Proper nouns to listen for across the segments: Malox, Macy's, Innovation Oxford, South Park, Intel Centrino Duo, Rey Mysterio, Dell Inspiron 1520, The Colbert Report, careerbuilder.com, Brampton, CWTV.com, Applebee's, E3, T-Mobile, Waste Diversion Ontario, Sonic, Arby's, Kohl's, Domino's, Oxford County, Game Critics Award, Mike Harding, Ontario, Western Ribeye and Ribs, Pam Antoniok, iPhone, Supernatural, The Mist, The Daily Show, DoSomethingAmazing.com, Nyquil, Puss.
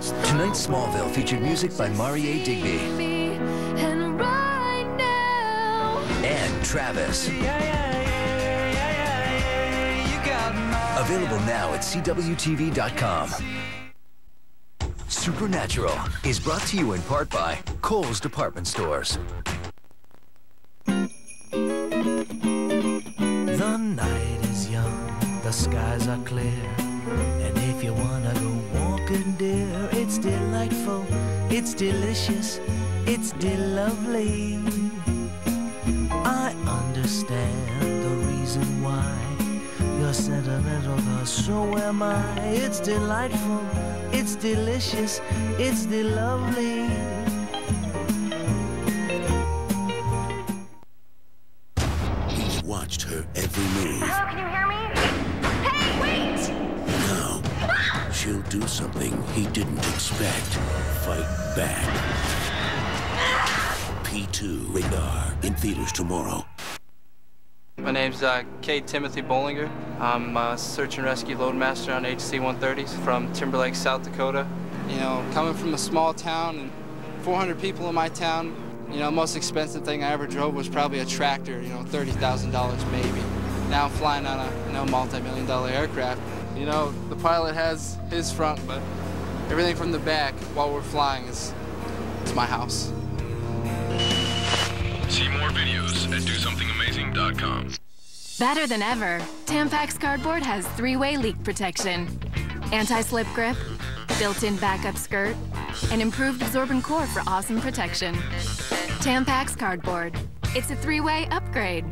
Tonight's Smallville featured music by Marie Digby and Travis. Available now at CWTV.com. Supernatural is brought to you in part by Kohl's Department Stores. The night is young, the skies are clear, and if you wanna go walking, dear, it's delightful, it's delicious, it's de-lovely. I understand the reason why you're sentimental, 'cause so am I. It's delightful, it's delicious, it's de-lovely. Watched her every move. Hello, can you hear me? Hey, wait! Now, she'll do something he didn't expect. Fight back. P2 Radar in theaters tomorrow. My name's Kate Timothy Bollinger. I'm a search and rescue loadmaster on HC-130s from Timberlake, South Dakota. You know, coming from a small town and 400 people in my town, you know, the most expensive thing I ever drove was probably a tractor, you know, $30,000 maybe. Now I'm flying on a, you know, multi-million-dollar aircraft. You know, the pilot has his front, but everything from the back while we're flying is my house. See more videos at DoSomethingAmazing.com. Better than ever, Tampax cardboard has three-way leak protection, anti-slip grip, built-in backup skirt, and improved absorbent core for awesome protection. Tampax cardboard. It's a three-way upgrade.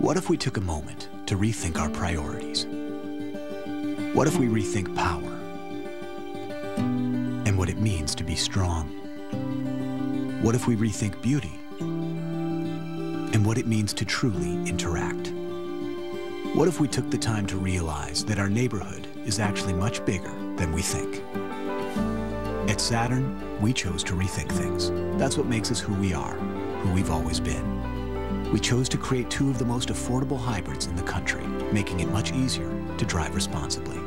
What if we took a moment to rethink our priorities? What if we rethink power and what it means to be strong? What if we rethink beauty and what it means to truly interact? What if we took the time to realize that our neighborhood is actually much bigger than we think? At Saturn, we chose to rethink things. That's what makes us who we are, who we've always been. We chose to create two of the most affordable hybrids in the country, making it much easier to drive responsibly.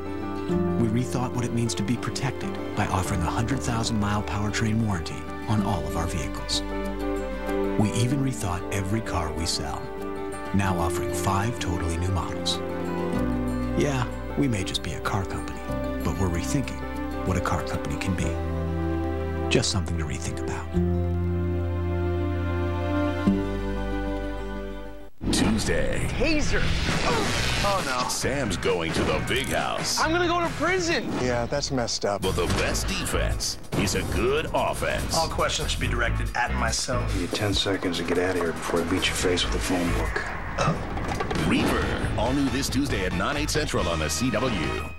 We rethought what it means to be protected by offering a 100,000-mile powertrain warranty on all of our vehicles. We even rethought every car we sell, now offering 5 totally new models. Yeah, we may just be a car company, but we're rethinking what a car company can be. Just something to rethink about. Tuesday. Taser. Oh, no. Sam's going to the big house. I'm going to go to prison. Yeah, that's messed up. But the best defense is a good offense. All questions should be directed at myself. You have 10 seconds to get out of here before I beat your face with a phone book. Oh. Reaper. All new this Tuesday at 9, 8 central on the CW.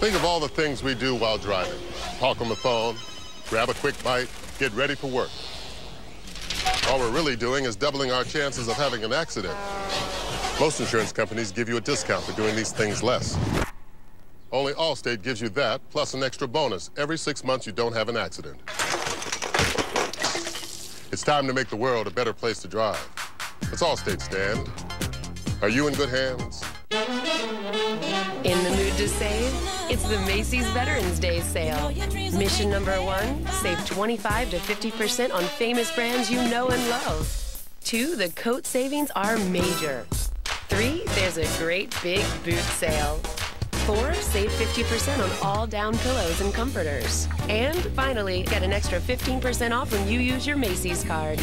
Think of all the things we do while driving. Talk on the phone, grab a quick bite, get ready for work. All we're really doing is doubling our chances of having an accident. Most insurance companies give you a discount for doing these things less. Only Allstate gives you that, plus an extra bonus every 6 months you don't have an accident. It's time to make the world a better place to drive. That's Allstate's stand. Are you in good hands? In the mood to save? It's the Macy's Veterans Day sale. Mission number 1, save 25 to 50% on famous brands you know and love. 2, the coat savings are major. 3, there's a great big boot sale. 4, save 50% on all down pillows and comforters. And finally, get an extra 15% off when you use your Macy's card.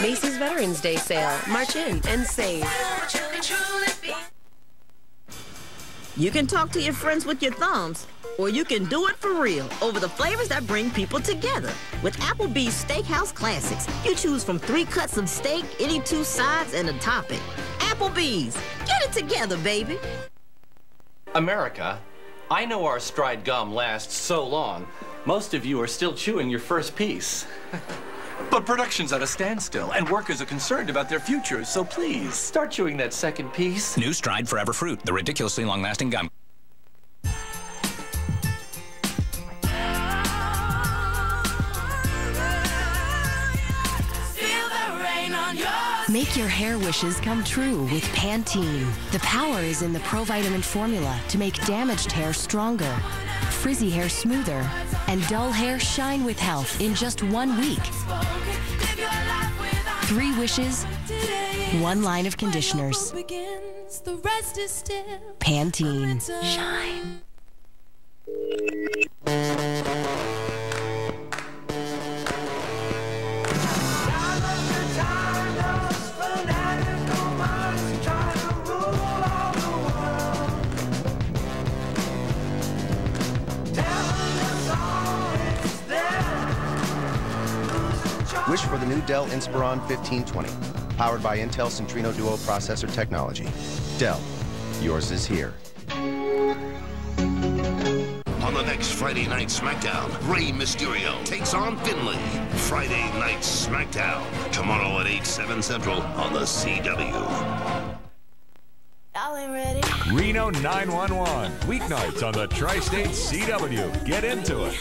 Macy's Veterans Day sale. March in and save. You can talk to your friends with your thumbs, or you can do it for real over the flavors that bring people together. With Applebee's Steakhouse Classics, you choose from 3 cuts of steak, any 2 sides, and a topping. Applebee's, get it together, baby. America, I know our stride gum lasts so long, most of you are still chewing your first piece. But production's at a standstill, and workers are concerned about their futures, so please, start chewing that second piece. New Stride Forever Fruit, the ridiculously long-lasting gum. Make your hair wishes come true with Pantene. The power is in the provitamin formula to make damaged hair stronger, frizzy hair smoother, and dull hair shine with health in just 1 week. 3 wishes, 1 line of conditioners. Pantene. Shine. Wish for the new Dell Inspiron 1520, powered by Intel Centrino Duo processor technology. Dell, yours is here. On the next Friday Night Smackdown, Rey Mysterio takes on Finlay. Friday Night Smackdown, tomorrow at 8, 7 Central on the CW. Reno 911, weeknights on the Tri-State CW. Get into it.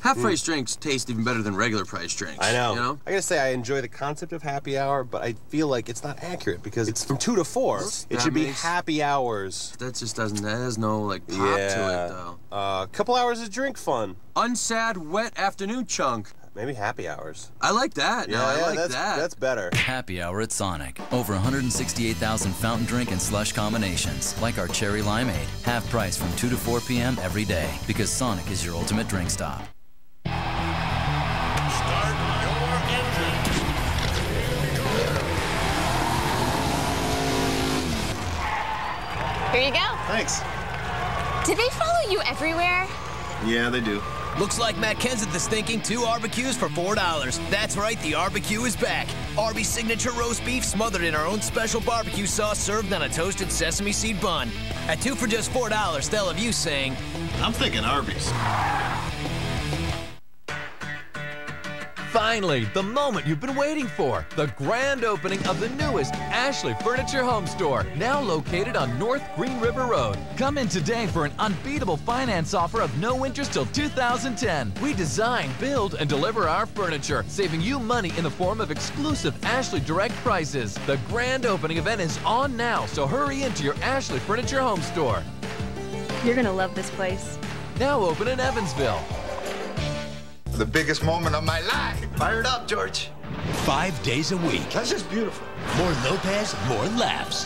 Half-price drinks taste even better than regular price drinks. I know. You know? I gotta say, I enjoy the concept of happy hour, but I feel like it's not accurate because it's from 2 to 4. It should be happy hours. That just doesn't. That has no like pop to it though. A couple hours of drink fun. Unsad wet afternoon chunk. Maybe happy hours. I like that. Yeah, no, I like that. That's better. Happy hour at Sonic. Over 168,000 fountain drink and slush combinations, like our cherry limeade. Half price from 2 to 4 p.m. every day because Sonic is your ultimate drink stop. Here you go. Thanks. Did they follow you everywhere? Yeah, they do. Looks like Matt Kenseth is thinking 2 RBQs for $4. That's right, the RBQ is back. Arby's signature roast beef smothered in our own special barbecue sauce served on a toasted sesame seed bun. At 2 for just $4, they'll have you saying, I'm thinking Arby's. Finally, the moment you've been waiting for. The grand opening of the newest Ashley Furniture Home Store, now located on North Green River Road. Come in today for an unbeatable finance offer of no interest till 2010. We design, build, and deliver our furniture, saving you money in the form of exclusive Ashley Direct prices. The grand opening event is on now, so hurry into your Ashley Furniture Home Store. You're gonna love this place. Now open in Evansville. The biggest moment of my life. Fired up, George. 5 days a week. That's just beautiful. More Lopez, more laughs.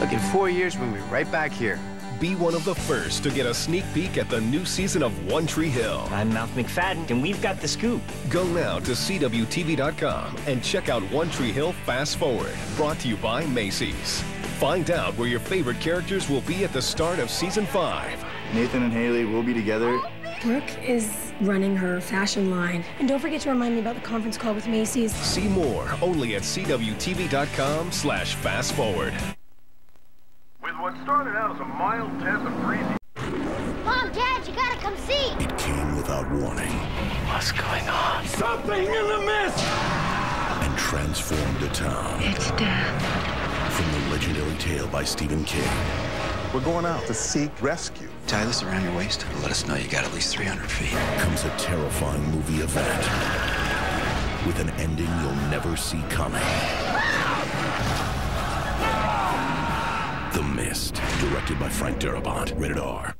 Look, in 4 years, we'll be right back here. Be one of the first to get a sneak peek at the new season of One Tree Hill. I'm Ralph McFadden, and we've got the scoop. Go now to CWTV.com and check out One Tree Hill Fast Forward, brought to you by Macy's. Find out where your favorite characters will be at the start of season 5. Nathan and Haley will be together. Brooke is running her fashion line. And don't forget to remind me about the conference call with Macy's. See more only at CWTV.com/fast forward. With what started out as a mild test of breezy. Mom, Dad, you gotta come see. It came without warning. What's going on? Something in the mist! And transformed a town. It's death. From the legendary tale by Stephen King. We're going out to seek rescue. Tie this around your waist and let us know you got at least 300 feet. Comes a terrifying movie event with an ending you'll never see coming. The Mist, directed by Frank Darabont. Rated R.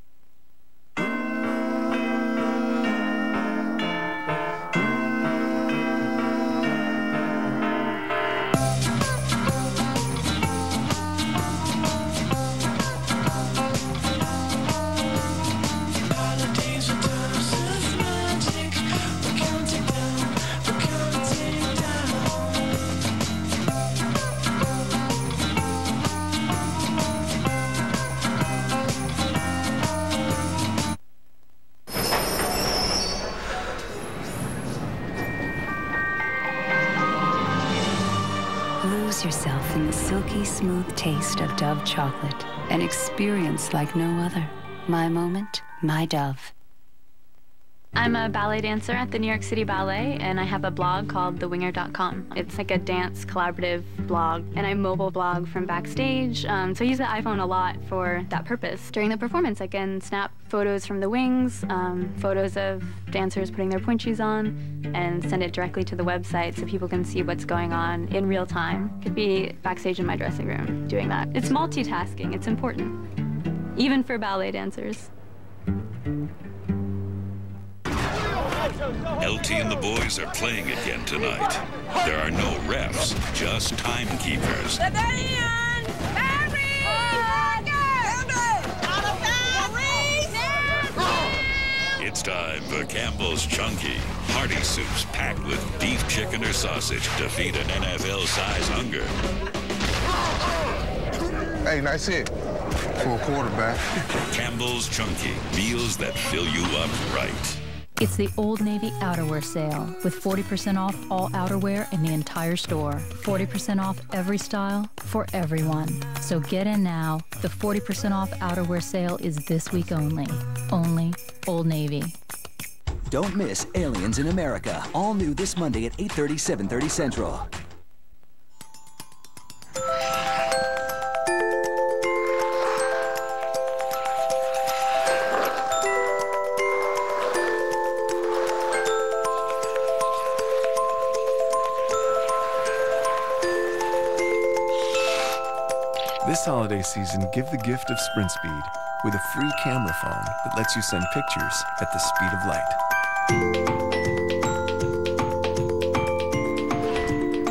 immerse yourself in the silky smooth taste of Dove chocolate. An experience like no other. My moment, my Dove. I'm a ballet dancer at the New York City Ballet, and I have a blog called thewinger.com. It's like a dance collaborative blog, and I mobile blog from backstage, so I use the iPhone a lot for that purpose. During the performance, I can snap photos from the wings, photos of dancers putting their pointe shoes on, and send it directly to the website so people can see what's going on in real time. Could be backstage in my dressing room doing that. It's multitasking. It's important, even for ballet dancers. LT and the boys are playing again tonight. There are no refs, just timekeepers. It's time for Campbell's Chunky. Hearty soups packed with beef, chicken, or sausage to feed an NFL-size hunger. Hey, nice hit for a quarterback. Campbell's Chunky, meals that fill you up right. It's the Old Navy outerwear sale, with 40% off all outerwear in the entire store. 40% off every style for everyone. So get in now. The 40% off outerwear sale is this week only. Only Old Navy. Don't miss Aliens in America, all new this Monday at 8:30, 7:30 Central. This holiday season, give the gift of Sprint Speed with a free camera phone that lets you send pictures at the speed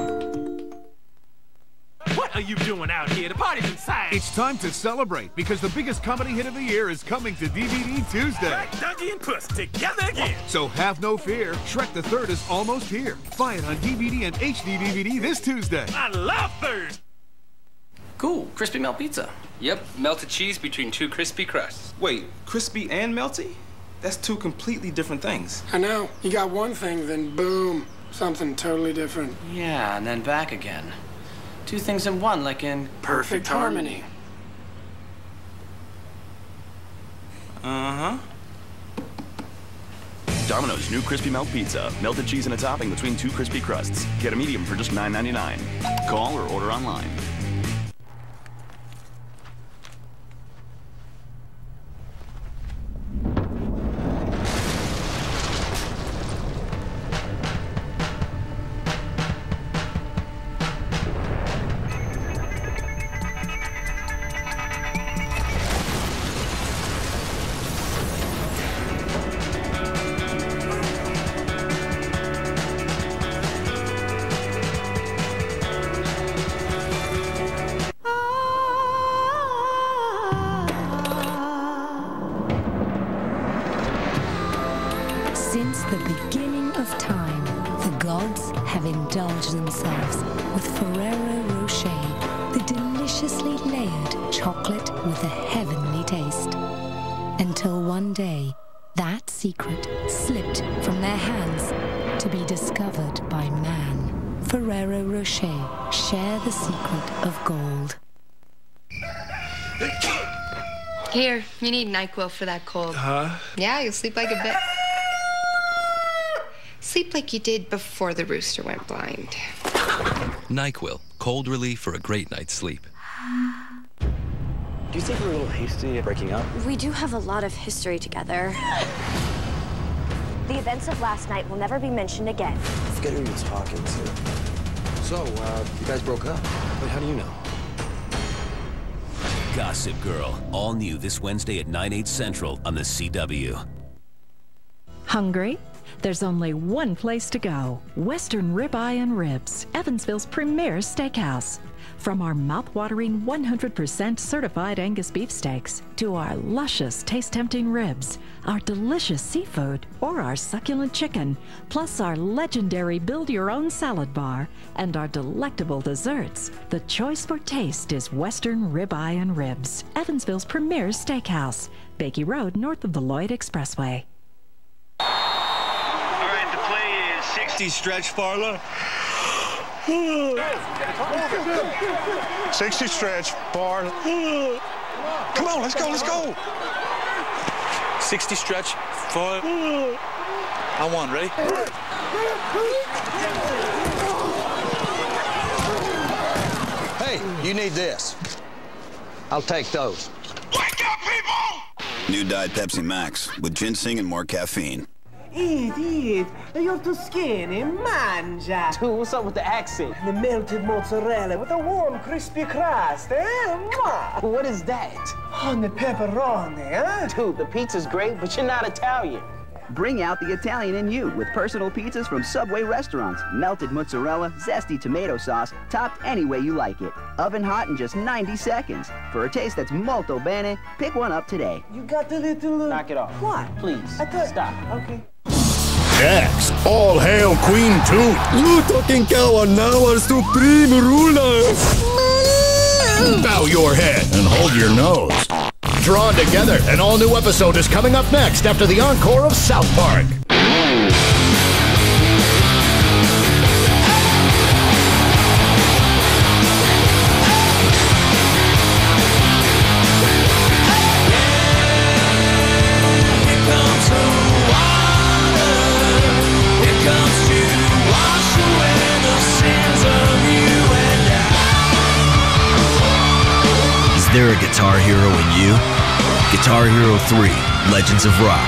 of light. What are you doing out here? The party's inside! It's time to celebrate, because the biggest comedy hit of the year is coming to DVD Tuesday. Shrek, Dougie, and Puss together again! So have no fear, Shrek the Third is almost here. Buy it on DVD and HD DVD this Tuesday. I love Third! Cool, crispy melt pizza. Yep, melted cheese between two crispy crusts. Wait, crispy and melty? That's two completely different things. I know. You got one thing, then boom, something totally different. Yeah, and then back again. Two things in one, like in perfect harmony. Domino's new crispy melt pizza. Melted cheese and a topping between two crispy crusts. Get a medium for just $9.99. Call or order online. Here, you need NyQuil for that cold. Huh? Yeah, you'll sleep like a bit. Sleep like you did before the rooster went blind. NyQuil, cold relief for a great night's sleep. Do you think we're a little hasty at breaking up? We do have a lot of history together. The events of last night will never be mentioned again. I forget who he was talking to. So, you guys broke up. But how do you know? Gossip Girl, all new this Wednesday at 9/8 Central on The CW. Hungry? There's only one place to go. Western Ribeye and Ribs, Evansville's premier steakhouse. From our mouth-watering 100% certified Angus beef steaks to our luscious, taste-tempting ribs, our delicious seafood, or our succulent chicken, plus our legendary build-your-own salad bar and our delectable desserts, the choice for taste is Western Ribeye and Ribs, Evansville's premier steakhouse, Bakey Road, north of the Lloyd Expressway. All right, the play is 60 stretch, Farla. 60 stretch, bar. Come on, let's go, let's go. 60 stretch, foot. I won, ready? Hey, you need this. I'll take those. Wake up, people! New Diet Pepsi Max with ginseng and more caffeine. Eat, eat. You're too skinny. Mangia. Dude, what's up with the accent? The melted mozzarella with a warm, crispy crust, eh? Mwah. What is that? On the pepperoni, huh? Dude, the pizza's great, but you're not Italian. Bring out the Italian in you with personal pizzas from Subway restaurants. Melted mozzarella, zesty tomato sauce, topped any way you like it. Oven hot in just 90 seconds. For a taste that's molto bene, pick one up today. You got the little... Knock it off. What? Please. Stop. Okay. Next, all hail Queen Toot. You talking cow are now our supreme ruler. Bow your head and hold your nose. Drawn Together, an all-new episode is coming up next after the encore of South Park. Is there a Guitar Hero in you? Guitar Hero 3 Legends of Rock.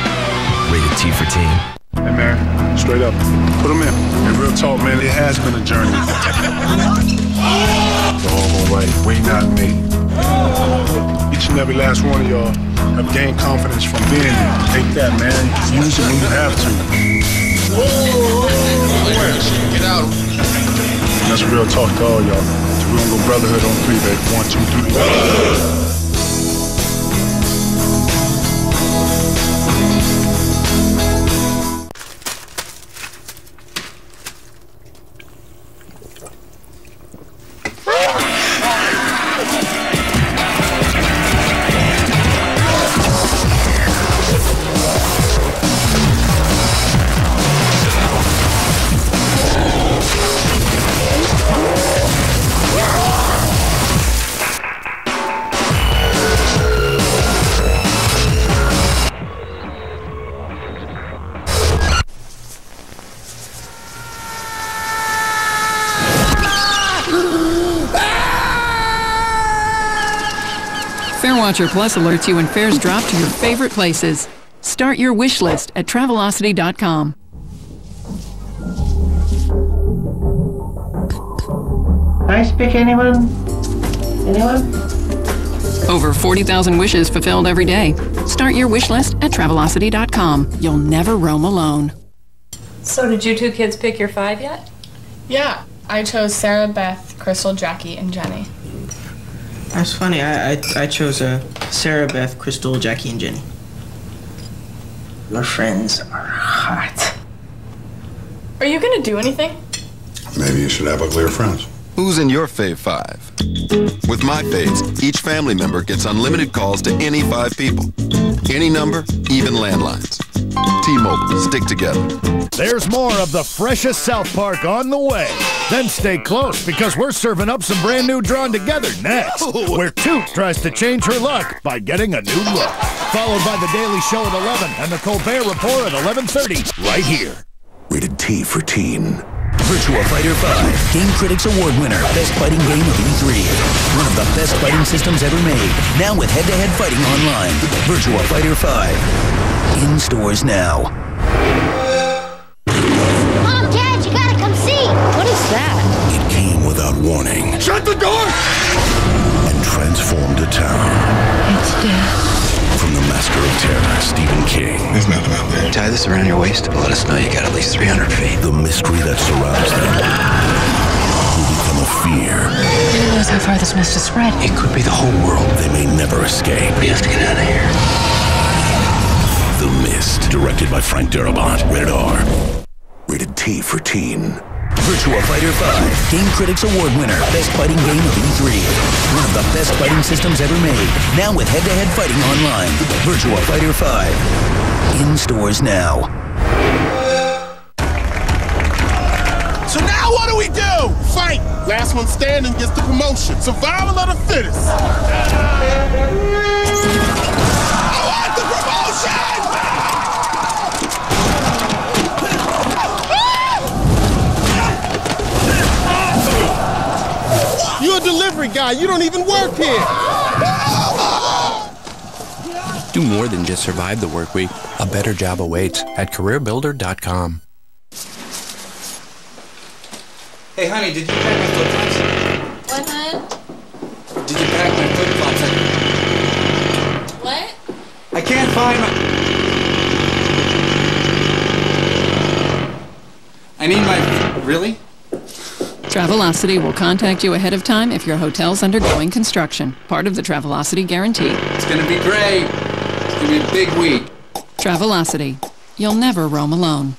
Rated T for teen. Hey man, straight up, put them in. And real talk, man, it has been a journey. All right, wait on me. Each and every last one of y'all have gained confidence from being here. Take that, man. Use it when you have to. Get out. That's real talk to all y'all. We're gonna go brotherhood on three, babe. 1, 2, 3. Watcher Plus alerts you when fares drop to your favorite places. Start your wish list at Travelocity.com. Can I speak anyone? Anyone? Over 40,000 wishes fulfilled every day. Start your wish list at Travelocity.com. You'll never roam alone. So did you two kids pick your 5 yet? Yeah. I chose Sarah, Beth, Crystal, Jackie, and Jenny. That's funny. I chose Sarah, Beth, Crystal, Jackie, and Jenny. Your friends are hot. Are you gonna do anything? Maybe you should have uglier friends. Who's in your fave 5? With MyFaves, each family member gets unlimited calls to any 5 people. Any number, even landlines. T-Mobile, stick together. There's more of the freshest South Park on the way. Then stay close, because we're serving up some brand new Drawn Together next, where Toot tries to change her luck by getting a new look. Followed by The Daily Show at 11 and The Colbert Report at 11:30, right here. Rated T for teen. Virtua Fighter 5, Game Critics Award winner, best fighting game of E3. One of the best fighting systems ever made. Now with head-to-head fighting online. Virtua Fighter 5, in stores now. Mom, Dad, you gotta come see. What is that? It came without warning. Shut the door! And transformed a town. It's death. From the master of terror, Stephen King. There's nothing out there. Tie this around your waist and let us know you got at least 300 feet. The mystery that surrounds them will become a fear. You realize how far this mist has spread? It could be the whole world. They may never escape. We have to get out of here. The Mist, directed by Frank Darabont. Rated R. Rated T for teen. Virtua Fighter 5, Game Critics Award winner, best fighting game of E3. One of the best fighting systems ever made. Now with head-to-head fighting online. Virtua Fighter 5, in stores now. So now what do we do? Fight! fight. Last one standing gets the promotion. Survival of the fittest. I want the promotion! You're a delivery guy. You don't even work here. Do more than just survive the work week. A better job awaits at CareerBuilder.com. Hey, honey, did you pack my flip-flops? What, hon? Did you pack my flip-flops? What? I can't find my... I need my... Really? Travelocity will contact you ahead of time if your hotel's undergoing construction. Part of the Travelocity guarantee. It's gonna be great. It's gonna be a big week. Travelocity. You'll never roam alone.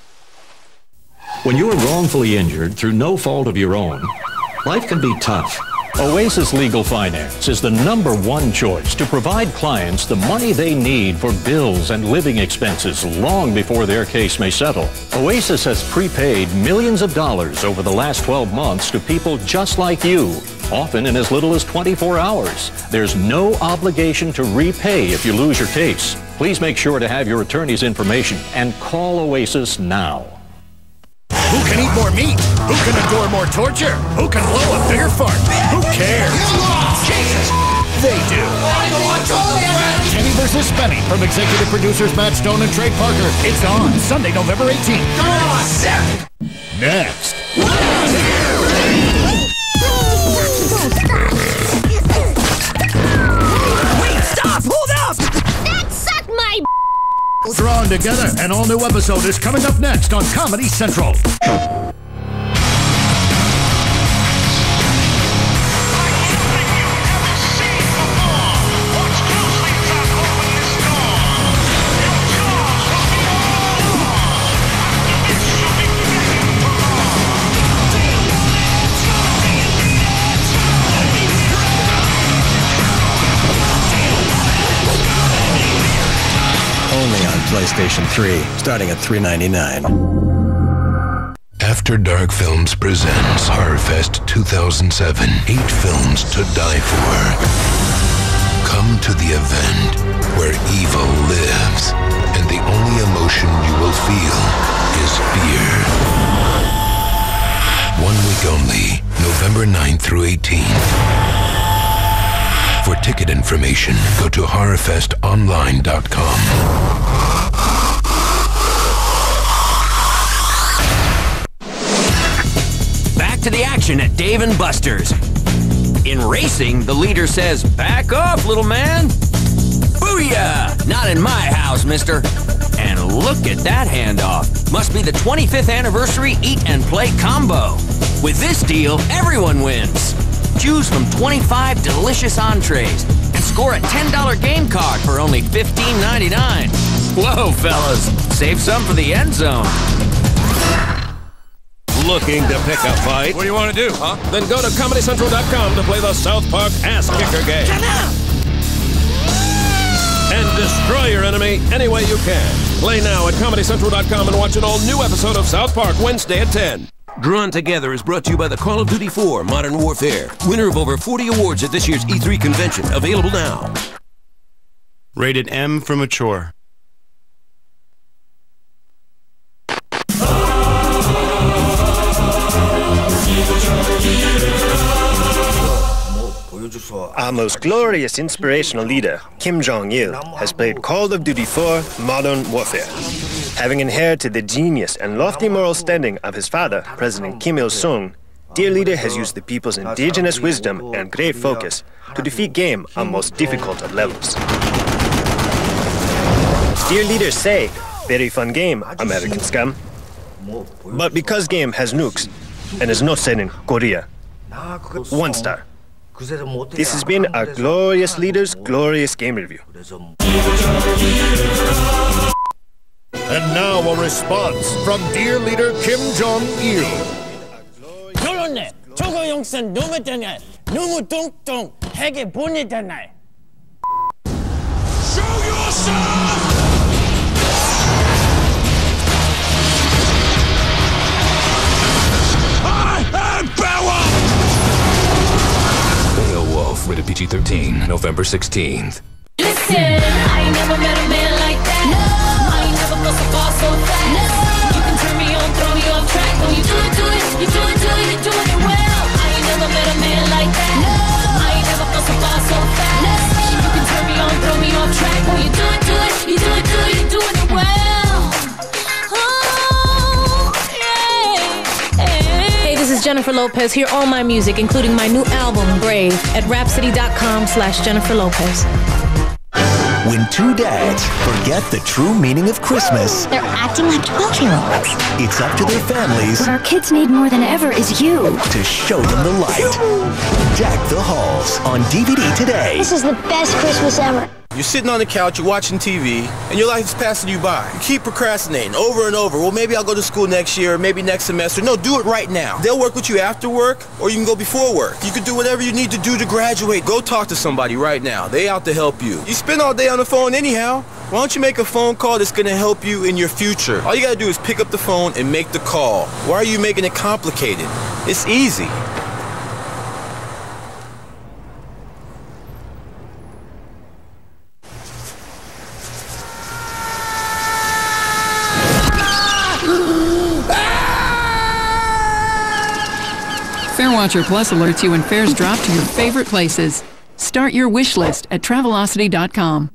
When you're wrongfully injured through no fault of your own, life can be tough. Oasis Legal Finance is the #1 choice to provide clients the money they need for bills and living expenses long before their case may settle. Oasis has prepaid millions of dollars over the last 12 months to people just like you, often in as little as 24 hours. There's no obligation to repay if you lose your case. Please make sure to have your attorney's information and call Oasis now. Who can eat more meat? Who can endure more torture? Who can blow a bigger fart? Who cares? You lost! Jesus! They do. Kenny versus Spenny from executive producers Matt Stone and Trey Parker. It's on Sunday, November 18th. Next. Wait, stop! Hold up! That sucked my b****. Drawn Together, an all-new episode is coming up next on Comedy Central. PlayStation 3, starting at $3.99. After Dark Films presents Horrorfest 2007. 8 films to die for. Come to the event where evil lives, and the only emotion you will feel is fear. One week only, November 9th through 18th. For ticket information, go to horrorfestonline.com. To the action at Dave & Buster's. In racing, the leader says, "Back off, little man." Booyah! Not in my house, mister. And look at that handoff. Must be the 25th anniversary eat and play combo. With this deal, everyone wins. Choose from 25 delicious entrees and score a $10 game card for only $15.99. Whoa, fellas, save some for the end zone. Looking to pick a fight? What do you want to do, huh? Then go to ComedyCentral.com to play the South Park ass-kicker game. Come out! And destroy your enemy any way you can. Play now at ComedyCentral.com and watch an all-new episode of South Park Wednesday at 10. Drawn Together is brought to you by the Call of Duty 4 Modern Warfare, winner of over 40 awards at this year's E3 convention. Available now. Rated M for mature. Our most glorious inspirational leader, Kim Jong-il, has played Call of Duty 4 Modern Warfare. Having inherited the genius and lofty moral standing of his father, President Kim Il-sung, dear leader has used the people's indigenous wisdom and great focus to defeat game on most difficult of levels. Dear leaders say, "Very fun game, American scum." But because game has nukes and is not set in Korea, 1 star. This has been our glorious leader's glorious game review. And now a response from dear leader Kim Jong-il. Show yourself! I am power! PG-13, November 16th. Listen, I ain't never met a man like that. No. I ain't never felt so far so fast. No. You can turn me on, throw me off track. When you do it, do it, you do it, do it, you do it well. I ain't never met a man like that. No. I ain't never felt so far so fast. No. You can turn me on, throw me off track. When you do it, do it, you do it, do it, you do it well. This is Jennifer Lopez. Hear all my music, including my new album, Brave, at Rhapsody.com/Jennifer Lopez. When two dads forget the true meaning of Christmas, they're acting like 12-year-olds. It's up to their families. What our kids need more than ever is you. To show them the light. Deck the Halls on DVD today. This is the best Christmas ever. You're sitting on the couch, you're watching TV, and your life is passing you by. You keep procrastinating over and over. Well, maybe I'll go to school next year, maybe next semester. No, do it right now. They'll work with you after work, or you can go before work. You can do whatever you need to do to graduate. Go talk to somebody right now. They out to help you. You spend all day on the phone anyhow. Why don't you make a phone call that's going to help you in your future? All you got to do is pick up the phone and make the call. Why are you making it complicated? It's easy. Fairwatcher Plus alerts you when fares drop to your favorite places. Start your wish list at Travelocity.com.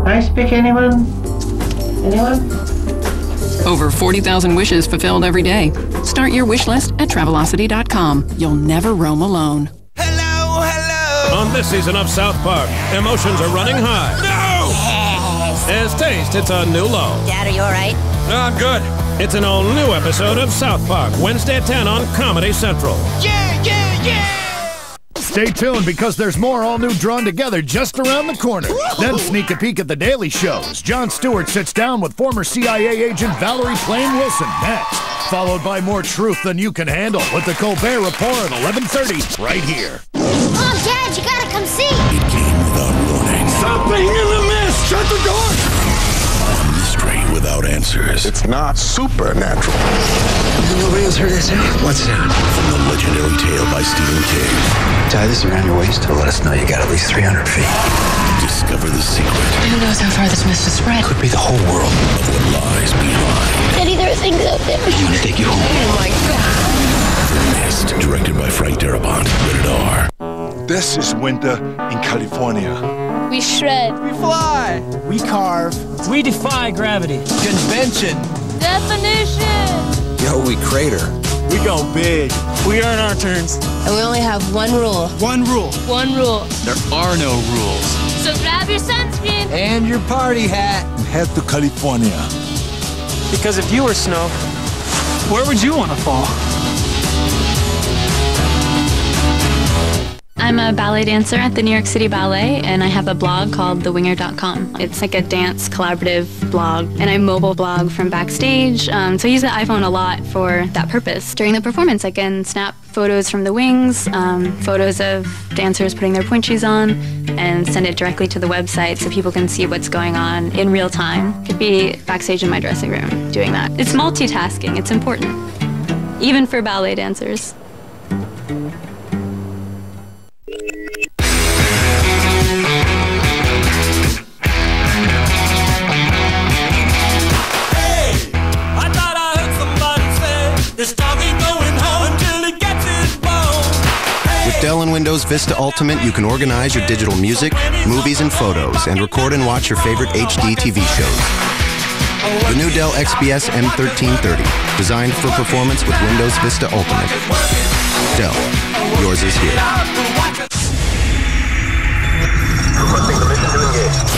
Can I speak to anyone? Anyone? Over 40,000 wishes fulfilled every day. Start your wish list at Travelocity.com. You'll never roam alone. Hello, hello! On this season of South Park, emotions are running high. No! Yes! As taste hits a new low. Dad, are you alright? No, I'm good. It's an all-new episode of South Park, Wednesday at 10 on Comedy Central. Yeah, yeah, yeah! Stay tuned, because there's more all-new Drawn Together just around the corner. Whoa. Then sneak a peek at The Daily Show. Jon Stewart sits down with former CIA agent Valerie Plame Wilson next. Followed by more truth than you can handle with The Colbert Report at 11:30 right here. Mom, Dad, you gotta come see! It came without warning. Something in the mist! Shut the door! Without answers. It's not supernatural. Nobody else heard that sound? What sound? From the legendary tale by Stephen King. Tie this around your waist to let us know you got at least 300 feet. Discover the secret. Who knows how far this mist has spread? Could be the whole world of what lies behind. Daddy, there are things out there. I'm going to take you home. Oh my God. The Mist, directed by Frank Darabont. Rated R. This is winter in California. We shred. We fly. We carve. We defy gravity. Convention. Definition. Yo, we crater. We go big. We earn our turns. And we only have one rule. One rule. One rule. There are no rules. So grab your sunscreen. And your party hat. And head to California. Because if you were snow, where would you want to fall? I'm a ballet dancer at the New York City Ballet, and I have a blog called thewinger.com. It's like a dance collaborative blog, and I mobile blog from backstage, so I use the iPhone a lot for that purpose. During the performance, I can snap photos from the wings, photos of dancers putting their pointe shoes on, and send it directly to the website so people can see what's going on in real time. Could be backstage in my dressing room doing that. It's multitasking. It's important, even for ballet dancers. Dell and Windows Vista Ultimate, you can organize your digital music, movies, and photos, and record and watch your favorite HD TV shows. The new Dell XPS M1330, designed for performance with Windows Vista Ultimate. Dell, yours is here. Requesting permission to engage.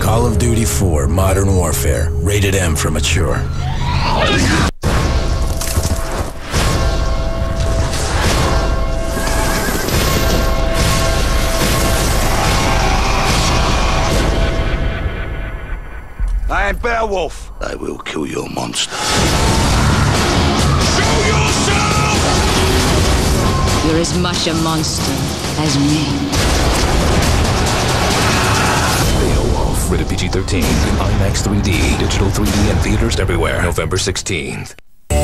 Call of Duty 4 Modern Warfare, rated M for mature. I man Beowulf. I will kill your monster. Show yourself! You're as much a monster as me. Beowulf, rated PG-13, IMAX 3D, digital 3D, and theaters everywhere, November 16th.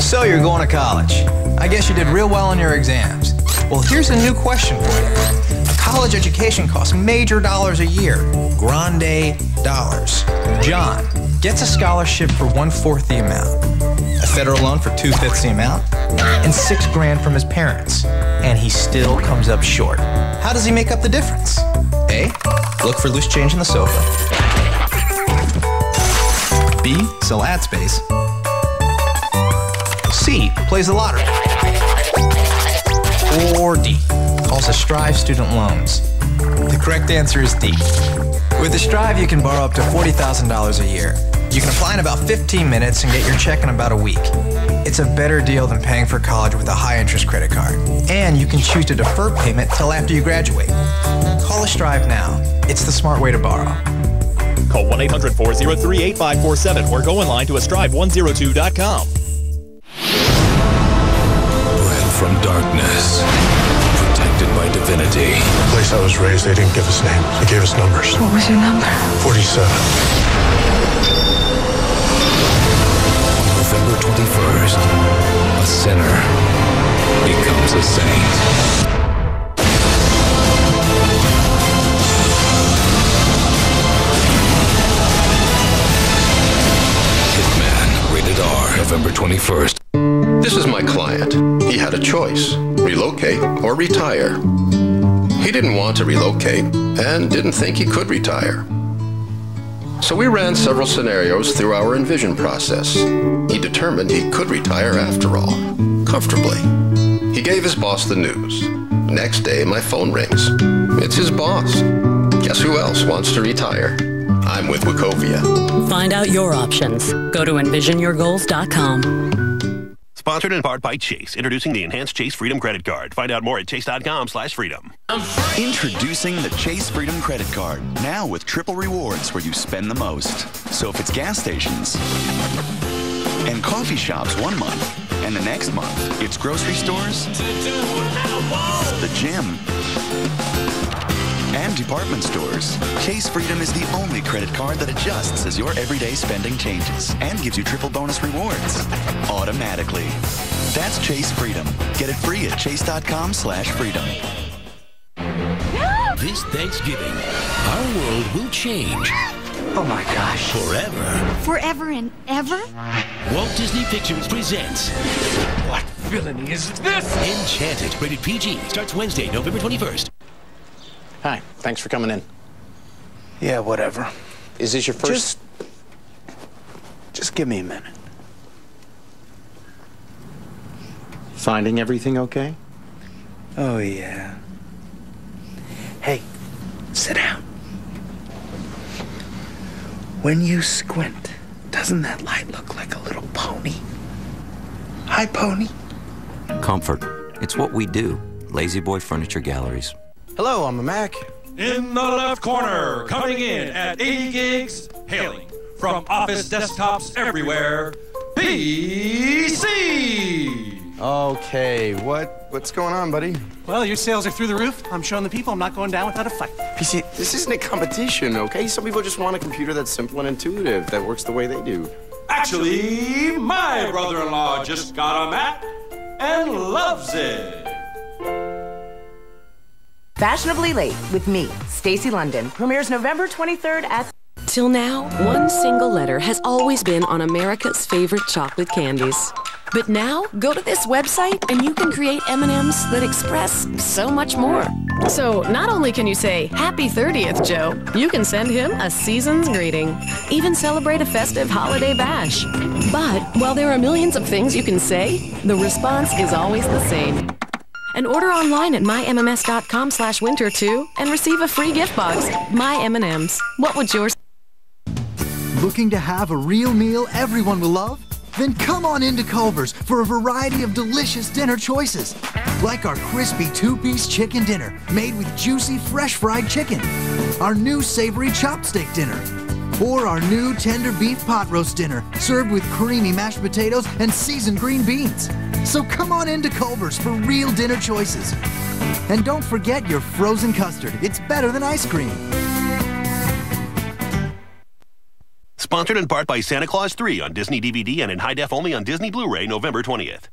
So you're going to college. I guess you did real well on your exams. Well, here's a new question for you. A college education costs major dollars a year. Grande dollars. John gets a scholarship for 1/4 the amount, a federal loan for 2/5 the amount, and $6,000 from his parents. And he still comes up short. How does he make up the difference? A, look for loose change in the sofa. B, sell ad space. C, plays the lottery. Or D, calls a Strive student loans. The correct answer is D. With the Strive, you can borrow up to $40,000 a year. You can apply in about 15 minutes and get your check in about a week. It's a better deal than paying for college with a high-interest credit card. And you can choose to defer payment till after you graduate. Call a Strive now. It's the smart way to borrow. Call 1-800-403-8547 or go online to astrive102.com. From darkness, protected by divinity. The place I was raised, they didn't give us names. They gave us numbers. What was your number? 47. On November 21st, a sinner becomes a saint. Hitman, rated R, November 21st. This is my client. He had a choice, relocate or retire. He didn't want to relocate and didn't think he could retire. So we ran several scenarios through our envision process. He determined he could retire after all, comfortably. He gave his boss the news. Next day, my phone rings. It's his boss. Guess who else wants to retire? I'm with Wachovia. Find out your options. Go to envisionyourgoals.com. Sponsored in part by Chase. Introducing the Enhanced Chase Freedom Credit Card. Find out more at chase.com/freedom. Introducing the Chase Freedom Credit Card. Now with triple rewards where you spend the most. So if it's gas stations and coffee shops one month, and the next month it's grocery stores, the gym, and department stores. Chase Freedom is the only credit card that adjusts as your everyday spending changes and gives you triple bonus rewards automatically. That's Chase Freedom. Get it free at chase.com/freedom. This Thanksgiving, our world will change. Oh my gosh. Forever. Forever and ever? Walt Disney Pictures presents... What villainy is this? Enchanted, rated PG. Starts Wednesday, November 21st. Hi, thanks for coming in. Yeah, whatever. Is this your first? Just give me a minute. Finding everything okay? Oh, yeah. Hey, sit down. When you squint, doesn't that light look like a little pony? Hi, pony. Comfort. It's what we do. Lazy Boy Furniture Galleries. Hello, I'm a Mac. In the left corner, coming in at 80 gigs, hailing from office desktops everywhere, PC! Okay, what's going on, buddy? Well, your sales are through the roof. I'm showing the people I'm not going down without a fight. PC, this isn't a competition, okay? Some people just want a computer that's simple and intuitive, that works the way they do. Actually, my brother-in-law just got a Mac and loves it. Fashionably Late with me, Stacey London, premieres November 23rd at... Till now, one single letter has always been on America's favorite chocolate candies. But now, go to this website and you can create M&Ms that express so much more. So, not only can you say, Happy 30th, Joe, you can send him a season's greeting. Even celebrate a festive holiday bash. But, while there are millions of things you can say, the response is always the same. And order online at mymms.com/winter too and receive a free gift box. My M&Ms. What would yours? Looking to have a real meal everyone will love? Then come on into Culver's for a variety of delicious dinner choices. Like our crispy two-piece chicken dinner made with juicy fresh fried chicken. Our new savory chopstick dinner. or our new tender beef pot roast dinner, served with creamy mashed potatoes and seasoned green beans. So come on into Colbert's for real dinner choices. And don't forget your frozen custard. It's better than ice cream. Sponsored in part by Santa Claus 3 on Disney DVD and in high def only on Disney Blu-ray November 20th.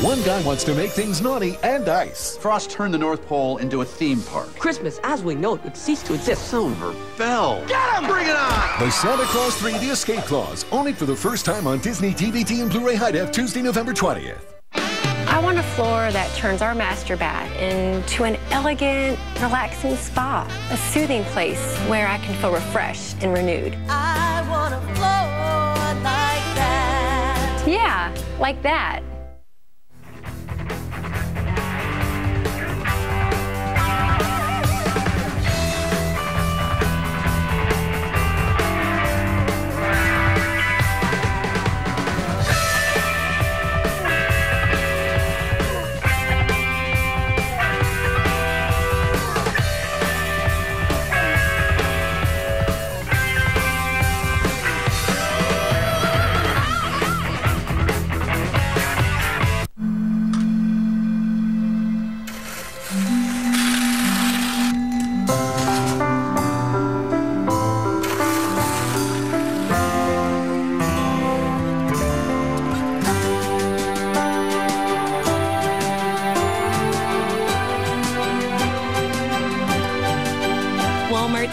One guy wants to make things naughty and ice. Frost turned the North Pole into a theme park. Christmas, as we know it, would cease to exist. Silver Bell. Get him! Bring it on! The Santa Claus 3, The Escape Clause. Only for the first time on Disney DVD and Blu-ray high def Tuesday, November 20th. I want a floor that turns our master bath into an elegant, relaxing spa. A soothing place where I can feel refreshed and renewed. I want a floor like that. Yeah, like that.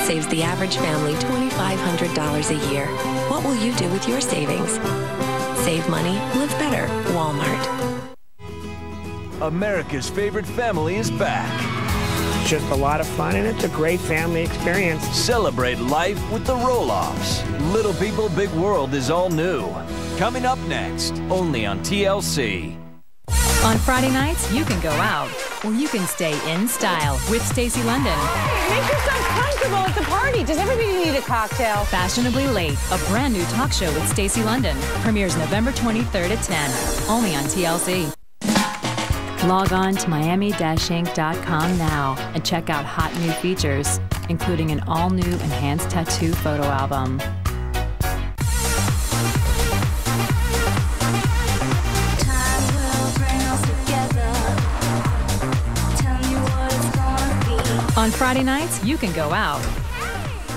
Saves the average family $2,500 a year. What will you do with your savings? Save money, live better. Walmart. America's favorite family is back. Just a lot of fun, and it's a great family experience. Celebrate life with the roll-offs. Little People, Big World is all new. Coming up next, only on TLC. On Friday nights, you can go out, or you can stay in style with Stacey London. Hey, make yourself comfortable at the party. Does everybody need a cocktail? Fashionably Late, a brand new talk show with Stacey London, premieres November 23rd at 10, only on TLC. Log on to Miami-Ink.com now and check out hot new features, including an all-new enhanced tattoo photo album. On Friday nights, you can go out,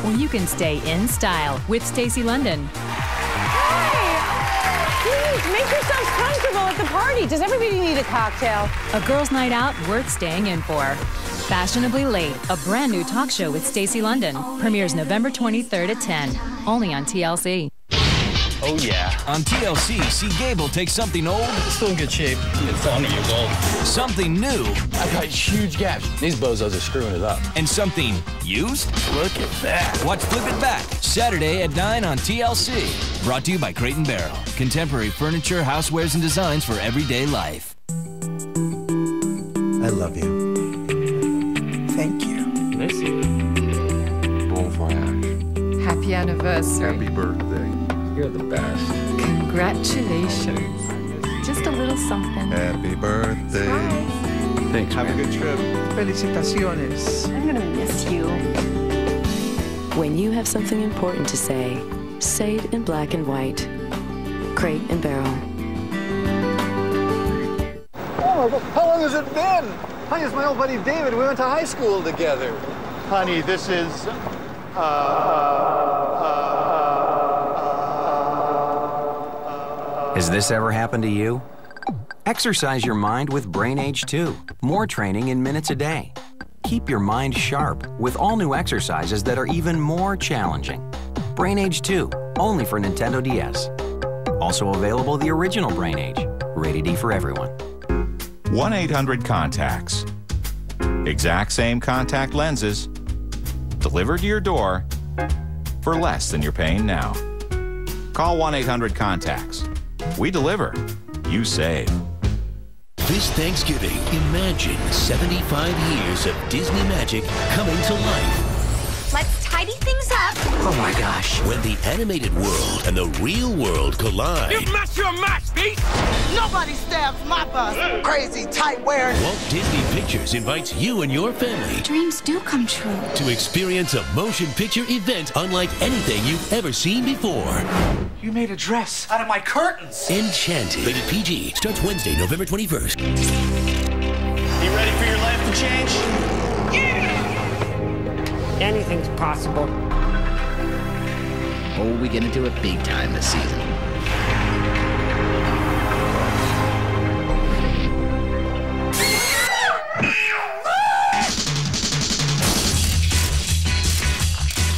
or you can stay in style with Stacey London. Hey, please make yourself comfortable at the party. Does everybody need a cocktail? A girls' night out worth staying in for. Fashionably Late, a brand new talk show with Stacey London, premieres November 23rd at 10, only on TLC. Oh yeah. On TLC, see Gable take something old. It's still in good shape. It's 100 years old. Something new. I've got huge gaps. These bozos are screwing it up. And something used? Look at that. Watch Flip It Back, Saturday at 9 on TLC. Brought to you by Crate & Barrel. Contemporary furniture, housewares, and designs for everyday life. I love you. Thank you. Miss you. Bon voyage. Happy anniversary. Happy birthday. You're the best. Congratulations. Just a little something. Happy birthday. Hi. Thanks, have man. A good trip. Felicitaciones. I'm gonna miss you. When you have something important to say, say it in black and white. Crate and Barrel. Oh, how long has it been? Honey, it's my old buddy David. We went to high school together. Honey, this is... Has this ever happened to you? Exercise your mind with Brain Age 2. More training in minutes a day. Keep your mind sharp with all new exercises that are even more challenging. Brain Age 2, only for Nintendo DS. Also available the original Brain Age, rated E for everyone. 1-800-CONTACTS. Exact same contact lenses, delivered to your door for less than you're paying now. Call 1-800-CONTACTS. We deliver. You save. This Thanksgiving, imagine 75 years of Disney magic coming to life. Let's tidy things up. Oh my gosh. When the animated world and the real world collide. You mess your match, Pete! Nobody stabs my bus. Crazy tight wearing. Walt Disney Pictures invites you and your family. Dreams do come true. To experience a motion picture event unlike anything you've ever seen before. You made a dress out of my curtains. Enchanted. Rated PG. Starts Wednesday, November 21st. You ready for your life to change? Yeah! Anything's possible. Oh, we're gonna do it big time this season.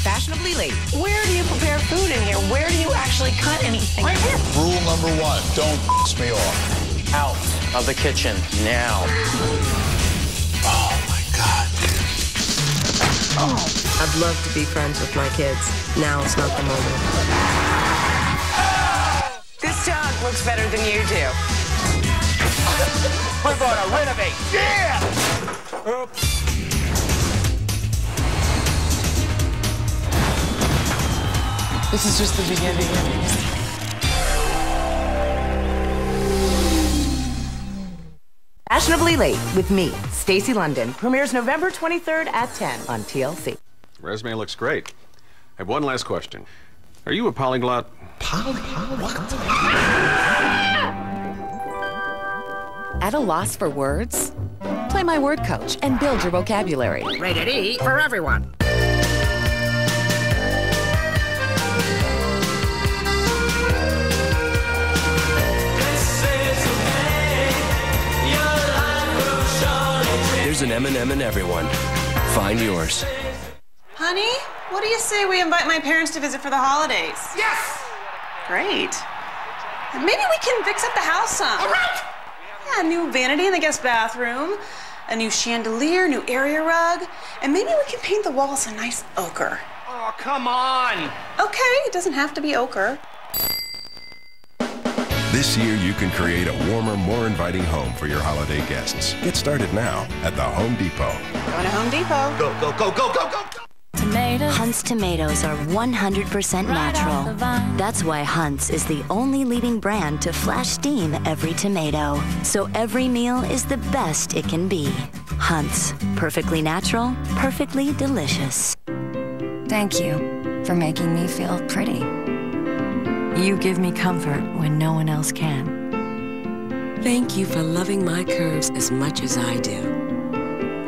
Fashionably late. Where do you prepare food in here? Where do you actually cut anything? Right here. Rule number one, don't piss me off. Out of the kitchen now. Oh, my God. Oh. I'd love to be friends with my kids. Now is not the moment. This dog looks better than you do. We're going to renovate. Yeah! Oops. This is just the beginning. Fashionably Late with me, Stacey London, premieres November 23rd at 10 on TLC. Resume looks great. I have one last question. Are you a polyglot? Polyglot? At a loss for words? Play My Word Coach and build your vocabulary. Rated E for everyone. There's an M&M in everyone. Find yours. Honey, what do you say we invite my parents to visit for the holidays? Yes! Great. Maybe we can fix up the house some. All right! Yeah, a new vanity in the guest bathroom, a new chandelier, new area rug, and maybe we can paint the walls a nice ochre. Oh, come on! Okay, it doesn't have to be ochre. This year, you can create a warmer, more inviting home for your holiday guests. Get started now at the Home Depot. Going to Home Depot. Go, go, go, go, go, go, go! Hunt's tomatoes are 100% natural. That's why Hunt's is the only leading brand to flash steam every tomato. So every meal is the best it can be. Hunt's. Perfectly natural, perfectly delicious. Thank you for making me feel pretty. You give me comfort when no one else can. Thank you for loving my curves as much as I do.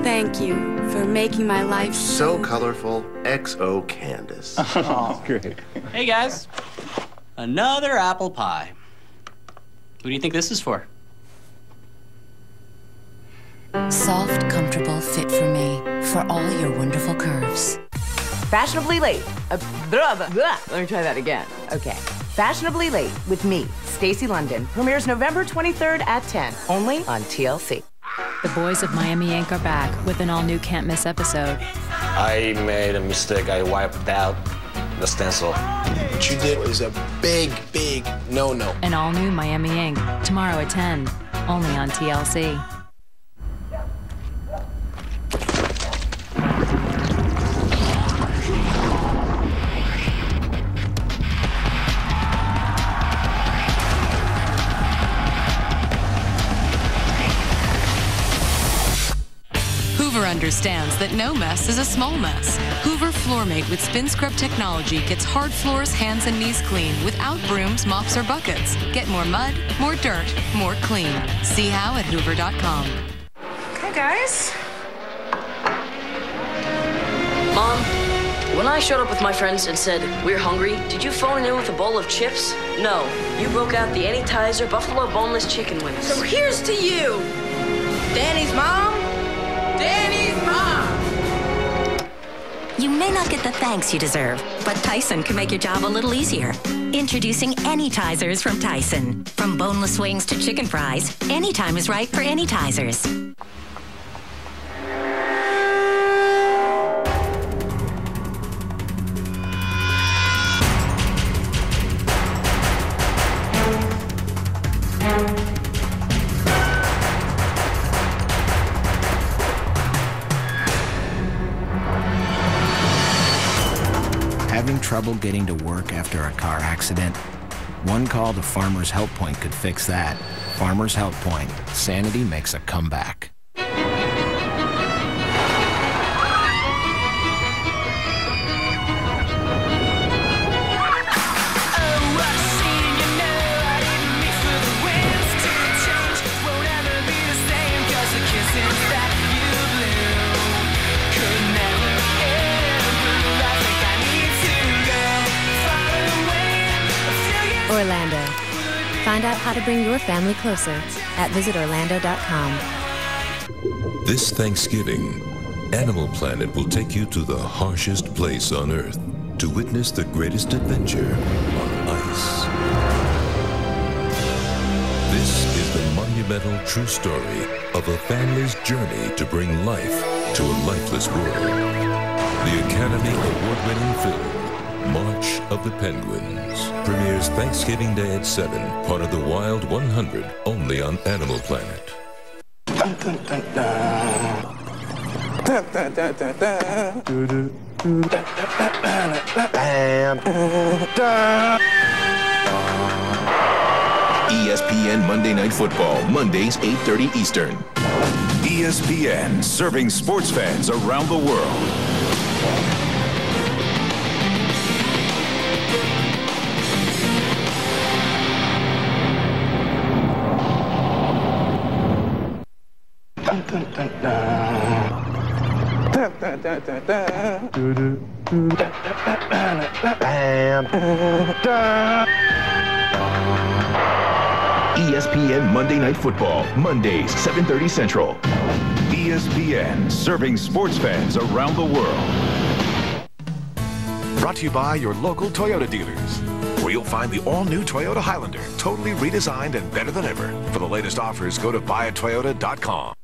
Thank you for making my life so colorful. XO Candace. Oh, great. Hey, guys. Another apple pie. Who do you think this is for? Soft, comfortable, fit for me. For all your wonderful curves. Fashionably Late. Let me try that again. Okay. Fashionably Late with me, Stacey London. Premieres November 23rd at 10. Only on TLC. The boys of Miami Ink are back with an all-new Can't Miss episode. I made a mistake. I wiped out the stencil. What you did was a big, big no-no. An all-new Miami Ink, tomorrow at 10, only on TLC. Hoover understands that no mess is a small mess. Hoover Floormate with Spin Scrub technology gets hard floors, hands, and knees clean without brooms, mops, or buckets. Get more mud, more dirt, more clean. See how at Hoover.com. Okay, guys. Mom, when I showed up with my friends and said, we're hungry, did you phone in with a bowl of chips? No, you broke out the Anytizer Buffalo Boneless Chicken Wings. So here's to you, Danny's mom. Danny's mom! You may not get the thanks you deserve, but Tyson can make your job a little easier. Introducing Anytizers from Tyson. From boneless wings to chicken fries, anytime is right for Anytizers. Having trouble getting to work after a car accident? One call to Farmers Help Point could fix that. Farmers Help Point. Sanity makes a comeback. Orlando. Find out how to bring your family closer at visitorlando.com. This Thanksgiving, Animal Planet will take you to the harshest place on Earth to witness the greatest adventure on ice. This is the monumental true story of a family's journey to bring life to a lifeless world. The Academy Award-winning film March of the Penguins premieres Thanksgiving Day at 7, part of the Wild 100, only on Animal Planet. ESPN Monday Night Football, Mondays 8:30 Eastern. ESPN, serving sports fans around the world. ESPN Monday Night Football, Mondays, 7:30 Central. ESPN, serving sports fans around the world. Brought to you by your local Toyota dealers, where you'll find the all-new Toyota Highlander, totally redesigned and better than ever. For the latest offers, go to buyatoyota.com.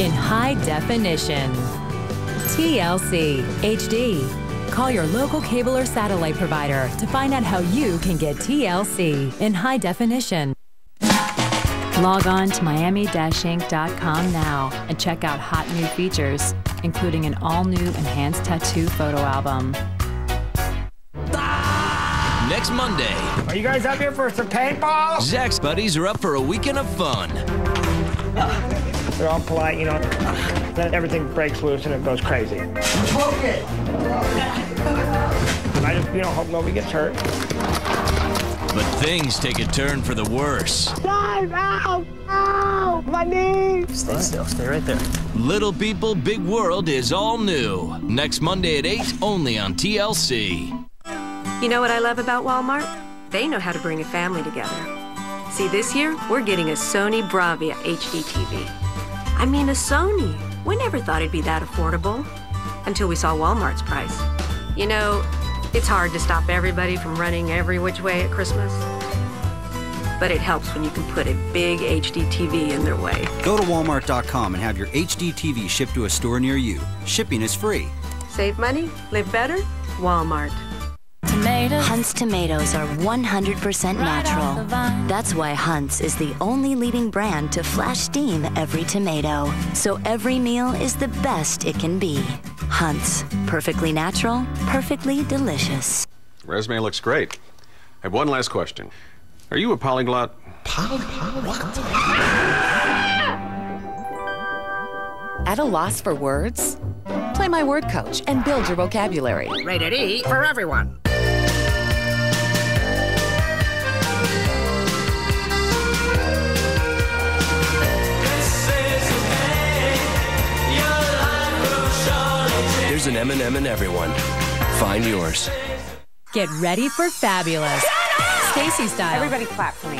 In high definition. TLC HD. Call your local cable or satellite provider to find out how you can get TLC in high definition. Log on to Miami-Ink.com now and check out hot new features, including an all-new enhanced tattoo photo album. Next Monday. Are you guys up here for some paintball? Zach's buddies are up for a weekend of fun. They're all polite, you know. Then everything breaks loose and it goes crazy. Smoke it! I just, hope nobody gets hurt. But things take a turn for the worse. Dive! Ow! Ow! My knee! Stay still. Stay right there. Little People, Big World is all new. Next Monday at 8, only on TLC. You know what I love about Walmart? They know how to bring a family together. See, this year, we're getting a Sony Bravia HD TV. I mean, a Sony. We never thought it'd be that affordable until we saw Walmart's price. You know, it's hard to stop everybody from running every which way at Christmas. But it helps when you can put a big HD TV in their way. Go to Walmart.com and have your HD TV shipped to a store near you. Shipping is free. Save money, live better, Walmart. Tomatoes. Hunt's tomatoes are 100% natural. That's why Hunt's is the only leading brand to flash steam every tomato, so every meal is the best it can be. Hunt's, perfectly natural, perfectly delicious. Resume looks great. I have one last question. Are you a polyglot? At a loss for words? Play My Word Coach and build your vocabulary. Rated E for everyone. There's an M&M in everyone. Find yours. Get ready for fabulous. Stacey style. Everybody clap for me.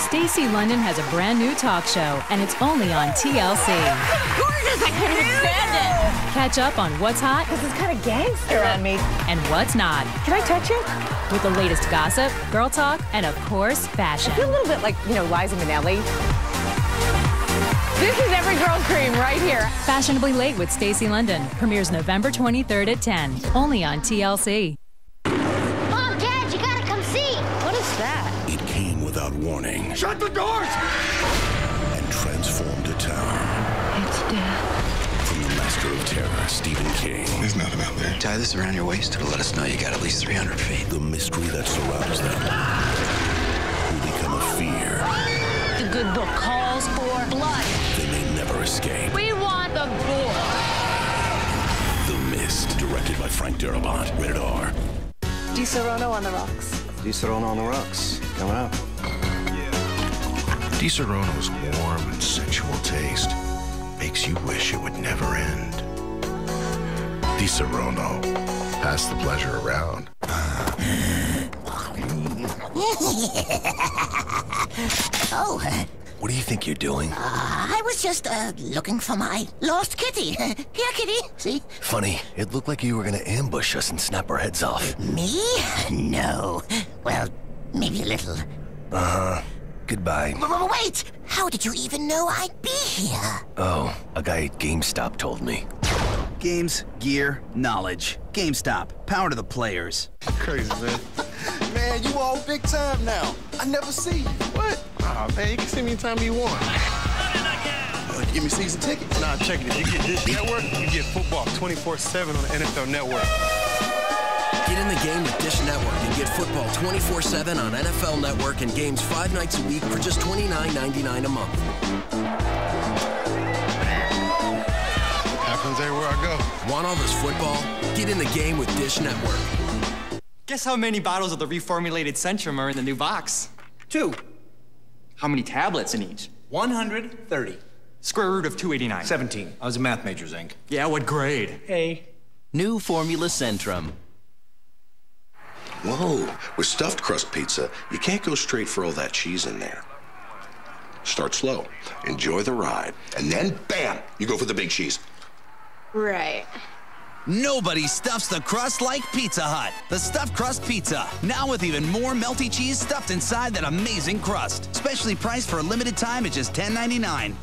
Stacey London has a brand new talk show, and it's only on TLC. Gorgeous! I can't even stand it. Catch up on what's hot. This is kind of gangster on me. And what's not. Can I touch you? With the latest gossip, girl talk, and of course, fashion. I feel a little bit like, Liza Minnelli. This is every girl's dream right here. Fashionably Late with Stacey London premieres November 23rd at 10, only on TLC. Mom, Dad, you gotta come see. What is that? It came without warning. Shut the doors! And transformed a town. It's death. From the master of terror, Stephen King. There's nothing out there. Tie this around your waist to let us know you got at least 300 feet. The mystery that surrounds them will become a fear. The good book calls for blood. They may never escape. We want the gore. The Mist, directed by Frank Darabont. Rated R. DiSerrano on the Rocks. DiSerrano on the Rocks. Coming up. Yeah. DiSerrano's warm and sensual taste makes you wish it would never end. DiSerrano. Pass the pleasure around. Oh, what do you think you're doing? I was just looking for my lost kitty. Here, kitty. See? Funny. It looked like you were gonna ambush us and snap our heads off. Me? No. Well, maybe a little. Goodbye. Wait! How did you even know I'd be here? Oh, a guy at GameStop told me. Games, gear, knowledge. GameStop. Power to the players. Crazy, man. Man, you all big time now. I never see you. What? Aw, man, you can see me anytime you want. Give me season tickets? Nah, check it. You get this network, you get football 24/7 on the NFL Network. Get in the game with Dish Network and get football 24/7 on NFL Network and games 5 nights a week for just $29.99 a month. Happens everywhere I go. Want all this football? Get in the game with Dish Network. Guess how many bottles of the reformulated Centrum are in the new box? 2. How many tablets in each? 130. Square root of 289. 17. I was a math major, Zink. Yeah, what grade? A. New formula Centrum. Whoa, with stuffed crust pizza, you can't go straight for all that cheese in there. Start slow, enjoy the ride, and then, bam, you go for the big cheese. Right. Nobody stuffs the crust like Pizza Hut. The Stuffed Crust Pizza, now with even more melty cheese stuffed inside that amazing crust. Specially priced for a limited time at just $10.99.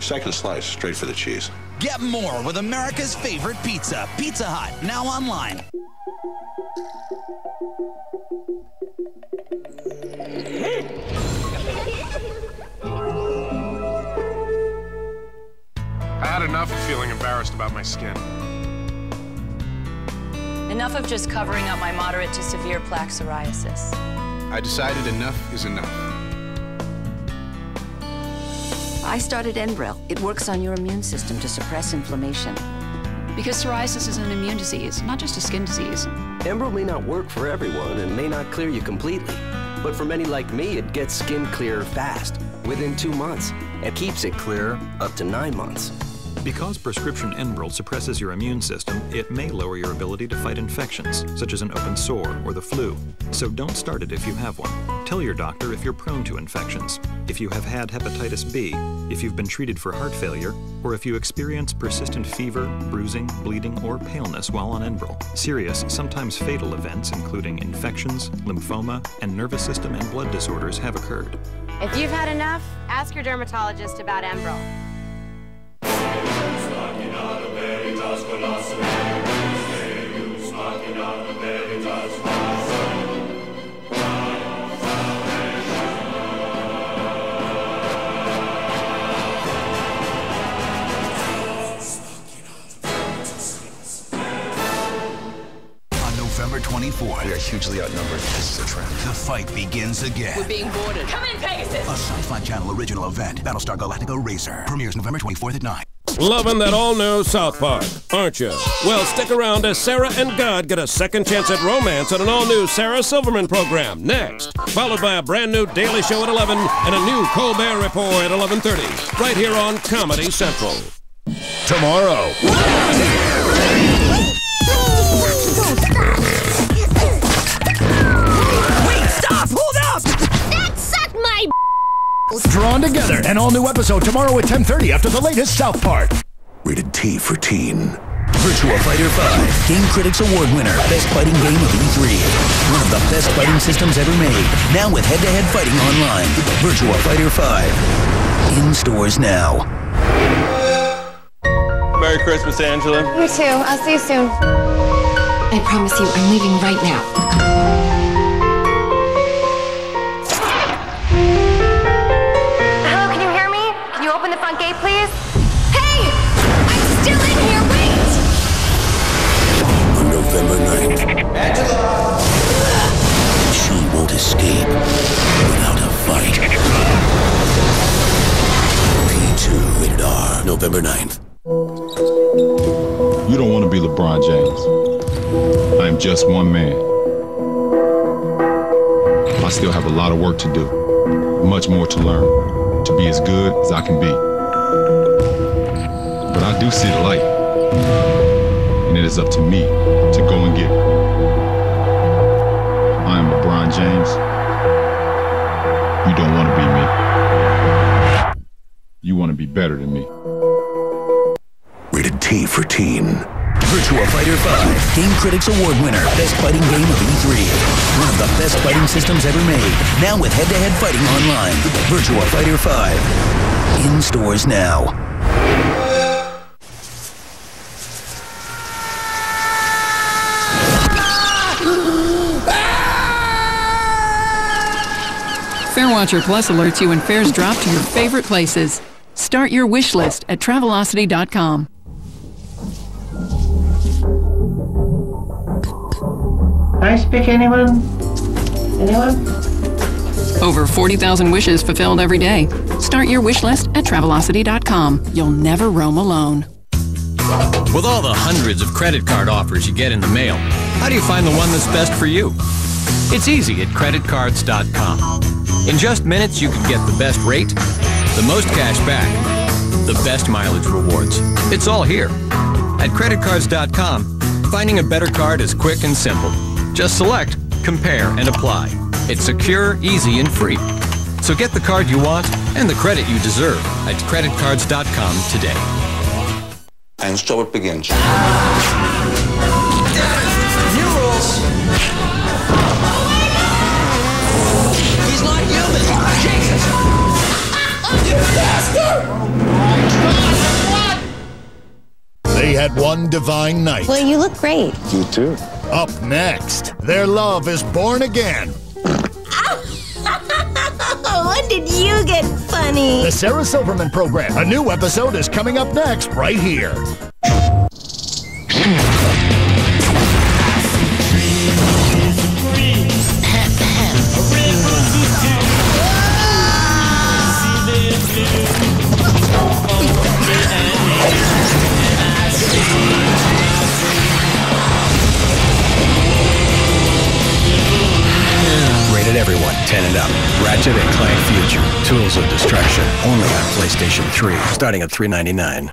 Second slice, straight for the cheese. Get more with America's favorite pizza, Pizza Hut, now online. I had enough of feeling embarrassed about my skin. Enough of just covering up my moderate to severe plaque psoriasis. I decided enough is enough. I started Enbrel. It works on your immune system to suppress inflammation. Because psoriasis is an immune disease, not just a skin disease. Enbrel may not work for everyone and may not clear you completely. But for many like me, it gets skin clearer fast, within 2 months, and keeps it clearer up to 9 months. Because prescription Enbrel suppresses your immune system, it may lower your ability to fight infections, such as an open sore or the flu. So don't start it if you have one. Tell your doctor if you're prone to infections, if you have had hepatitis B, if you've been treated for heart failure, or if you experience persistent fever, bruising, bleeding, or paleness while on Enbrel. Serious, sometimes fatal events, including infections, lymphoma, and nervous system and blood disorders have occurred. If you've had enough, ask your dermatologist about Enbrel. We are hugely outnumbered. This is a trend. The fight begins again. We're being boarded. Come in, Pegasus! A Sci-Fi Channel original event, Battlestar Galactica Razor, premieres November 24th at 9. Loving that all-new South Park, aren't you? Well, stick around as Sarah and God get a second chance at romance on an all-new Sarah Silverman program next, followed by a brand-new Daily Show at 11 and a new Colbert Report at 11:30, right here on Comedy Central. Tomorrow. Drawn Together, an all-new episode tomorrow at 10:30 after the latest South Park. Rated T for teen. Virtua Fighter 5, Game Critics Award winner, best fighting game of E3. One of the best fighting systems ever made. Now with head-to-head fighting online. Virtua Fighter 5. in stores now. Merry Christmas, Angela. You too. I'll see you soon. I promise you, I'm leaving right now. Angela! She won't escape without a fight. P2 rated R, November 9th. You don't want to be LeBron James. I'm just one man. I still have a lot of work to do, much more to learn, to be as good as I can be. But I do see the light. And it is up to me to go and get it. I am LeBron James. You don't want to be me. You want to be better than me. Rated T for Teen. Virtua Fighter 5, Game Critics Award winner, best fighting game of E3. One of the best fighting systems ever made. Now with head-to-head fighting online. Virtua Fighter 5, in stores now. FairWatcher Plus alerts you when fares drop to your favorite places. Start your wish list at Travelocity.com. Can I speak to anyone? Anyone? Over 40,000 wishes fulfilled every day. Start your wish list at Travelocity.com. You'll never roam alone. With all the hundreds of credit card offers you get in the mail, how do you find the one that's best for you? It's easy at creditcards.com. In just minutes, you can get the best rate, the most cash back, the best mileage rewards. It's all here. At creditcards.com, finding a better card is quick and simple. Just select, compare, and apply. It's secure, easy, and free. So get the card you want and the credit you deserve at creditcards.com today. And so it begins. They had one divine night. Well, you look great. You too. Up next, their love is born again. When did you get funny? The Sarah Silverman Program. A new episode is coming up next right here. Rated everyone, 10 and up. Ratchet and Clank Future, Tools of Destruction. Only on PlayStation 3, starting at $3.99.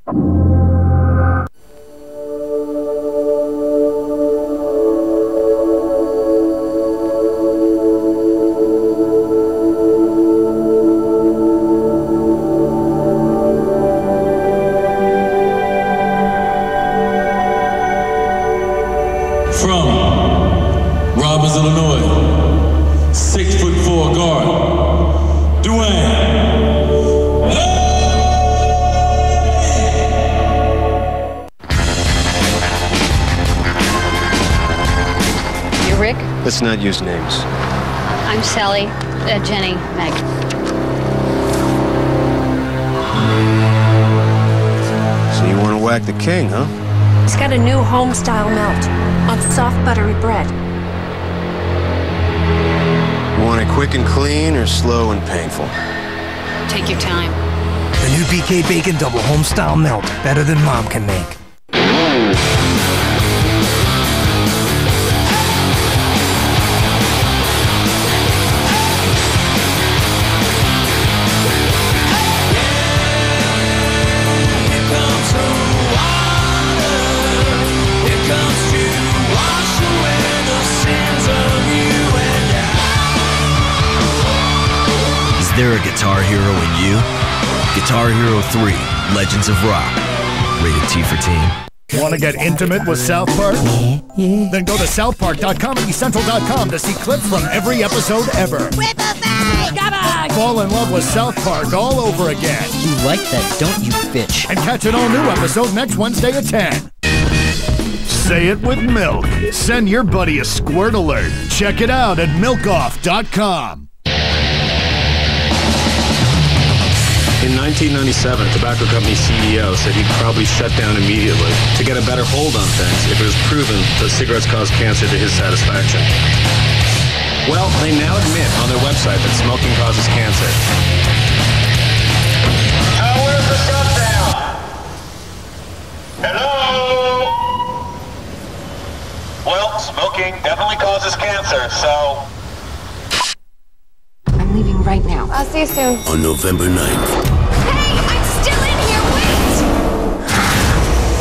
Let's not use names. I'm Sally, Jenny, Meg. So you want to whack the king, huh? He's got a new home-style melt on soft, buttery bread. You want it quick and clean or slow and painful? Take your time. The new BK Bacon Double Home-Style Melt, better than Mom can make. Is there a Guitar Hero in you? Guitar Hero 3, Legends of Rock. Rated T for Teen. Want to get intimate with South Park? Then go to southpark.com and ecentral.com to see clips from every episode ever. With a bang! Fall in love with South Park all over again. You like that, don't you, bitch? And catch an all-new episode next Wednesday at 10. Say it with milk. Send your buddy a squirt alert. Check it out at milkoff.com. In 1997, tobacco company CEO said he'd probably shut down immediately to get a better hold on things if it was proven that cigarettes caused cancer to his satisfaction. Well, they now admit on their website that smoking causes cancer. Where's the shutdown? Hello? Well, smoking definitely causes cancer, so... I'm leaving right now. I'll see you soon. On November 9th. Hey, I'm still in here, wait!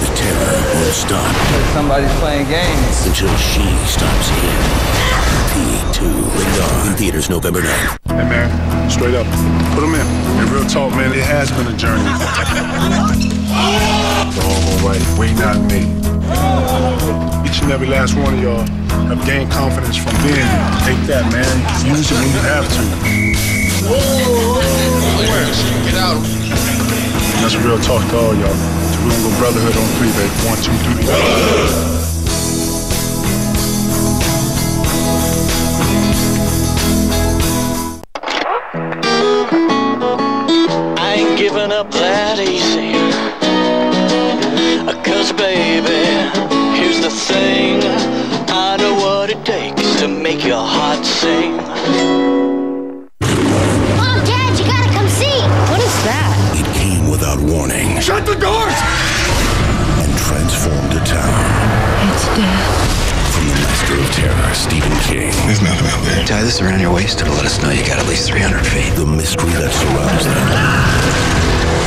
The terror won't stop. Somebody's playing games. Until she stops him. P2. In theaters November 9th. Hey, man, straight up. Put him in. And real talk, man, it has been a journey. The normal way. We not me. Each and every last one of y'all have gained confidence from being here. Take that, man. Use it when you have to. Get out. That's a real talk to all y'all. It's real brotherhood on 3, babe. 1, 2, 3. I ain't giving up that easy. 'Cause baby, here's the thing. I know what it takes to make your heart sing. Mom, Dad, you gotta come see! What is that? It came without warning. Shut the doors! And transformed a town. It's death. From the master of terror, Stephen King. There's nothing out there. Tie this around your waist to let us know you got at least 300 feet. The mystery that surrounds them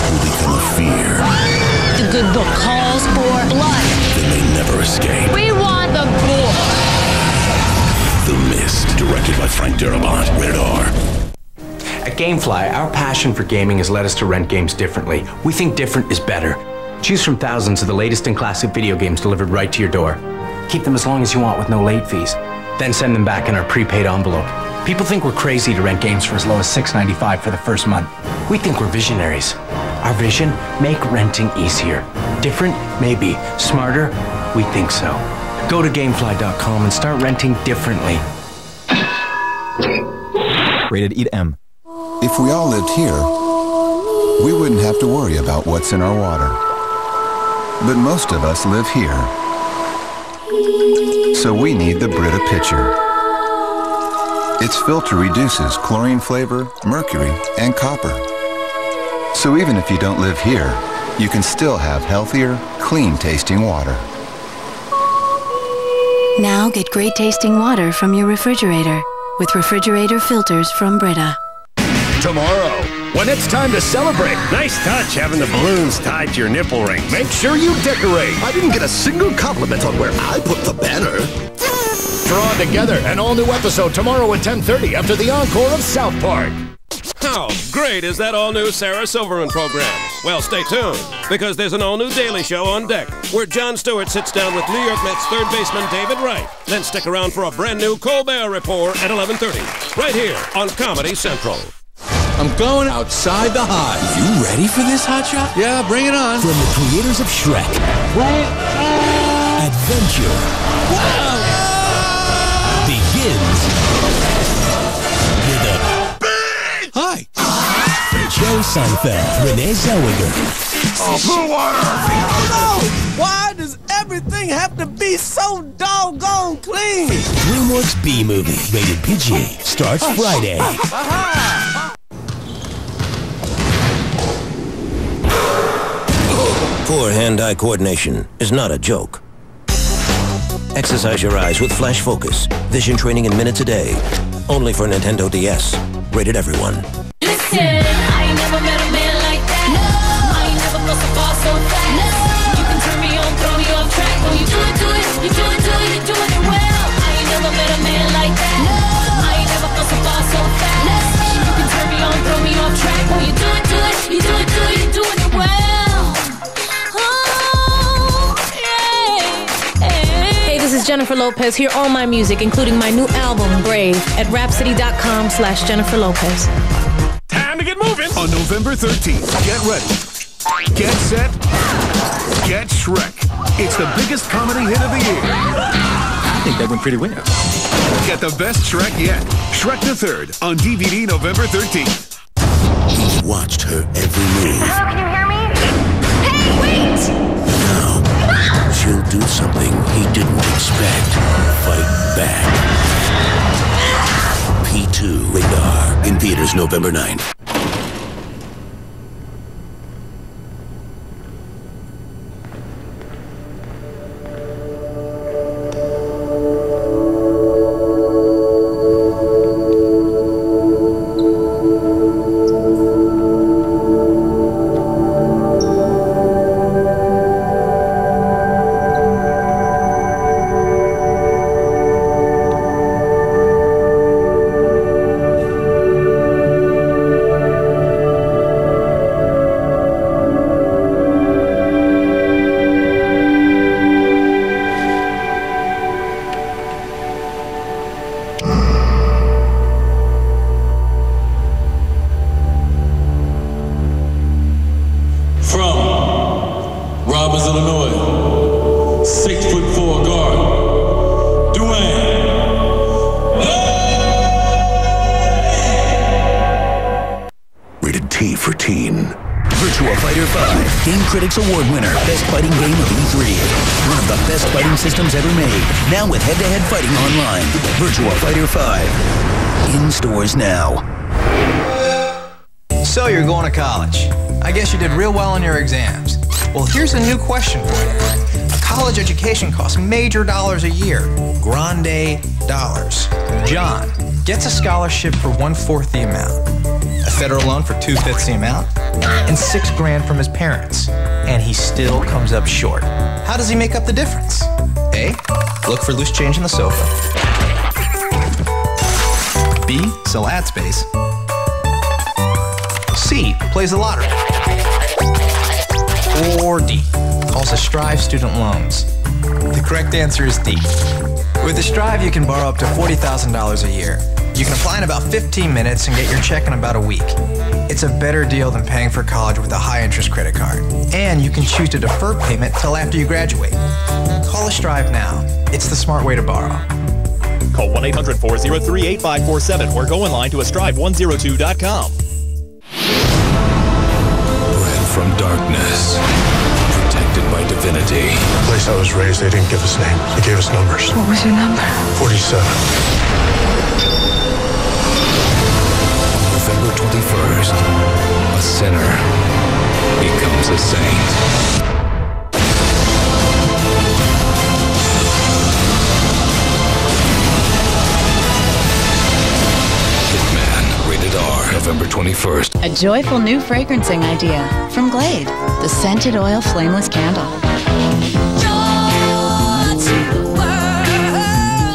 will become a fear. The good book calls for blood. Then they never escape. We want the gore. The Mist, directed by Frank Darabont. Rated R. At GameFly, our passion for gaming has led us to rent games differently. We think different is better. Choose from thousands of the latest and classic video games delivered right to your door. Keep them as long as you want with no late fees. Then send them back in our prepaid envelope. People think we're crazy to rent games for as low as $6.95 for the first month. We think we're visionaries. Our vision, make renting easier. Different, maybe. Smarter, we think so. Go to GameFly.com and start renting differently. Rated M. If we all lived here, we wouldn't have to worry about what's in our water. But most of us live here. So we need the Brita pitcher. Its filter reduces chlorine flavor, mercury, and copper. So even if you don't live here, you can still have healthier, clean-tasting water. Now get great-tasting water from your refrigerator with refrigerator filters from Brita. Tomorrow, when it's time to celebrate. Nice touch having the balloons tied to your nipple ring. Make sure you decorate. I didn't get a single compliment on where I put the banner. Drawn Together, an all-new episode tomorrow at 10:30 after the encore of South Park. How great is that all-new Sarah Silverman program? Well, stay tuned, because there's an all-new Daily Show on deck, where Jon Stewart sits down with New York Mets third baseman David Wright. Then stick around for a brand-new Colbert Report at 11:30, right here on Comedy Central. I'm going outside the hive. You ready for this, hotshot? Yeah, bring it on. From the creators of Shrek. Adventure. Wow! Begins with a bang! Hi! Joe Seinfeld, Renee Zellweger. Oh, blue water! Oh, no! Why does everything have to be so doggone clean? DreamWorks B-Movie, rated PG, starts Friday. Poor hand-eye coordination is not a joke. Exercise your eyes with Flash Focus. Vision training in minutes a day. Only for Nintendo DS. Rated everyone. Listen, I ain't never met a man like that. No. I ain't never felt so far so fast. No. You can turn me on, throw me off track. When you do it well. I ain't never met a man like that. No. I ain't never felt so far so fast. No. You can turn me on, throw me off track. When you do it well. Oh, yeah. Jennifer Lopez. Hear all my music, including my new album, Brave, at Rhapsody.com/Jennifer Lopez. Time to get moving. On November 13th, get ready, get set, get Shrek. It's the biggest comedy hit of the year. I think that went pretty well. Get the best Shrek yet. Shrek the Third on DVD November 13th. He's watched her every move. Hello, can you hear me? Hey, wait! Now, she'll do something he didn't expect. Fight back. P2 radar in theaters November 9th. Virtua Fighter 5, Game Critics Award winner, best fighting game of E3. One of the best fighting systems ever made, now with head-to-head fighting online. Virtua Fighter 5, in stores now. So you're going to college. I guess you did real well on your exams. Well, here's a new question for you. A college education costs major dollars a year. Grande dollars. John gets a scholarship for 1/4 the amount, a federal loan for 2/5 the amount, and $6,000 from his parents, and he still comes up short. How does he make up the difference? A, look for loose change on the sofa. B, sell ad space. C, plays the lottery. Or D, calls a Strive student loans. The correct answer is D. With the Strive, you can borrow up to $40,000 a year. You can apply in about 15 minutes and get your check in about a week. It's a better deal than paying for college with a high-interest credit card. And you can choose to defer payment till after you graduate. Call a Strive now. It's the smart way to borrow. Call 1-800-403-8547 or go online to astrive102.com. Ran from darkness, protected by divinity. The place I was raised, they didn't give us names. They gave us numbers. What was your number? 47. November 21st, a sinner becomes a saint. Hitman, rated R, November 21st. A joyful new fragrancing idea from Glade, the scented oil flameless candle.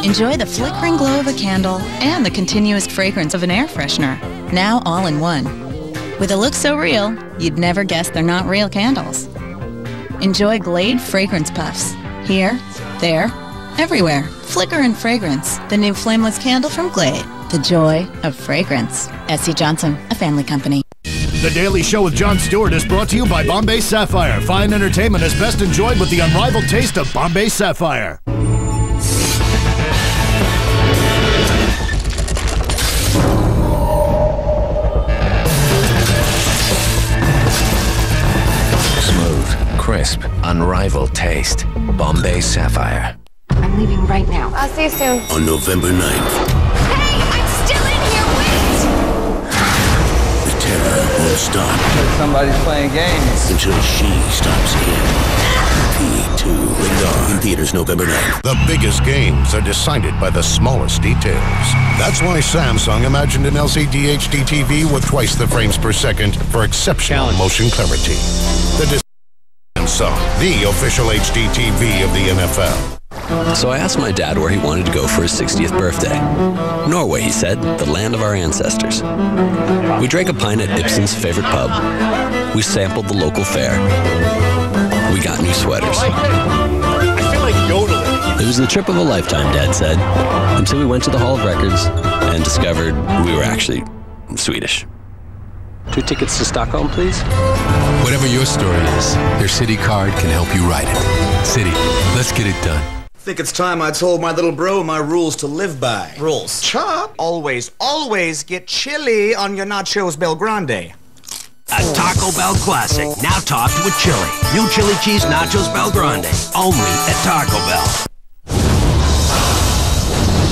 Enjoy the flickering glow of a candle and the continuous fragrance of an air freshener. Now all in one. With a look so real, you'd never guess they're not real candles. Enjoy Glade Fragrance Puffs. Here, there, everywhere. Flicker and fragrance. The new flameless candle from Glade. The joy of fragrance. S.C. Johnson, a family company. The Daily Show with Jon Stewart is brought to you by Bombay Sapphire. Fine entertainment is best enjoyed with the unrivaled taste of Bombay Sapphire. Crisp, unrivaled taste. Bombay Sapphire. I'm leaving right now. I'll see you soon. On November 9th. Hey, I'm still in here, wait! The terror won't stop. Somebody's playing games. Until she stops him. P2 radar in theaters November 9th. The biggest games are decided by the smallest details. That's why Samsung imagined an LCD HD TV with 2x the frames per second for exceptional motion clarity. The official HD TV of the NFL. So I asked my dad where he wanted to go for his 60th birthday. Norway, he said, the land of our ancestors. We drank a pint at Ibsen's favorite pub. We sampled the local fare. We got new sweaters. I feel like yodeling. It was the trip of a lifetime, Dad said, until we went to the Hall of Records and discovered we were actually Swedish. 2 tickets to Stockholm, please. Whatever your story is, your Citi card can help you write it. Citi, let's get it done. I think it's time I told my little bro my rules to live by. Rules. Chop. Always, always get chili on your nachos Belgrande. A Taco Bell classic, now topped with chili. New chili cheese nachos Belgrande, only at Taco Bell.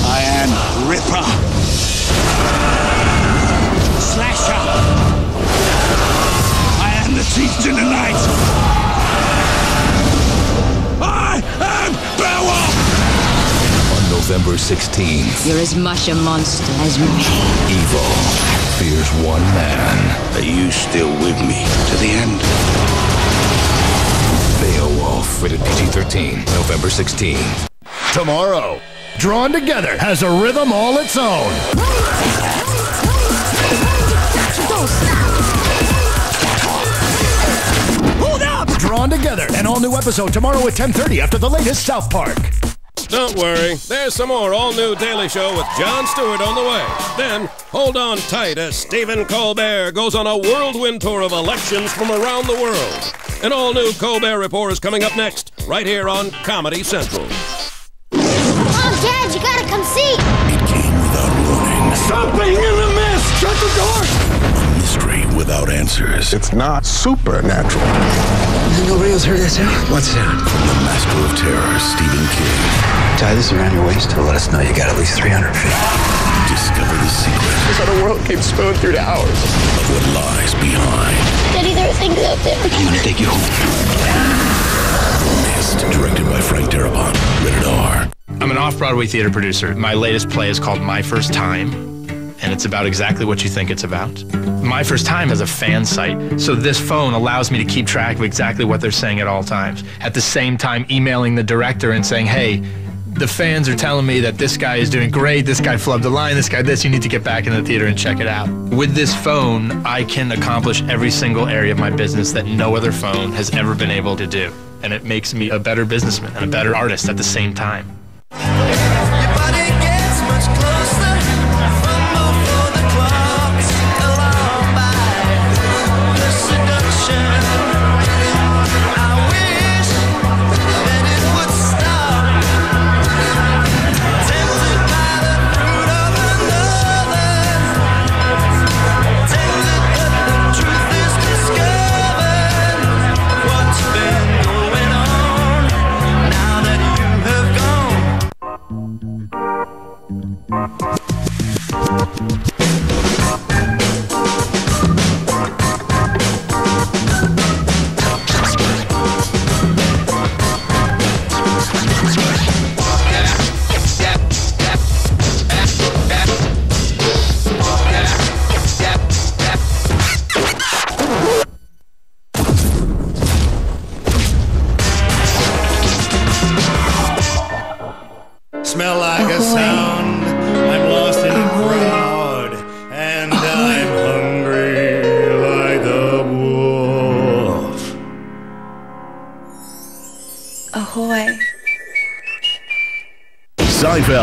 I am Ripper. Slasher. I am the thief in the night. November 16th. You're as much a monster as me. Evil fears one man. Are you still with me to the end? Beowulf, rated PG-13, November 16th. Tomorrow, Drawn Together has a rhythm all its own. Hold up! Drawn Together, an all-new episode tomorrow at 10:30 after the latest South Park. Don't worry, there's some more all-new Daily Show with Jon Stewart on the way. Then, hold on tight as Stephen Colbert goes on a whirlwind tour of elections from around the world. An all-new Colbert Report is coming up next, right here on Comedy Central. Mom, Dad, you gotta come see! It came without warning. Something in the mist! Shut the door! A mystery without answers. It's not supernatural. Nobody else heard that sound? What sound? From the master of terror, Stephen King. Tie this around your waist to let us know you got at least 300 feet. Discover the secret. This other world came spilling through to ours. Of what lies behind. Daddy, there are things out there. I'm gonna take you home. The Mist, directed by Frank Darabont. Rated R. I'm an off-Broadway theater producer. My latest play is called My First Time. And it's about exactly what you think it's about. My First Time is a fan site, so this phone allows me to keep track of exactly what they're saying at all times. At the same time, emailing the director and saying, hey, the fans are telling me that this guy is doing great, this guy flubbed a line, this guy this, you need to get back in the theater and check it out. With this phone, I can accomplish every single area of my business that no other phone has ever been able to do. And it makes me a better businessman and a better artist at the same time.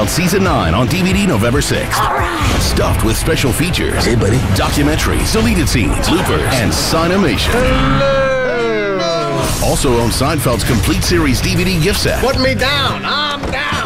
Season 9 on DVD November 6th. All right. Stuffed with special features. Hey, buddy. Documentaries, deleted scenes, bloopers, and Signimation. Hello. Also on Seinfeld's complete series DVD gift set. Put me down. I'm down.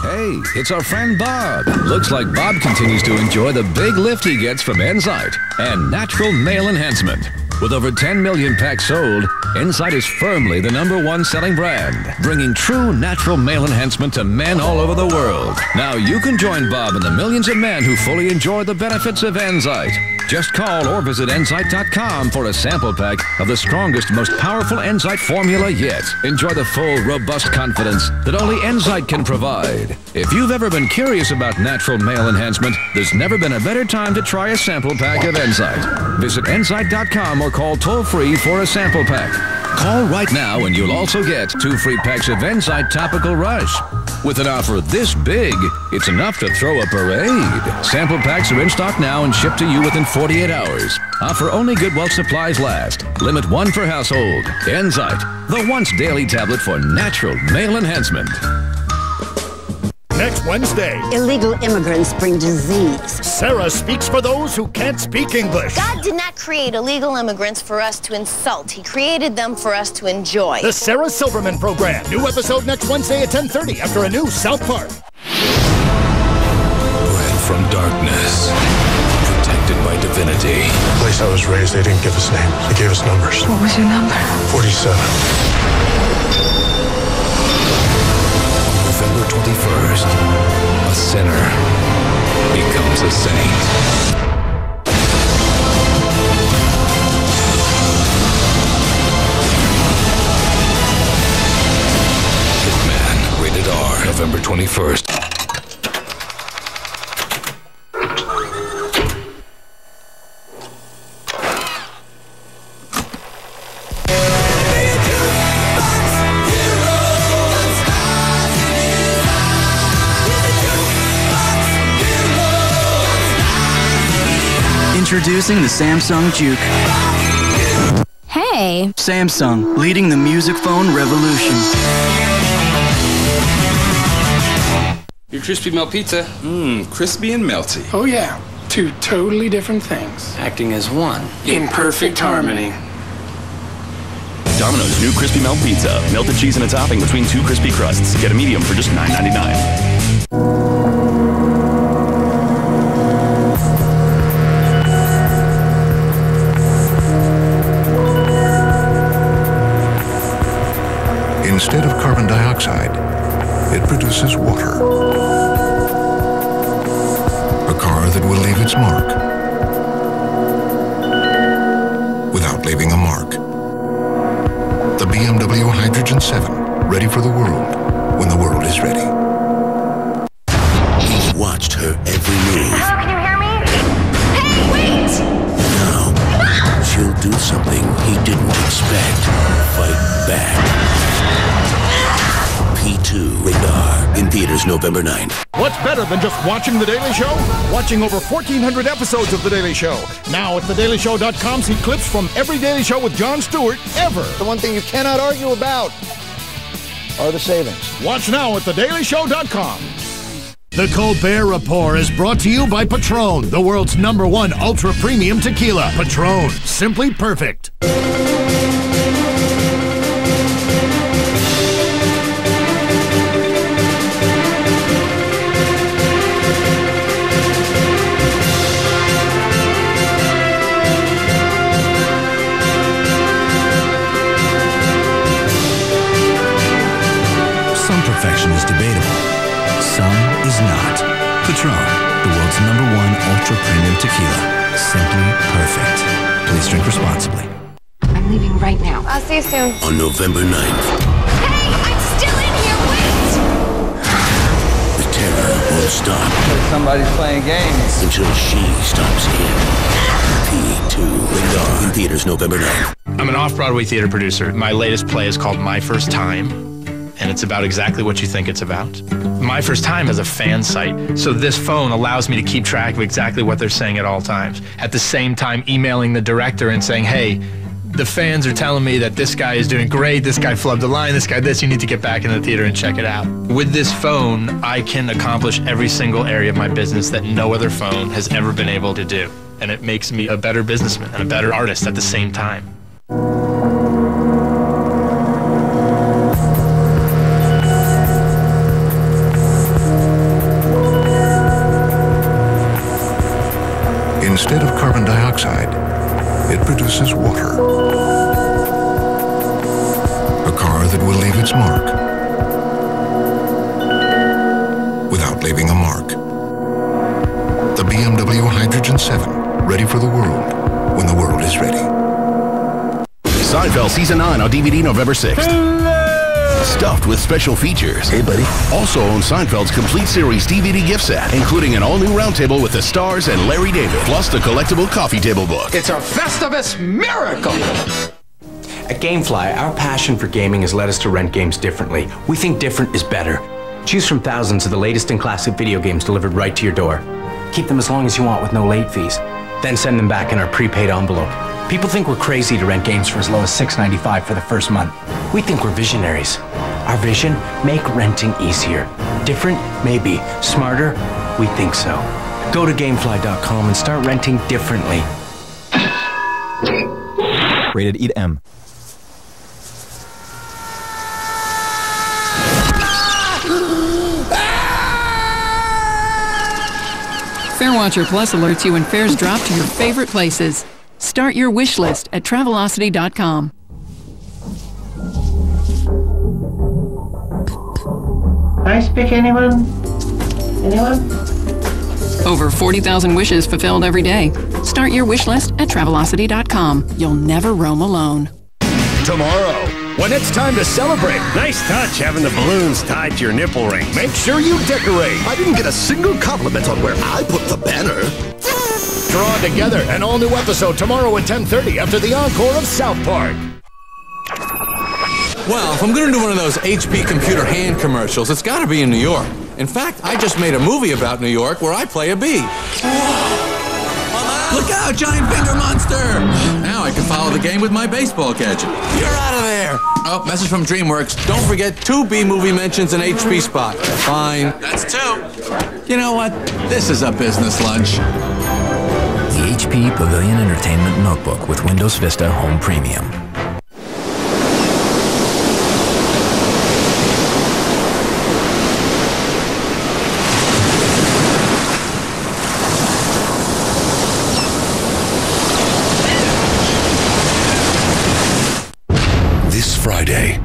Hey, it's our friend Bob. Looks like Bob continues to enjoy the big lift he gets from Enzyte and natural male enhancement. With over 10 million packs sold, Enzyte is firmly the #1 selling brand, bringing true natural male enhancement to men all over the world. Now you can join Bob and the millions of men who fully enjoy the benefits of Enzyte. Just call or visit Enzyte.com for a sample pack of the strongest, most powerful Enzyte formula yet. Enjoy the full, robust confidence that only Enzyte can provide. If you've ever been curious about natural male enhancement, there's never been a better time to try a sample pack of Enzyte. Visit Enzyte.com or call toll-free for a sample pack. Call right now and you'll also get 2 free packs of Enzyte Topical Rush. With an offer this big, it's enough to throw a parade. Sample packs are in stock now and shipped to you within 48 hours. Offer only good while supplies last. Limit 1 per household. Enzyte, the once daily tablet for natural male enhancement. next Wednesday. Illegal immigrants bring disease. Sarah speaks for those who can't speak English. God did not create illegal immigrants for us to insult. He created them for us to enjoy. The Sarah Silverman Program. New episode next Wednesday at 10:30 after a new South Park. Bred from darkness, protected by divinity. The place I was raised, they didn't give us names. They gave us numbers. What was your number? 47. November 21st, a sinner becomes a saint. Hitman, rated R, November 21st. Introducing the Samsung Juke. Hey! Samsung, leading the music phone revolution. Your crispy melt pizza. Mmm, crispy and melty. Oh yeah, two totally different things. Acting as one. In perfect harmony. Domino's new crispy melt pizza. Melted cheese and a topping between two crispy crusts. Get a medium for just $9.99. Instead of carbon dioxide, it produces water. A car that will leave its mark without leaving a mark. The BMW Hydrogen 7, ready for the world when the world is ready. He's watched her every move. Hello, can you hear me? Hey, wait! Now, she'll do something he didn't expect. Fight back. P2 radar in theaters November 9th. What's better than just watching The Daily Show? Watching over 1,400 episodes of The Daily Show. Now at thedailyshow.com, see clips from every Daily Show with Jon Stewart ever. The one thing you cannot argue about are the savings. Watch now at thedailyshow.com. The Colbert Report is brought to you by Patron, the world's #1 ultra-premium tequila. Patron, simply perfect. Perfection is debatable. Some is not. Patron, the world's #1 ultra-premium tequila. Simply perfect. Please drink responsibly. I'm leaving right now. I'll see you soon. On November 9th. Hey, I'm still in here. Wait! The terror won't stop. Somebody's playing games. Until she stops him. P2 radar in theaters November 9th. I'm an off-Broadway theater producer. My latest play is called My First Time. And it's about exactly what you think it's about. My First Time is a fan site, so this phone allows me to keep track of exactly what they're saying at all times. At the same time, emailing the director and saying, hey, the fans are telling me that this guy is doing great, this guy flubbed a line, this guy this, you need to get back in the theater and check it out. With this phone, I can accomplish every single area of my business that no other phone has ever been able to do. And it makes me a better businessman and a better artist at the same time. Instead of carbon dioxide, it produces water. A car that will leave its mark without leaving a mark. The BMW Hydrogen 7, ready for the world when the world is ready. Seinfeld Season 9 on DVD November 6th. Hello! Stuffed with special features. Hey, buddy. Also on Seinfeld's complete series DVD gift set, including an all-new roundtable with the stars and Larry David, plus the collectible coffee table book. It's a Festivus miracle! At Gamefly, our passion for gaming has led us to rent games differently. We think different is better. Choose from thousands of the latest and classic video games delivered right to your door. Keep them as long as you want with no late fees. Then send them back in our prepaid envelope. People think we're crazy to rent games for as low as $6.95 for the first month. We think we're visionaries. Our vision, make renting easier. Different? Maybe. Smarter? We think so. Go to Gamefly.com and start renting differently. Rated E-M. FairWatcher Plus alerts you when fares drop to your favorite places. Start your wish list at Travelocity.com. Can I pick anyone? Anyone? Over 40,000 wishes fulfilled every day. Start your wish list at Travelocity.com. You'll never roam alone. Tomorrow, when it's time to celebrate. Nice touch having the balloons tied to your nipple ring. Make sure you decorate. I didn't get a single compliment on where I put the banner. Drawn Together, an all-new episode tomorrow at 10:30 after the encore of South Park. Well, if I'm going to do one of those HP computer hand commercials, it's got to be in New York. In fact, I just made a movie about New York where I play a bee. Whoa. Look out, giant finger monster! I can follow the game with my baseball gadget. You're out of there! Oh, message from DreamWorks. Don't forget 2 B-movie mentions and HP spot. Fine. That's 2. You know what? This is a business lunch. The HP Pavilion Entertainment Notebook with Windows Vista Home Premium. Friday,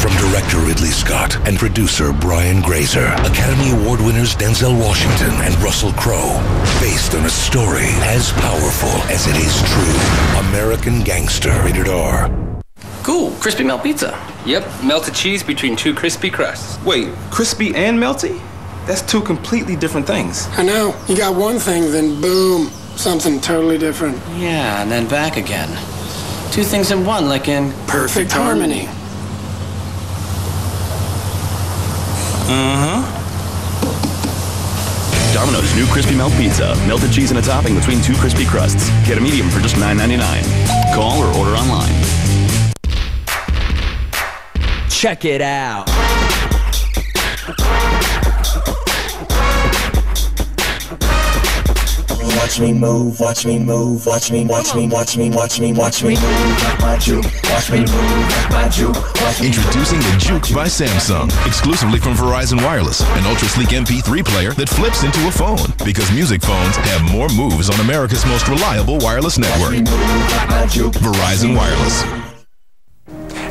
from director Ridley Scott and producer Brian Grazer, Academy Award winners Denzel Washington and Russell Crowe, based on a story as powerful as it is true. American Gangster, rated R. Cool, crispy melt pizza. Yep, melted cheese between 2 crispy crusts. Wait, crispy and melty? That's 2 completely different things. I know, you got one thing, then boom, something totally different. Yeah, and then back again. 2 things in one, like in perfect harmony. Domino's new crispy melt pizza. Melted cheese and a topping between 2 crispy crusts. Get a medium for just $9.99. Call or order online. Check it out. Watch me move, watch me move, watch me, watch me, watch me, watch me, watch me move, like my juke, watch me move, like my juke. Introducing the Juke by Samsung, exclusively from Verizon Wireless, an ultra-sleek MP3 player that flips into a phone, because music phones have more moves on America's most reliable wireless network. Verizon Wireless.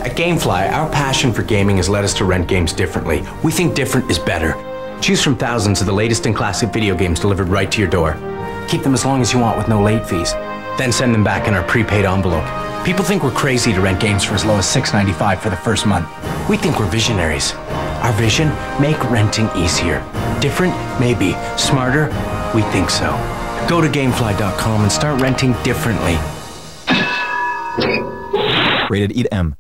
At Gamefly, our passion for gaming has led us to rent games differently. We think different is better. Choose from thousands of the latest and classic video games delivered right to your door. Keep them as long as you want with no late fees. Then send them back in our prepaid envelope. People think we're crazy to rent games for as low as $6.95 for the first month. We think we're visionaries. Our vision? Make renting easier. Different? Maybe. Smarter? We think so. Go to Gamefly.com and start renting differently. Rated E-M.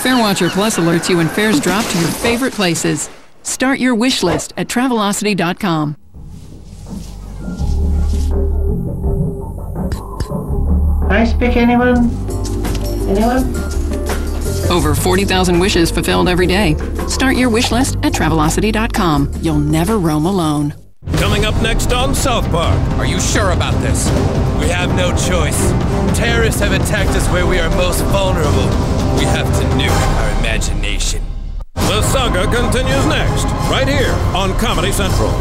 FairWatcher Plus alerts you when fares drop to your favorite places. Start your wish list at Travelocity.com. Can I pick anyone? Anyone? Over 40,000 wishes fulfilled every day. Start your wish list at Travelocity.com. You'll never roam alone. Coming up next on South Park. Are you sure about this? We have no choice. Terrorists have attacked us where we are most vulnerable. We have to nuke our imagination. The saga continues next, right here on Comedy Central.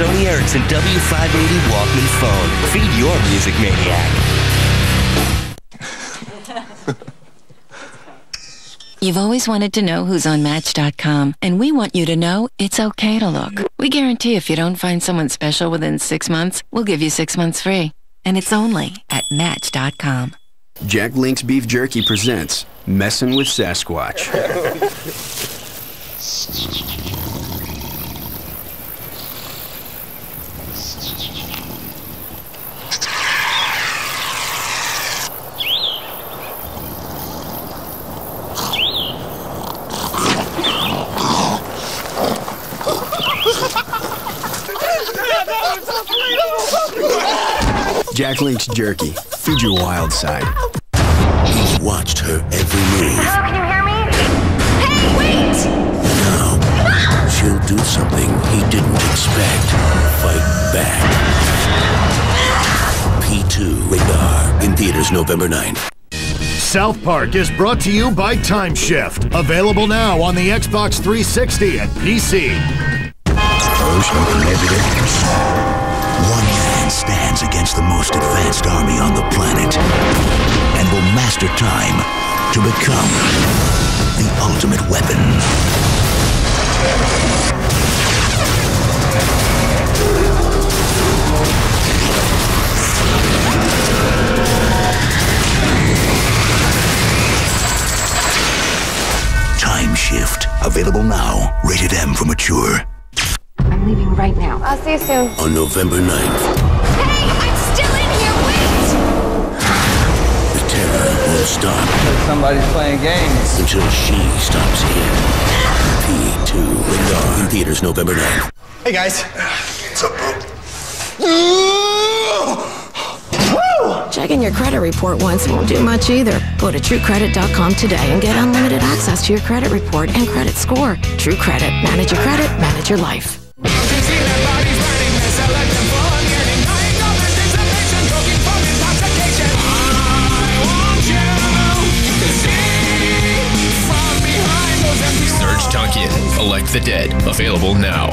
Sony Ericsson W580 Walkman phone. Feed your music maniac. You've always wanted to know who's on Match.com, and we want you to know it's okay to look. We guarantee if you don't find someone special within 6 months, we'll give you 6 months free. And it's only at Match.com. Jack Link's Beef Jerky presents Messin' with Sasquatch. Jack Link's Jerky. Feed your wild side. He's watched her every move. Hello, can you hear me? Hey, wait! Now, she'll do something he didn't expect. Fight back. P2 Radar. In theaters November 9th. South Park is brought to you by Time Shift. Available now on the Xbox 360 and PC. One hand stands against the most advanced army on the planet and will master time to become the ultimate weapon. Time Shift. Available now. Rated M for mature. I'm leaving right now. I'll see you soon. On November 9th. Hey, I'm still in here, wait! The terror won't stop. Somebody's playing games. Until she stops him. P2 Radar. In theaters November 9th. Hey, guys. What's up, bro? Checking your credit report once won't do much either. Go to TrueCredit.com today and get unlimited access to your credit report and credit score. True Credit. Manage your credit, manage your life. Elect the Dead. Available now.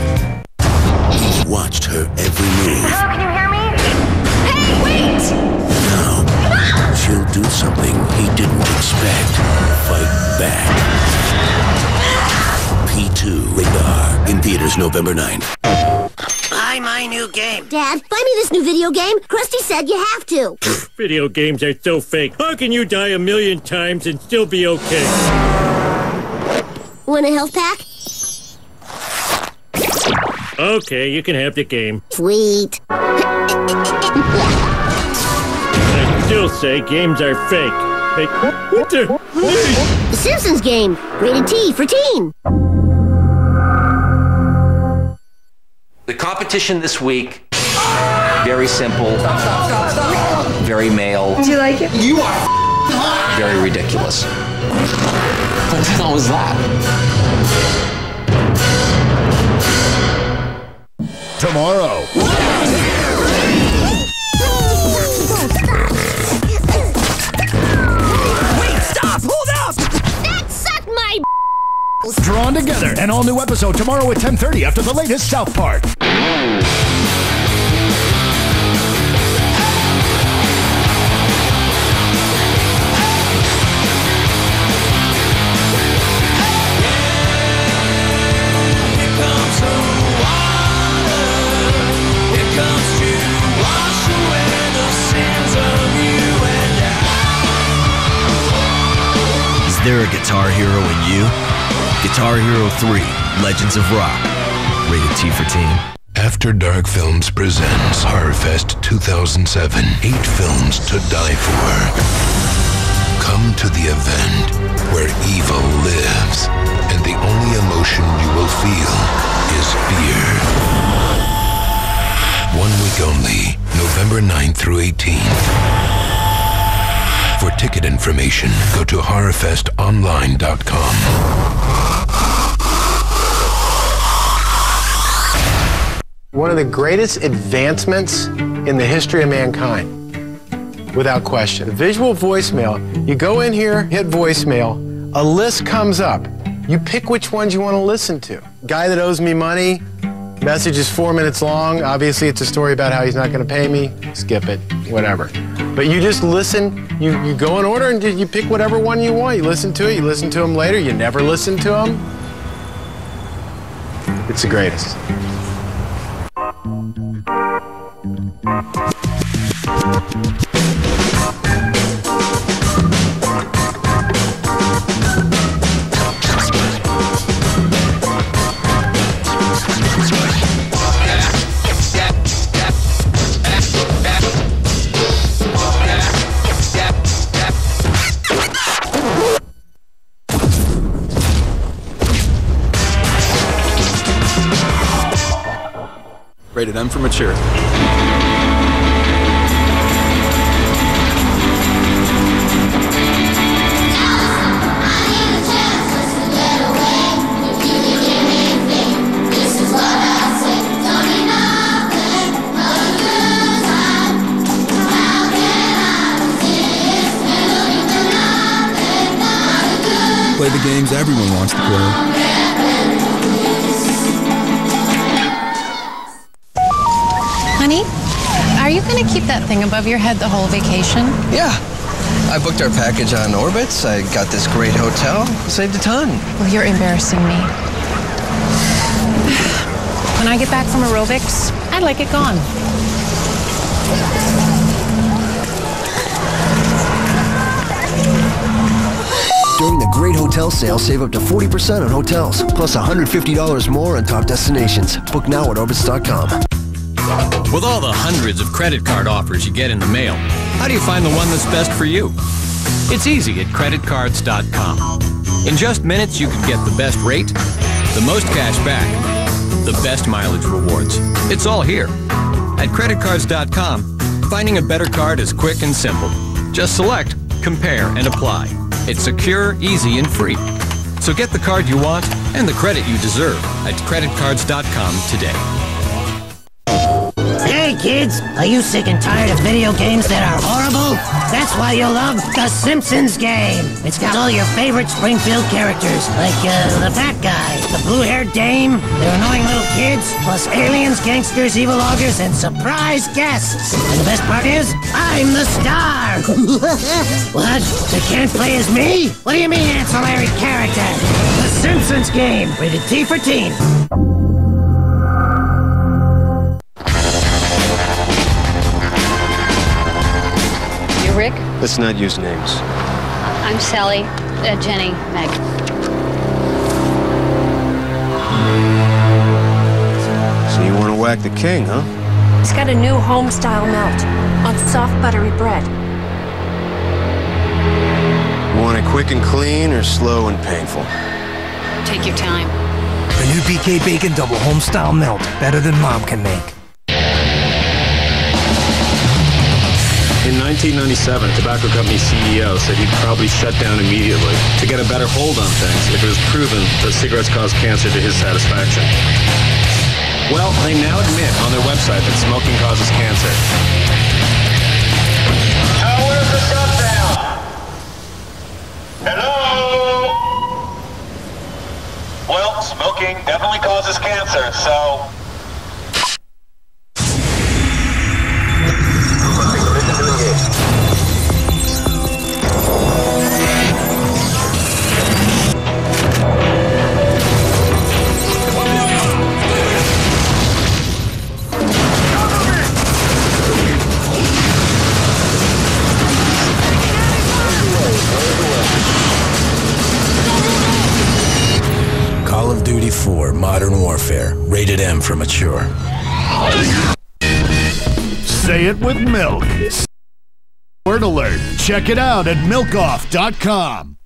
He's watched her every move. Hello, can you hear me? Hey, wait! Now, she'll do something he didn't expect. Fight back. P2 Radar. In theaters November 9th. Buy my new game. Dad, buy me this new video game. Krusty said you have to. Video games are so fake. How can you die a million times and still be okay? Want a health pack? Okay, you can have the game. Sweet. I still say games are fake. Hey, what the? The Simpsons game. Rated T for teen. The competition this week. Very simple. Stop. Very male. Do you like it? You are hot. Very ridiculous. What the hell was that? Tomorrow. Wait, stop! Hold up! That sucked my b****s. Drawn Together, an all-new episode tomorrow at 10:30 after the latest South Park. Is there a Guitar Hero in you? Guitar Hero 3 Legends of Rock. Rated T for teen. After Dark Films presents Horrorfest 2007. 8 films to die for. Come to the event where evil lives, and the only emotion you will feel is fear. 1 week only, November 9th through 18th. For ticket information, go to horrorfestonline.com. One of the greatest advancements in the history of mankind, without question. The visual voicemail. You go in here, hit voicemail, a list comes up. You pick which ones you want to listen to. Guy that owes me money, Message is 4 minutes long. Obviously, it's a story about how he's not going to pay me. Skip it, whatever. But you just listen. You go in order and you pick whatever one you want. You listen to it. You listen to him later. You never listen to him. It's the greatest. Rated M for mature. Play the games everyone wants to play. Are you going to keep that thing above your head the whole vacation? Yeah. I booked our package on Orbitz. I got this great hotel. Saved a ton. Well, you're embarrassing me. When I get back from aerobics, I'd like it gone. During the great hotel sale, save up to 40% on hotels, plus $150 more on top destinations. Book now at Orbitz.com. With all the hundreds of credit card offers you get in the mail, how do you find the one that's best for you? It's easy at creditcards.com. In just minutes, you can get the best rate, the most cash back, the best mileage rewards. It's all here. At creditcards.com, finding a better card is quick and simple. Just select, compare, and apply. It's secure, easy, and free. So get the card you want and the credit you deserve at creditcards.com today. Hey kids, are you sick and tired of video games that are horrible? That's why you love The Simpsons Game. It's got all your favorite Springfield characters, like the fat guy, the blue-haired dame, their annoying little kids, plus aliens, gangsters, evil augers, and surprise guests. And the best part is, I'm the star! What? They can't play as me? What do you mean, ancillary character? The Simpsons Game, rated T for teen. Rick? Let's not use names. I'm Sally, Jenny, Meg. So you want to whack the king, huh? He's got a new home-style melt on soft, buttery bread. You want it quick and clean or slow and painful? Take your time. A new BK Bacon Double Home-Style Melt, better than Mom can make. In 1997, tobacco company CEO said he'd probably shut down immediately to get a better hold on things if it was proven that cigarettes caused cancer to his satisfaction. Well, they now admit on their website that smoking causes cancer. Where's the shutdown? Hello? Well, smoking definitely causes cancer, so... Modern Warfare, rated M for mature. Say it with milk. Word alert. Check it out at milkoff.com.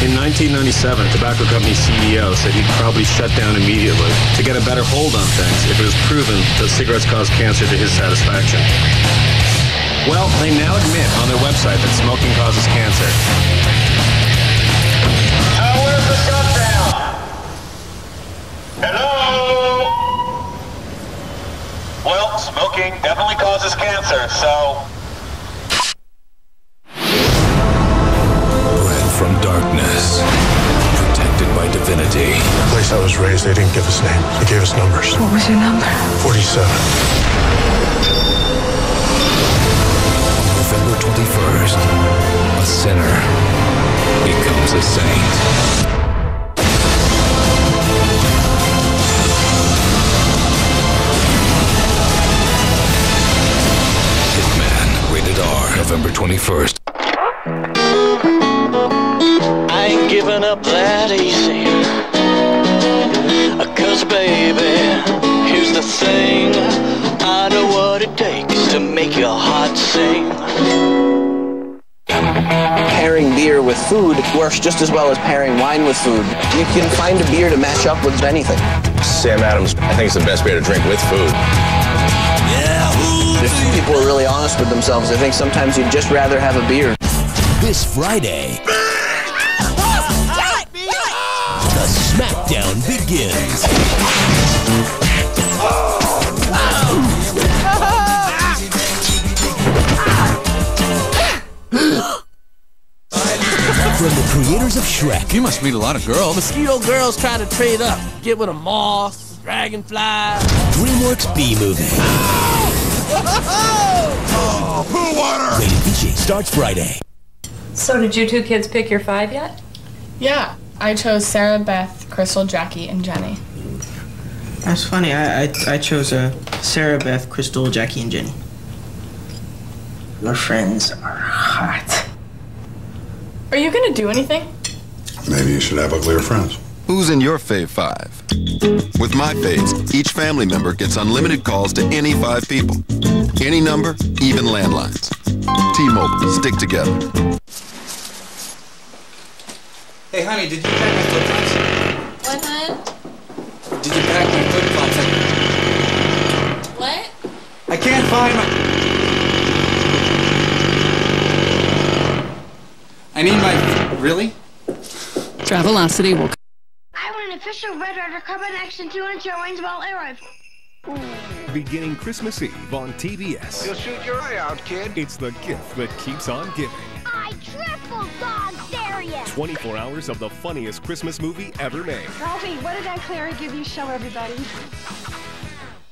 In 1997, tobacco company CEO said he'd probably shut down immediately to get a better hold on things if it was proven that cigarettes caused cancer to his satisfaction. Well, they now admit on their website that smoking causes cancer. Hello? Well, smoking definitely causes cancer, so... Bred from darkness, protected by divinity. Play place I was raised, they didn't give us names. They gave us numbers. What was your number? 47. On November 21st, a sinner becomes a saint. November 21st. I ain't giving up that easy. 'Cause baby, here's the thing. I know what it takes to make your heart sing. Pairing beer with food works just as well as pairing wine with food. You can find a beer to match up with anything. Sam Adams, I think it's the best beer to drink with food. If people are really honest with themselves, I think sometimes you'd just rather have a beer. This Friday, the Smackdown begins. From the creators of Shrek. You must meet a lot of girls. Mosquito girls try to trade up. Get with a moth, dragonfly. DreamWorks B-Movie. Oh, pool water! Rated PG starts Friday. So did you two kids pick your five yet? Yeah. I chose Sarah, Beth, Crystal, Jackie, and Jenny. That's funny. I chose Sarah, Beth, Crystal, Jackie, and Jenny. Your friends are hot. Are you going to do anything? Maybe you should have uglier friends. Who's in your fave five? With My Faves, each family member gets unlimited calls to any five people. Any number, even landlines. T-Mobile, stick together. Hey, honey, did you pack my flip flops? What, hon? Did you pack my flip flops? What? I can't find my... I need my... Really? Travelocity will... Official Red Rider Carbon Action 2-inch Wayne's Ball air rifle. Beginning Christmas Eve on TBS. You'll shoot your eye out, kid. It's the gift that keeps on giving. I triple dog dare you. 24 hours of the funniest Christmas movie ever made. Ralphie, what did Aunt Clara give you? Show everybody.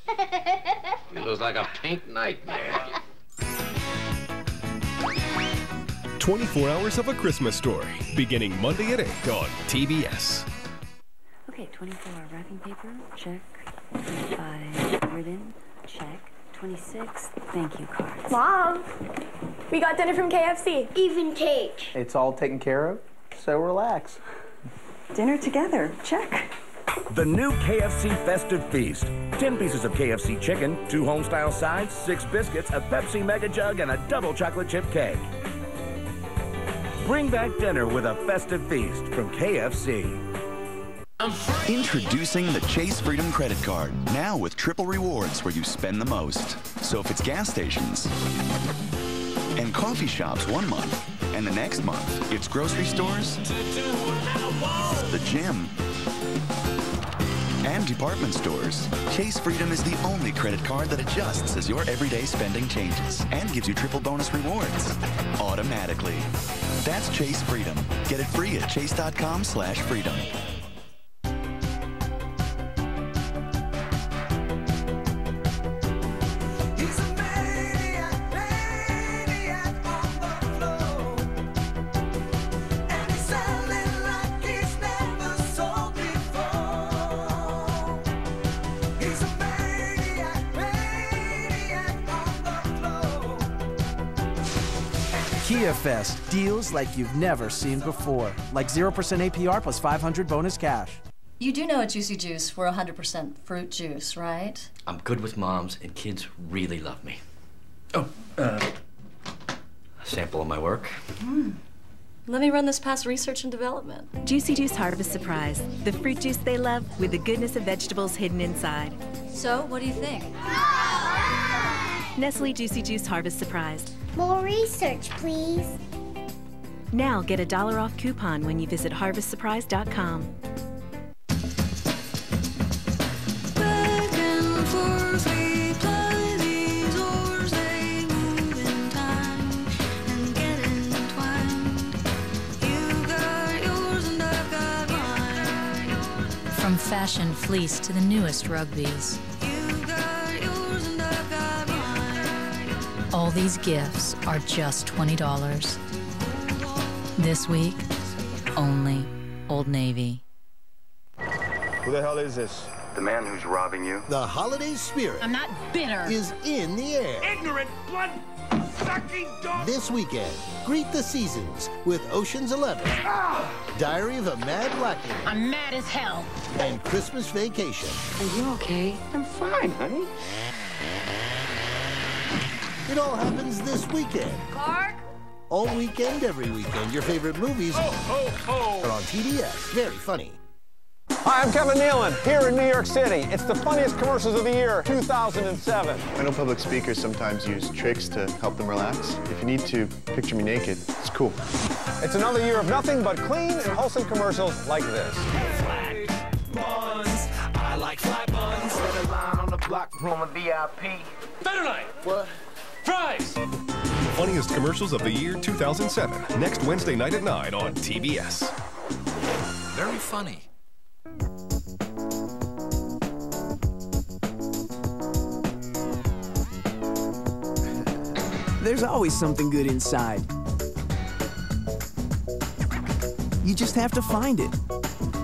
It was like a pink nightmare. 24 hours of a Christmas story. Beginning Monday at 8 on TBS. Okay, 24, wrapping paper, check, 25, ribbon, check, 26, thank you cards. Mom, we got dinner from KFC. Even cake. It's all taken care of, so relax. Dinner together, check. The new KFC Festive Feast. 10 pieces of KFC chicken, 2 home-style sides, 6 biscuits, a Pepsi Mega Jug, and a double chocolate chip cake. Bring back dinner with a Festive Feast from KFC. Introducing the Chase Freedom Credit Card, now with triple rewards where you spend the most. So if it's gas stations and coffee shops one month, and the next month it's grocery stores, the gym, and department stores, Chase Freedom is the only credit card that adjusts as your everyday spending changes and gives you triple bonus rewards automatically. That's Chase Freedom. Get it free at chase.com/freedom. Kia Fest, deals like you've never seen before. Like 0% APR plus 500 bonus cash. You do know at Juicy Juice, we're 100% fruit juice, right? I'm good with moms, and kids really love me. Oh, a sample of my work. Mm. Let me run this past research and development. Juicy Juice Harvest Surprise, the fruit juice they love with the goodness of vegetables hidden inside. So, what do you think? Nestle Juicy Juice Harvest Surprise. More research, please. Now get $1 off coupon when you visit harvestsurprise.com. From old-fashioned fleece to the newest rugbies. All these gifts are just $20. This week, only Old Navy. Who the hell is this? The man who's robbing you. The holiday spirit. I'm not bitter. Is in the air. Ignorant, blood-sucking dog. This weekend, greet the seasons with Ocean's 11. Ah! Diary of a Mad Blackie. I'm mad as hell. And Christmas Vacation. Are you okay? I'm fine, honey. It all happens this weekend. Clark? All weekend, every weekend, your favorite movies are on TBS. Very funny. Hi, I'm Kevin Nealon, here in New York City. It's the funniest commercials of the year, 2007. I know public speakers sometimes use tricks to help them relax. If you need to, picture me naked. It's cool. It's another year of nothing but clean and wholesome commercials like this. Flat buns. I like flat buns. Set a line on the block, room of VIP. Better night. What? Fries! Funniest commercials of the year 2007. Next Wednesday night at 9 on TBS. Very funny. There's always something good inside. You just have to find it.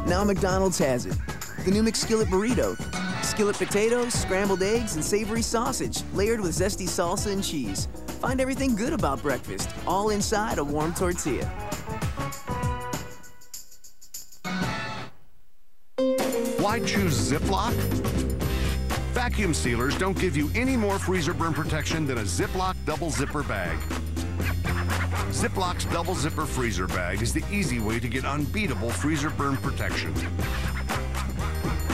Now McDonald's has it. The new McSkillet Burrito. Skillet potatoes, scrambled eggs, and savory sausage, layered with zesty salsa and cheese. Find everything good about breakfast, all inside a warm tortilla. Why choose Ziploc? Vacuum sealers don't give you any more freezer burn protection than a Ziploc double zipper bag. Ziploc's double zipper freezer bag is the easy way to get unbeatable freezer burn protection.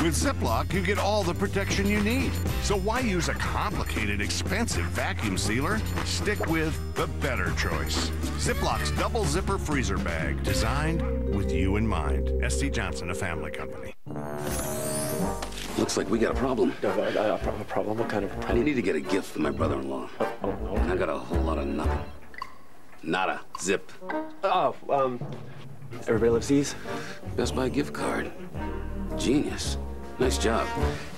With Ziploc, you get all the protection you need. So why use a complicated, expensive vacuum sealer? Stick with the better choice. Ziploc's double zipper freezer bag, designed with you in mind. SC Johnson, a family company. Looks like we got a problem. A problem? What kind of problem? I need to get a gift for my brother-in-law. Oh. And I got a whole lot of nothing. Nada. Zip. Everybody loves these? Best Buy gift card. Genius. Nice job.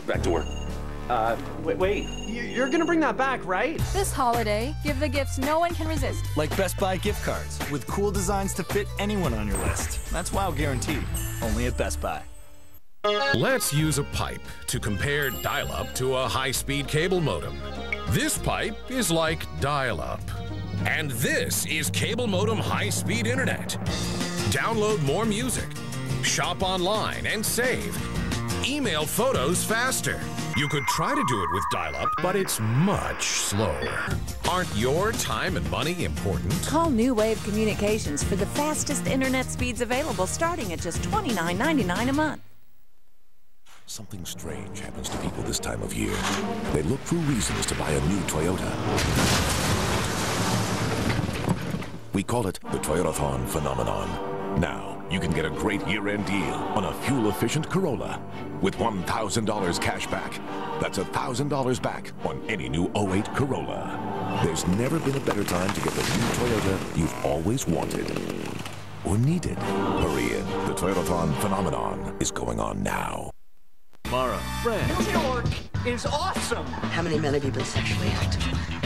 Back to work. Wait. You're gonna bring that back, right? This holiday, give the gifts no one can resist. Like Best Buy gift cards, with cool designs to fit anyone on your list. That's WOW guaranteed. Only at Best Buy. Let's use a pipe to compare dial-up to a high-speed cable modem. This pipe is like dial-up. And this is cable modem high-speed internet. Download more music. Shop online and save. Email photos faster. You could try to do it with dial-up, but it's much slower. Aren't your time and money important? Call New Wave Communications for the fastest internet speeds available, starting at just $29.99 a month. Something strange happens to people this time of year. They look for reasons to buy a new Toyota. We call it the Toyotathon phenomenon. Now, you can get a great year-end deal on a fuel-efficient Corolla with $1,000 cash back. That's $1,000 back on any new 08 Corolla. There's never been a better time to get the new Toyota you've always wanted or needed. Hurry in. The Toyotathon phenomenon is going on now. Mara, friend. New York is awesome. How many men have you been sexually active?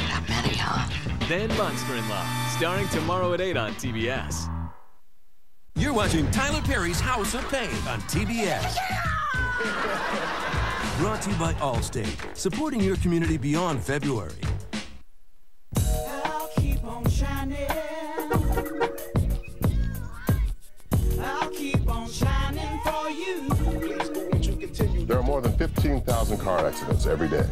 Not many, huh? Then Monster-in-Law, starring tomorrow at 8 on TBS. You're watching Tyler Perry's House of Pain on TBS. Yeah! Brought to you by Allstate, supporting your community beyond February. I'll keep on shining. I'll keep on shining for you. There are more than 15,000 car accidents every day.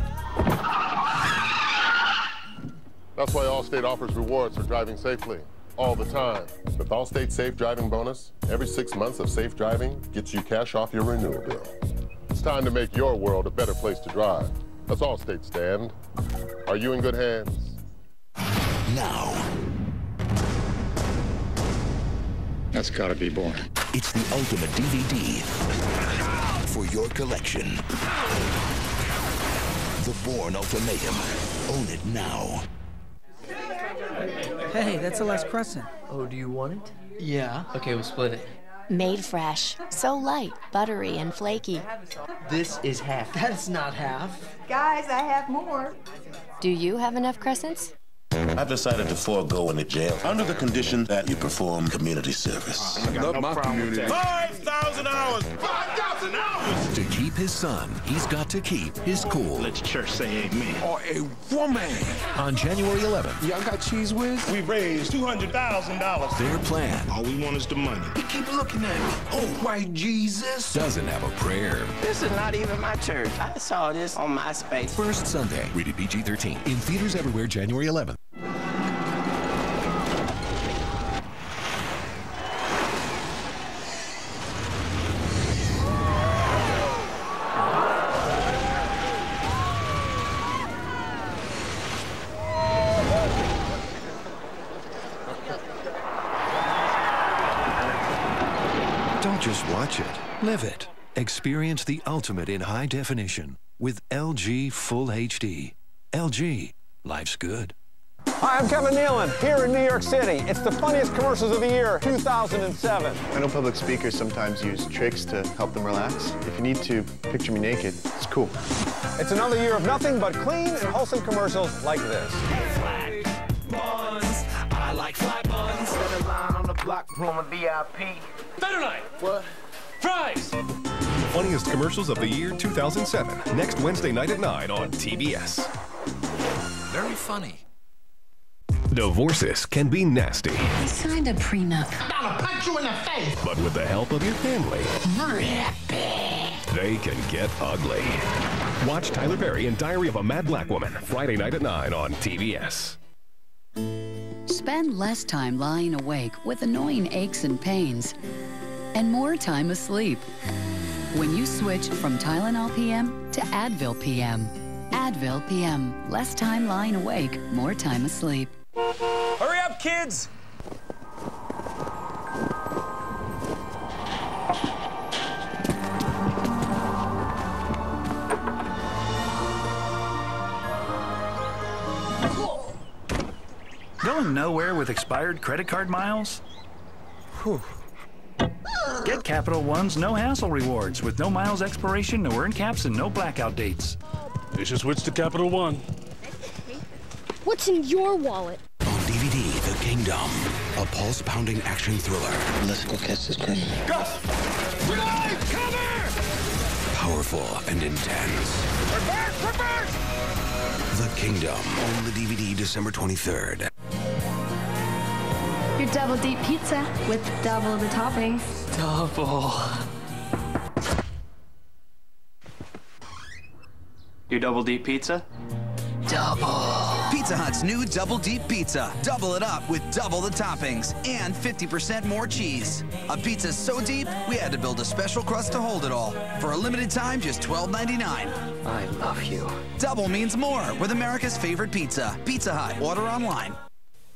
That's why Allstate offers rewards for driving safely. All the time. With Allstate Safe Driving Bonus, every 6 months of safe driving gets you cash off your renewal bill. It's time to make your world a better place to drive. That's Allstate stand. Are you in good hands? Now. That's gotta be born. It's the ultimate DVD for your collection. The Bourne Ultimatum. Own it now. Hey, that's the last crescent. Oh, do you want it? Yeah. Okay, we'll split it. Made fresh, so light, buttery, and flaky. This is half. That's not half. Guys, I have more. Do you have enough crescents? I've decided to forego in the jail under the condition that you perform community service. I love my community. 5,000 hours! 5,000 hours! To keep his son, he's got to keep his cool. Let's church say amen. Or a woman! On January 11th. Y'all got Cheese Whiz? We raised $200,000. Their plan. All we want is the money. You keep looking at me. Oh, white Jesus. Doesn't have a prayer. This is not even my church. I saw this on MySpace. First Sunday. Rated PG-13. In theaters everywhere January 11th. Just watch it. Live it. Experience the ultimate in high definition with LG Full HD. LG. Life's good. Hi, I'm Kevin Nealon, here in New York City. It's the funniest commercials of the year, 2007. I know public speakers sometimes use tricks to help them relax. If you need to, picture me naked. It's cool. It's another year of nothing but clean and wholesome commercials like this. Flat buns. I like flat buns. Set a line on the block from a VIP. Better night. What? Fries! Funniest commercials of the year 2007. Next Wednesday night at 9 on TBS. Very funny. Divorces can be nasty. I signed a prenup. About to punch you in the face. But with the help of your family, they can get ugly. Watch Tyler Perry in Diary of a Mad Black Woman. Friday night at 9 on TBS. Spend less time lying awake with annoying aches and pains and more time asleep when you switch from Tylenol PM to Advil PM. Advil PM. Less time lying awake, more time asleep. Hurry up, kids! Going nowhere with expired credit card miles? Whew. Get Capital One's no-hassle rewards with no miles expiration, no earn caps, and no blackout dates. You should switch to Capital One. What's in your wallet? On DVD, The Kingdom, a pulse-pounding action thriller. Let's go catch this criminal. Gus! Grenade! Cover! Powerful and intense. Reverse! Reverse! The Kingdom, on the DVD December 23rd. Your double deep pizza with double the toppings. Double. Your double deep pizza? Double. Pizza Hut's new double deep pizza. Double it up with double the toppings and 50% more cheese. A pizza so deep, we had to build a special crust to hold it all. For a limited time, just $12.99. I love you. Double means more with America's favorite pizza. Pizza Hut. Order online.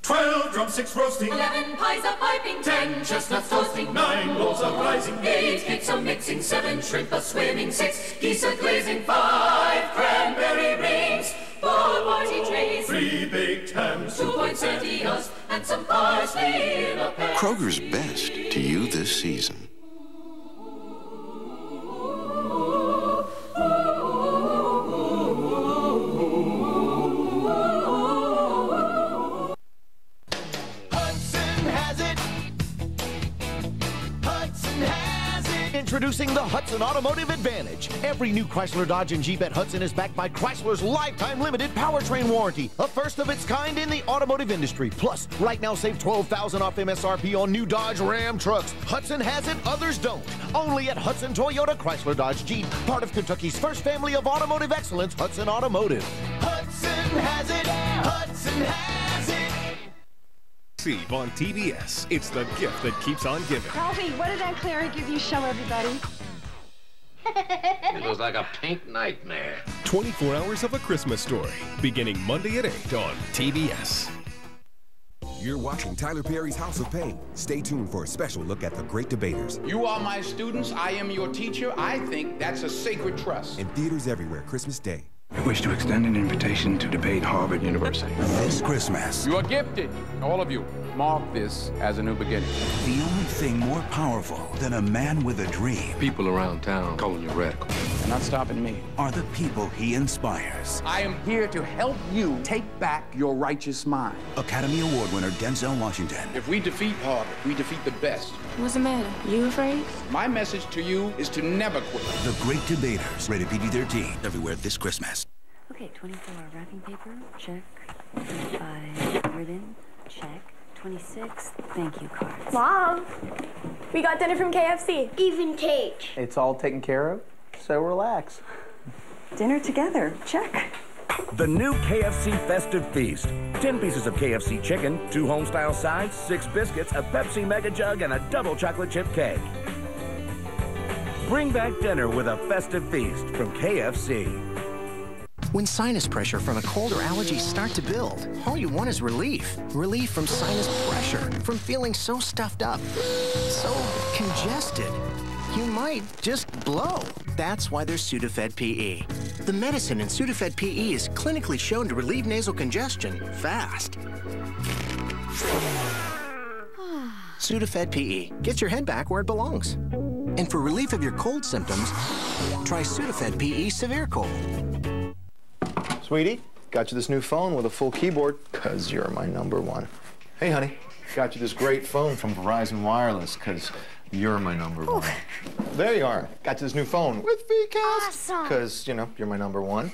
12 drumsticks roasting, 11 pies a piping, 10 chestnuts toasting, 9 rolls a rising, 8 cakes a mixing, 7 shrimp a swimming, 6 geese a glazing, 5 cranberry rings, 4 party trays, 3 baked hams, 2 poinsettias, and some parsley in a pan. Kroger's best to you this season. Introducing the Hudson Automotive Advantage. Every new Chrysler, Dodge, and Jeep at Hudson is backed by Chrysler's lifetime limited powertrain warranty, a first of its kind in the automotive industry. Plus, right now save $12,000 off MSRP on new Dodge Ram trucks. Hudson has it, others don't. Only at Hudson Toyota, Chrysler, Dodge, Jeep, part of Kentucky's first family of automotive excellence, Hudson Automotive. Hudson has it. Hudson has it. On TBS, it's the gift that keeps on giving. Robbie, what did Aunt Clara give you? Show everybody. It was like a pink nightmare. 24 hours of A Christmas Story, beginning Monday at 8 on TBS. You're watching Tyler Perry's House of Pain. Stay tuned for a special look at the great debaters. You are my students. I am your teacher. I think that's a sacred trust. In theaters everywhere, Christmas Day. I wish to extend an invitation to debate Harvard University. This Christmas. You are gifted, all of you. mark this as a new beginning. The only thing more powerful than a man with a dream. People around town calling you radical. They're not stopping me. Are the people he inspires. I am here to help you take back your righteous mind. Academy Award winner Denzel Washington. If we defeat Harvard, we defeat the best. What's the matter? You afraid? My message to you is to never quit. The Great Debaters, rated PG-13, everywhere this Christmas. Okay, 24 wrapping paper, check. 25 ribbon, check. 26 thank you cards. Mom, we got dinner from KFC. Even cake. It's all taken care of, so relax. Dinner together, check. The new KFC Festive Feast. 10 pieces of KFC chicken, 2 homestyle sides, 6 biscuits, a Pepsi Mega Jug, and a double chocolate chip cake. Bring back dinner with a Festive Feast from KFC. When sinus pressure from a cold or allergy start to build, all you want is relief. Relief from sinus pressure, from feeling so stuffed up, so congested, you might just blow. That's why there's Sudafed PE. The medicine in Sudafed PE is clinically shown to relieve nasal congestion fast. Sudafed PE. Get your head back where it belongs. And for relief of your cold symptoms, try Sudafed PE Severe Cold. Sweetie, got you this new phone with a full keyboard, because you're my number one. Hey, honey, got you this great phone from Verizon Wireless, because you're my number one. There you are. Got you this new phone with VCast. Awesome. Because, you know, you're my number one.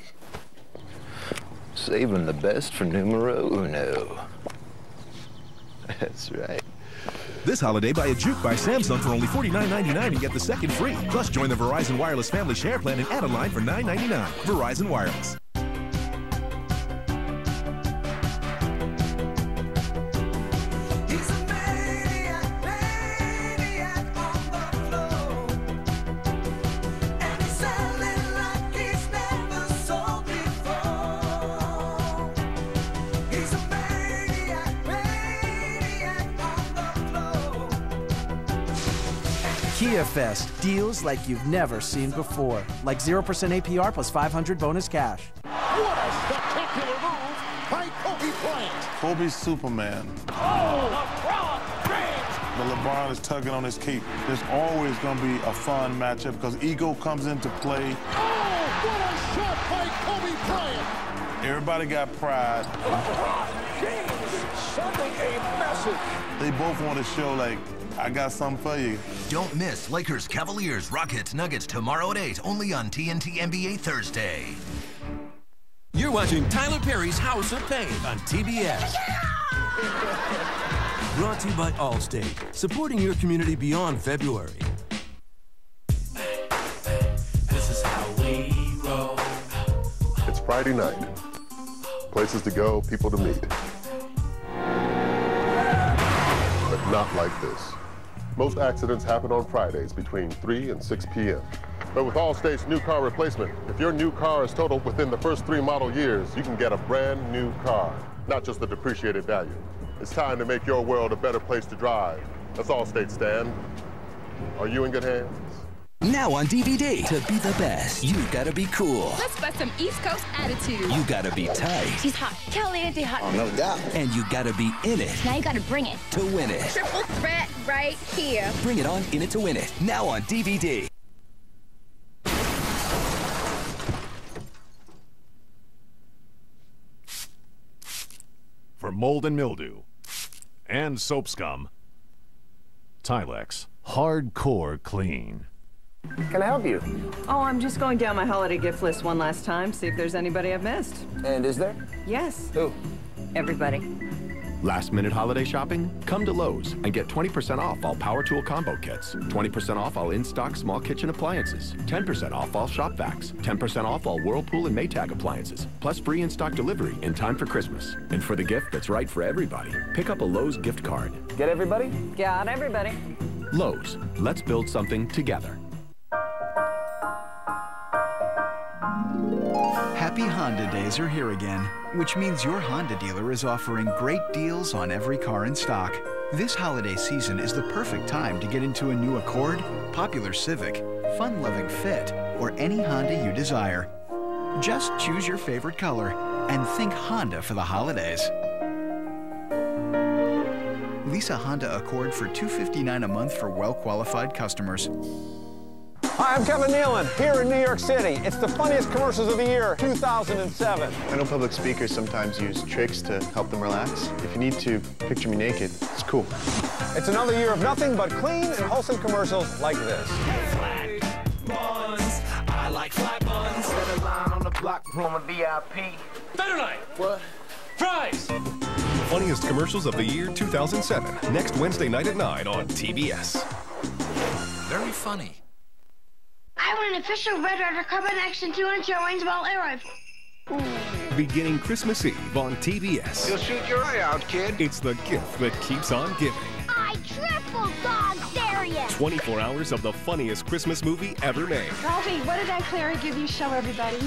Saving the best for numero uno. That's right. This holiday, buy a Juke by Samsung for only $49.99 and get the second free. Plus, join the Verizon Wireless family share plan and add a line for $9.99. Verizon Wireless. Kia Fest, deals like you've never seen before. Like 0% APR plus 500 bonus cash. What a spectacular move by Kobe Bryant. Kobe's Superman. Oh, LeBron James! But LeBron is tugging on his cape. There's always going to be a fun matchup because ego comes into play. Oh, what a shot by Kobe Bryant! Everybody got pride. LeBron James sending a message. They both want to show, like, I got something for you. Don't miss Lakers, Cavaliers, Rockets, Nuggets tomorrow at 8, only on TNT NBA Thursday. You're watching Tyler Perry's House of Pain on TBS. Yeah! Brought to you by Allstate, supporting your community beyond February. This is how we roll. It's Friday night. Places to go, people to meet. But not like this. Most accidents happen on Fridays between 3 and 6 p.m. But with Allstate's new car replacement, if your new car is totaled within the first 3 model years, you can get a brand new car, not just the depreciated value. It's time to make your world a better place to drive. That's Allstate, Stan. Are you in good hands? Now on DVD, to be the best, you gotta be cool. Let's bust some East Coast attitude. You gotta be tight. She's hot. Caliente hot. Oh, no doubt. And you gotta be in it. Now you gotta bring it. To win it. Triple threat right here. Bring it on, in it to win it. Now on DVD. For mold and mildew, and soap scum, Tilex Hardcore Clean. Can I help you? Oh, I'm just going down my holiday gift list one last time, see if there's anybody I've missed. And is there? Yes. Who? Everybody. Last-minute holiday shopping? Come to Lowe's and get 20% off all power tool combo kits, 20% off all in-stock small kitchen appliances, 10% off all shop vacs, 10% off all Whirlpool and Maytag appliances, plus free in-stock delivery in time for Christmas. And for the gift that's right for everybody, pick up a Lowe's gift card. Get everybody? Got everybody. Lowe's. Let's build something together. Happy Honda Days are here again, which means your Honda dealer is offering great deals on every car in stock. This holiday season is the perfect time to get into a new Accord, popular Civic, fun-loving Fit, or any Honda you desire. Just choose your favorite color and think Honda for the holidays. lease a Honda Accord for $259 a month for well-qualified customers. Hi, I'm Kevin Nealon, here in New York City. It's the funniest commercials of the year, 2007. I know public speakers sometimes use tricks to help them relax. If you need to picture me naked, it's cool. It's another year of nothing but clean and wholesome commercials like this. Flat buns. I like flat buns. Set a line on the block, room of VIP. Better night. What? Fries. Funniest commercials of the year, 2007. Next Wednesday night at 9 on TBS. Very funny. I want an official Red Rider Carbon Action 2-inch Owens Ball air rifle. Beginning Christmas Eve on TBS. You'll shoot your eye out, kid. It's the gift that keeps on giving. I triple dog dare you. 24 hours of the funniest Christmas movie ever made. Ralphie, what did Aunt Clara give you? Show everybody.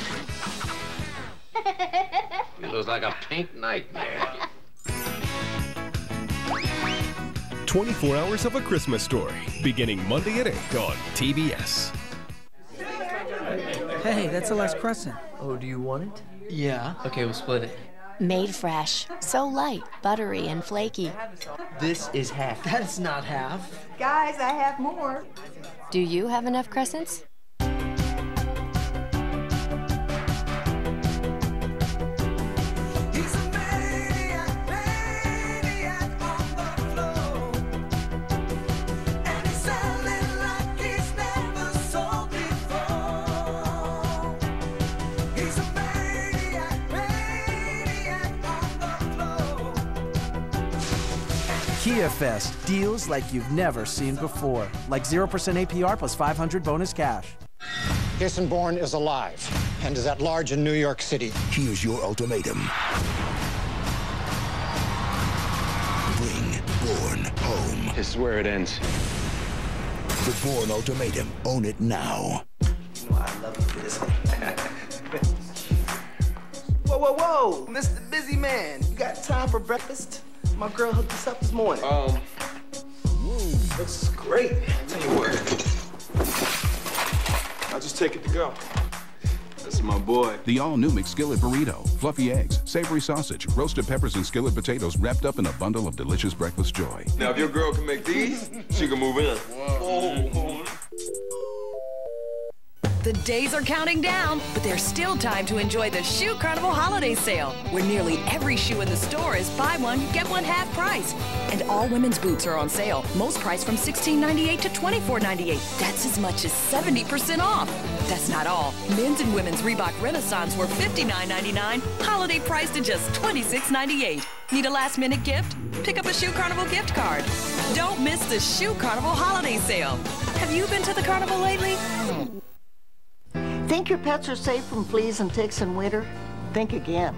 It looks like a pink nightmare. 24 hours of A Christmas Story. Beginning Monday at 8 on TBS. Hey, that's the last crescent. Oh, do you want it? Yeah. Okay, we'll split it. Made fresh. So light, buttery, and flaky. This is half. That's not half. Guys, I have more. Do you have enough crescents? Kia Fest, deals like you've never seen before. Like 0% APR plus 500 bonus cash. Jason Bourne is alive and is at large in New York City. Here's your ultimatum. Bring Bourne home. This is where it ends. The Bourne ultimatum. Own it now. You know I love you for this one. Whoa, whoa, whoa! Mr. Busy Man, you got time for breakfast? My girl hooked us up this morning. Looks great. Tell you what, I'll just take it to go. That's my boy. The all-new McSkillet Burrito. Fluffy eggs, savory sausage, roasted peppers, and skillet potatoes wrapped up in a bundle of delicious breakfast joy. Now, if your girl can make these, she can move in. Whoa. The days are counting down, but there's still time to enjoy the Shoe Carnival Holiday Sale, where nearly every shoe in the store is buy one, get one half price. And all women's boots are on sale, most priced from $16.98 to $24.98. That's as much as 70% off. That's not all. Men's and women's Reebok Renaissance were $59.99, holiday priced to just $26.98. Need a last-minute gift? Pick up a Shoe Carnival gift card. Don't miss the Shoe Carnival Holiday Sale. Have you been to the carnival lately? Think your pets are safe from fleas and ticks in winter? Think again.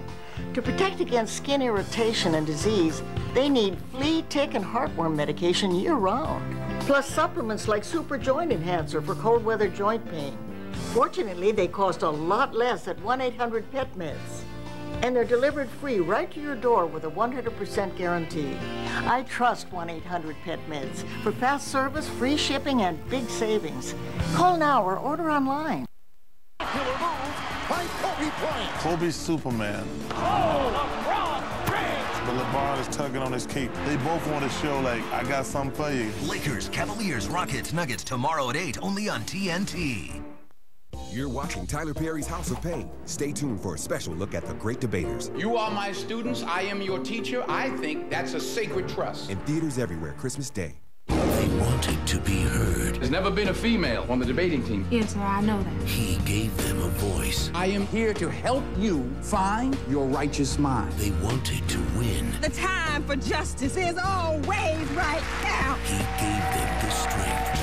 To protect against skin irritation and disease, they need flea, tick, and heartworm medication year-round. Plus supplements like Super Joint Enhancer for cold weather joint pain. Fortunately, they cost a lot less at 1-800-PET-MEDS. And they're delivered free right to your door with a 100% guarantee. I trust 1-800-PET-MEDS for fast service, free shipping, and big savings. Call now or order online. Popular move by Kobe Bryant. Kobe's Superman. Oh, LeBron James! But LeBron is tugging on his cape. They both want to show, like, I got something for you. Lakers, Cavaliers, Rockets, Nuggets, tomorrow at 8, only on TNT. You're watching Tyler Perry's House of Pain. Stay tuned for a special look at the great debaters. You are my students, I am your teacher. I think that's a sacred trust. In theaters everywhere, Christmas Day. They wanted to be heard. There's never been a female on the debating team. Yes, sir, I know that. He gave them a voice. I am here to help you find your righteous mind. They wanted to win. The time for justice is always right now. He gave them the strength.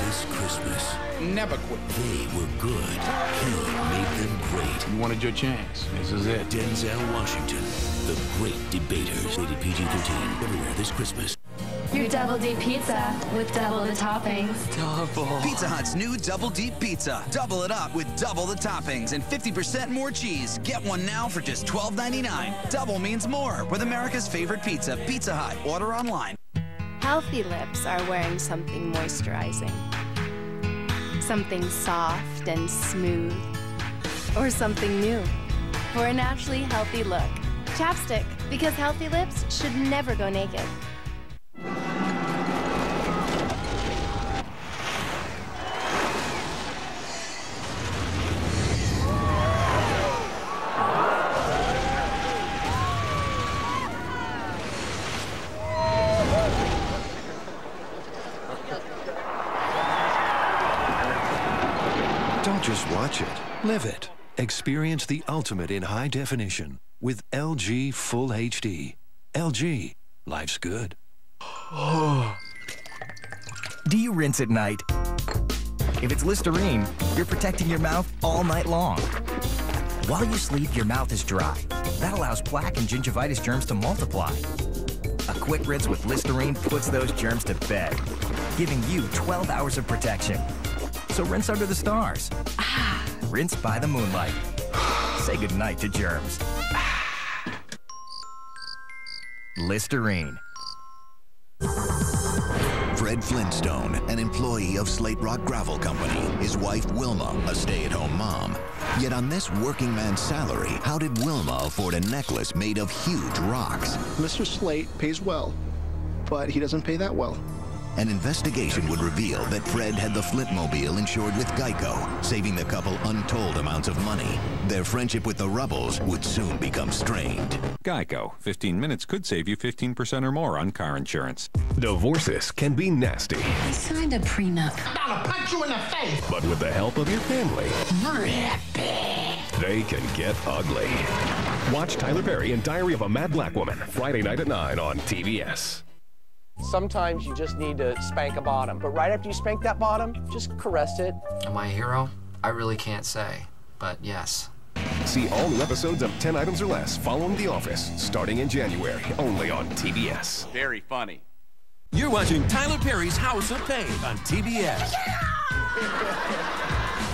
This Christmas. Never quit. They were good. He made them great. You wanted your chance. This is it. Denzel Washington. The Great Debaters. Rated PG-13. Everywhere this Christmas. Your Double D Pizza with double the toppings. Double. Pizza Hut's new Double D Pizza. Double it up with double the toppings and 50% more cheese. Get one now for just $12.99. Double means more with America's favorite pizza, Pizza Hut. Order online. Healthy lips are wearing something moisturizing. Something soft and smooth. Or something new. For a naturally healthy look, ChapStick. Because healthy lips should never go naked. Don't just watch it, live it. Experience the ultimate in high definition with LG Full HD. LG, life's good. Do you rinse at night? If it's Listerine, you're protecting your mouth all night long. While you sleep, your mouth is dry. That allows plaque and gingivitis germs to multiply. A quick rinse with Listerine puts those germs to bed, giving you 12 hours of protection. So rinse under the stars. Rinse by the moonlight. Say goodnight to germs. Listerine. Fred Flintstone, an employee of Slate Rock Gravel Company. His wife, Wilma, a stay-at-home mom. Yet on this working man's salary, how did Wilma afford a necklace made of huge rocks? Mr. Slate pays well, but he doesn't pay that well. An investigation would reveal that Fred had the Flintmobile insured with Geico, saving the couple untold amounts of money. Their friendship with the Rubbles would soon become strained. Geico. 15 minutes could save you 15% or more on car insurance. Divorces can be nasty. I signed a prenup. I'll punch you in the face. But with the help of your family, they can get ugly. Watch Tyler Perry in Diary of a Mad Black Woman, Friday night at 9 on TBS. Sometimes you just need to spank a bottom, but right after you spank that bottom, just caress it. Am I a hero? I really can't say, but yes. See all new episodes of 10 Items or Less following The Office, starting in January, only on TBS. Very funny. You're watching Tyler Perry's House of Pain on TBS. Yeah!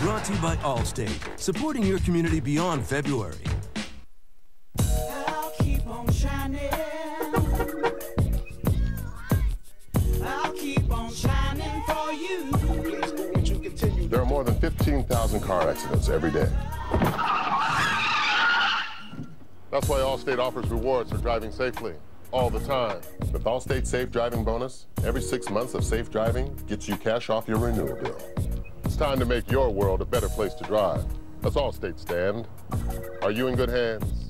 Brought to you by Allstate, supporting your community beyond February. I'll keep on shining. Shining for you. There are more than 15,000 car accidents every day. That's why Allstate offers rewards for driving safely all the time. With Allstate Safe Driving Bonus, every 6 months of safe driving gets you cash off your renewal bill. It's time to make your world a better place to drive. That's Allstate stand. Are you in good hands?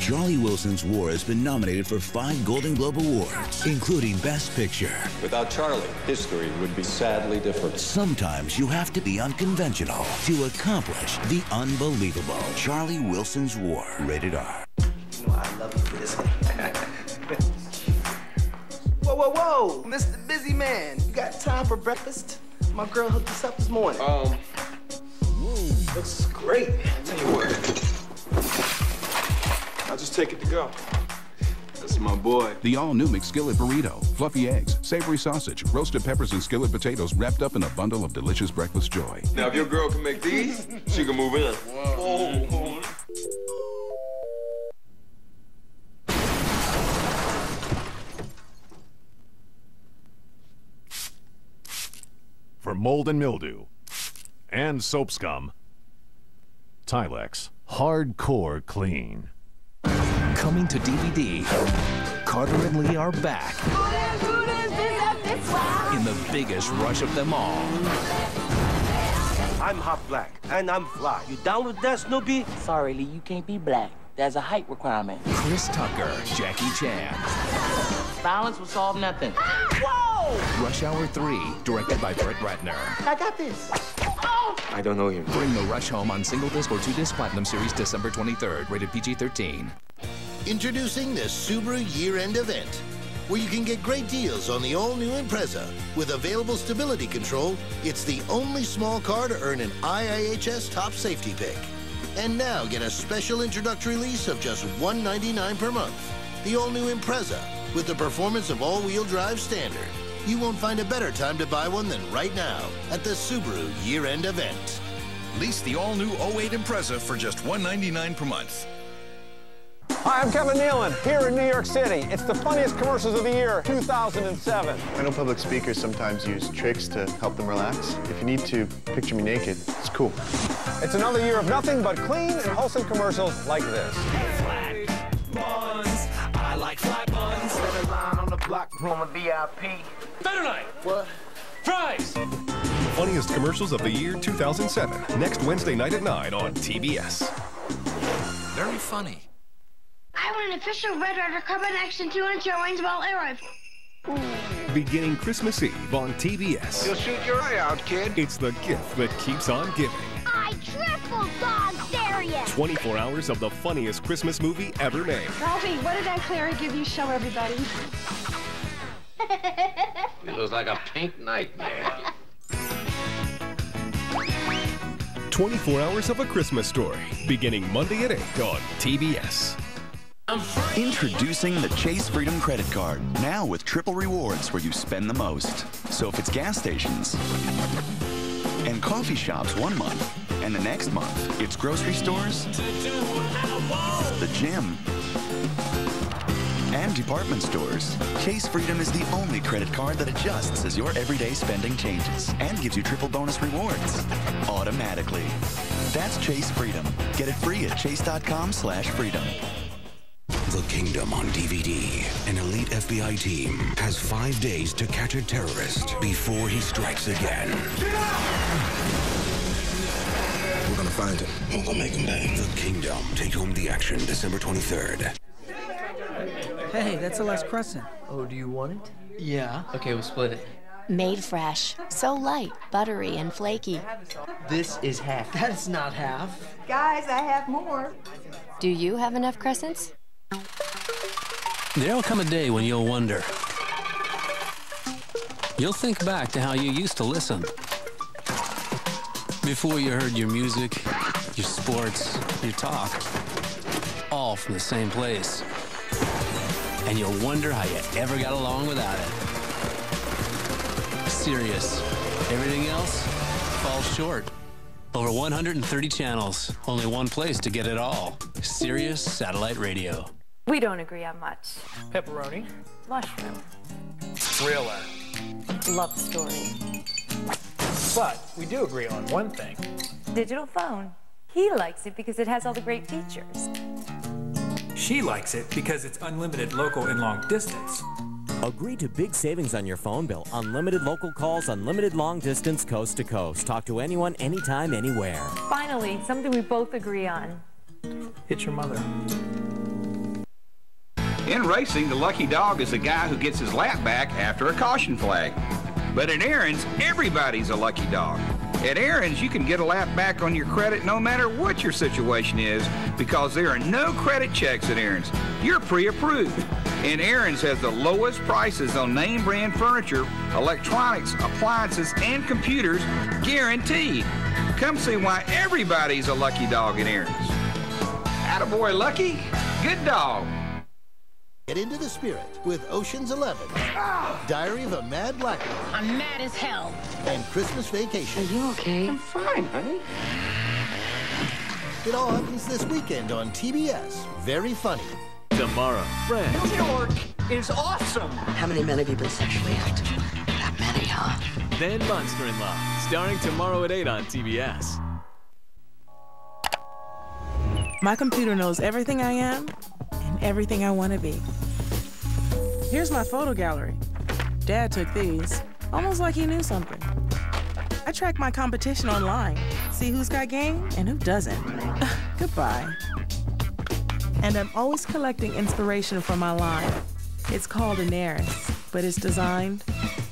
Charlie Wilson's War has been nominated for 5 Golden Globe Awards, including Best Picture. Without Charlie, history would be sadly different. Sometimes you have to be unconventional to accomplish the unbelievable. Charlie Wilson's War. Rated R. You know, I love you for this. Whoa, whoa, whoa! Mr. Busy Man, you got time for breakfast? My girl hooked us up this morning. Looks great. Tell you what. I'll just take it to go. That's my boy. The all-new McSkillet Burrito. Fluffy eggs, savory sausage, roasted peppers, and skillet potatoes wrapped up in a bundle of delicious breakfast joy. Now, if your girl can make these, she can move in. Whoa. For mold and mildew, and soap scum, Tilex Hardcore Clean. Coming to DVD, Carter and Lee are back in the biggest rush of them all. I'm half black, and I'm fly. You down with that, Snoopy? Sorry, Lee, you can't be black. There's a height requirement. Chris Tucker, Jackie Chan. Violence will solve nothing. Whoa! Rush Hour 3, directed by Brett Ratner. I got this. I don't know you. Bring the Rush home on single disc or 2-disc Platinum Series December 23rd, rated PG-13. Introducing the Subaru year-end event, where you can get great deals on the all-new Impreza. With available stability control, it's the only small car to earn an IIHS top safety pick. And now get a special introductory lease of just $199 per month. The all-new Impreza, with the performance of all-wheel drive standard. You won't find a better time to buy one than right now at the Subaru year-end event. Lease the all-new 08 Impreza for just $199 per month. Hi, I'm Kevin Nealon, here in New York City. It's the funniest commercials of the year, 2007. I know public speakers sometimes use tricks to help them relax. If you need to picture me naked, it's cool. It's another year of nothing but clean and wholesome commercials like this. Flat ones. Locked room of VIP. Saturday night. What? Fries. Funniest commercials of the year 2007. Next Wednesday night at 9 on TBS. Very funny. I want an official Red Ryder carbon action 2-inch Waynesville air rifle. Beginning Christmas Eve on TBS. You'll shoot your eye out, kid. It's the gift that keeps on giving. I triple dog dare you. 24 hours of the funniest Christmas movie ever made. Ralphie, what did Aunt Clara give you? Show everybody. It was like a pink nightmare. 24 hours of a Christmas story, beginning Monday at 8 on TBS. Introducing the Chase Freedom Credit Card, now with triple rewards where you spend the most. So if it's gas stations and coffee shops one month, and the next month, it's grocery stores, the gym, and department stores. Chase Freedom is the only credit card that adjusts as your everyday spending changes and gives you triple bonus rewards automatically. That's Chase Freedom. Get it free at chase.com/freedom. The Kingdom on DVD. An elite FBI team has 5 days to catch a terrorist before he strikes again. We're gonna find him. We're gonna make him pay. The Kingdom. Take home the action December 23rd. Hey, that's the last crescent. Oh, do you want it? Yeah. Okay, we'll split it. Made fresh. So light, buttery, and flaky. This is half. That's not half. Guys, I have more. Do you have enough crescents? There'll come a day when you'll wonder. You'll think back to how you used to listen. Before you heard your music, your sports, your talk, all from the same place. And you'll wonder how you ever got along without it. Serious. Everything else falls short. Over 130 channels. Only one place to get it all. Sirius Satellite Radio. We don't agree on much. Pepperoni. Mushroom. Thriller. Love story. But we do agree on one thing. Digital phone. He likes it because it has all the great features. She likes it because it's unlimited local and long distance. Agree to big savings on your phone bill. Unlimited local calls, unlimited long distance, coast to coast. Talk to anyone, anytime, anywhere. Finally, something we both agree on. It's your mother. In racing, the lucky dog is the guy who gets his lap back after a caution flag. But at Aaron's, everybody's a lucky dog. At Aaron's, you can get a lap back on your credit no matter what your situation is, because there are no credit checks at Aaron's. You're pre-approved. And Aaron's has the lowest prices on name brand furniture, electronics, appliances, and computers, guaranteed. Come see why everybody's a lucky dog at Aaron's. Attaboy, Lucky. Good dog. Get into the spirit with Ocean's 11, Diary of a Mad Blackbird. I'm mad as hell. And Christmas Vacation. Are you okay? I'm fine, honey. It all happens this weekend on TBS. Very funny. Tomorrow, friends. New York is awesome. How many men have you been sexually active? Not many, huh? Then Monster in Law, starring tomorrow at 8 on TBS. My computer knows everything I am and everything I want to be. Here's my photo gallery. Dad took these, almost like he knew something. I track my competition online, see who's got game and who doesn't. Goodbye. And I'm always collecting inspiration from my line. It's called Daenerys, but it's designed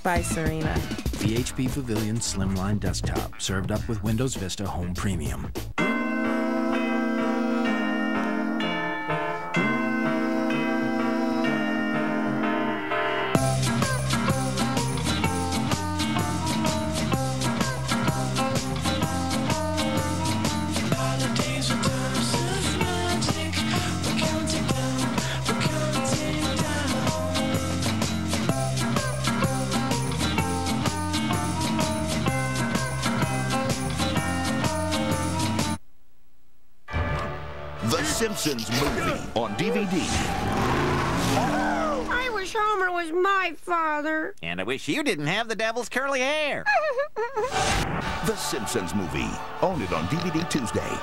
by Serena. The HP Pavilion Slimline Desktop, served up with Windows Vista Home Premium. Movie on DVD. I wish Homer was my father. And I wish you didn't have the devil's curly hair. The Simpsons Movie. Own it on DVD Tuesday.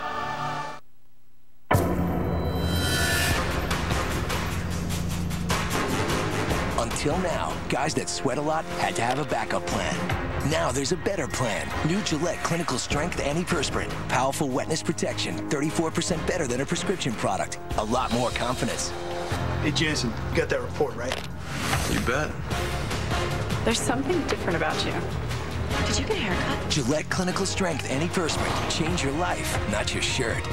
Until now, guys that sweat a lot had to have a backup plan. Now there's a better plan. New Gillette Clinical Strength Antiperspirant. Powerful wetness protection. 34% better than a prescription product. A lot more confidence. Hey, Jason, you got that report, right? You bet. There's something different about you. Did you get a haircut? Gillette Clinical Strength Antiperspirant. Change your life, not your shirt.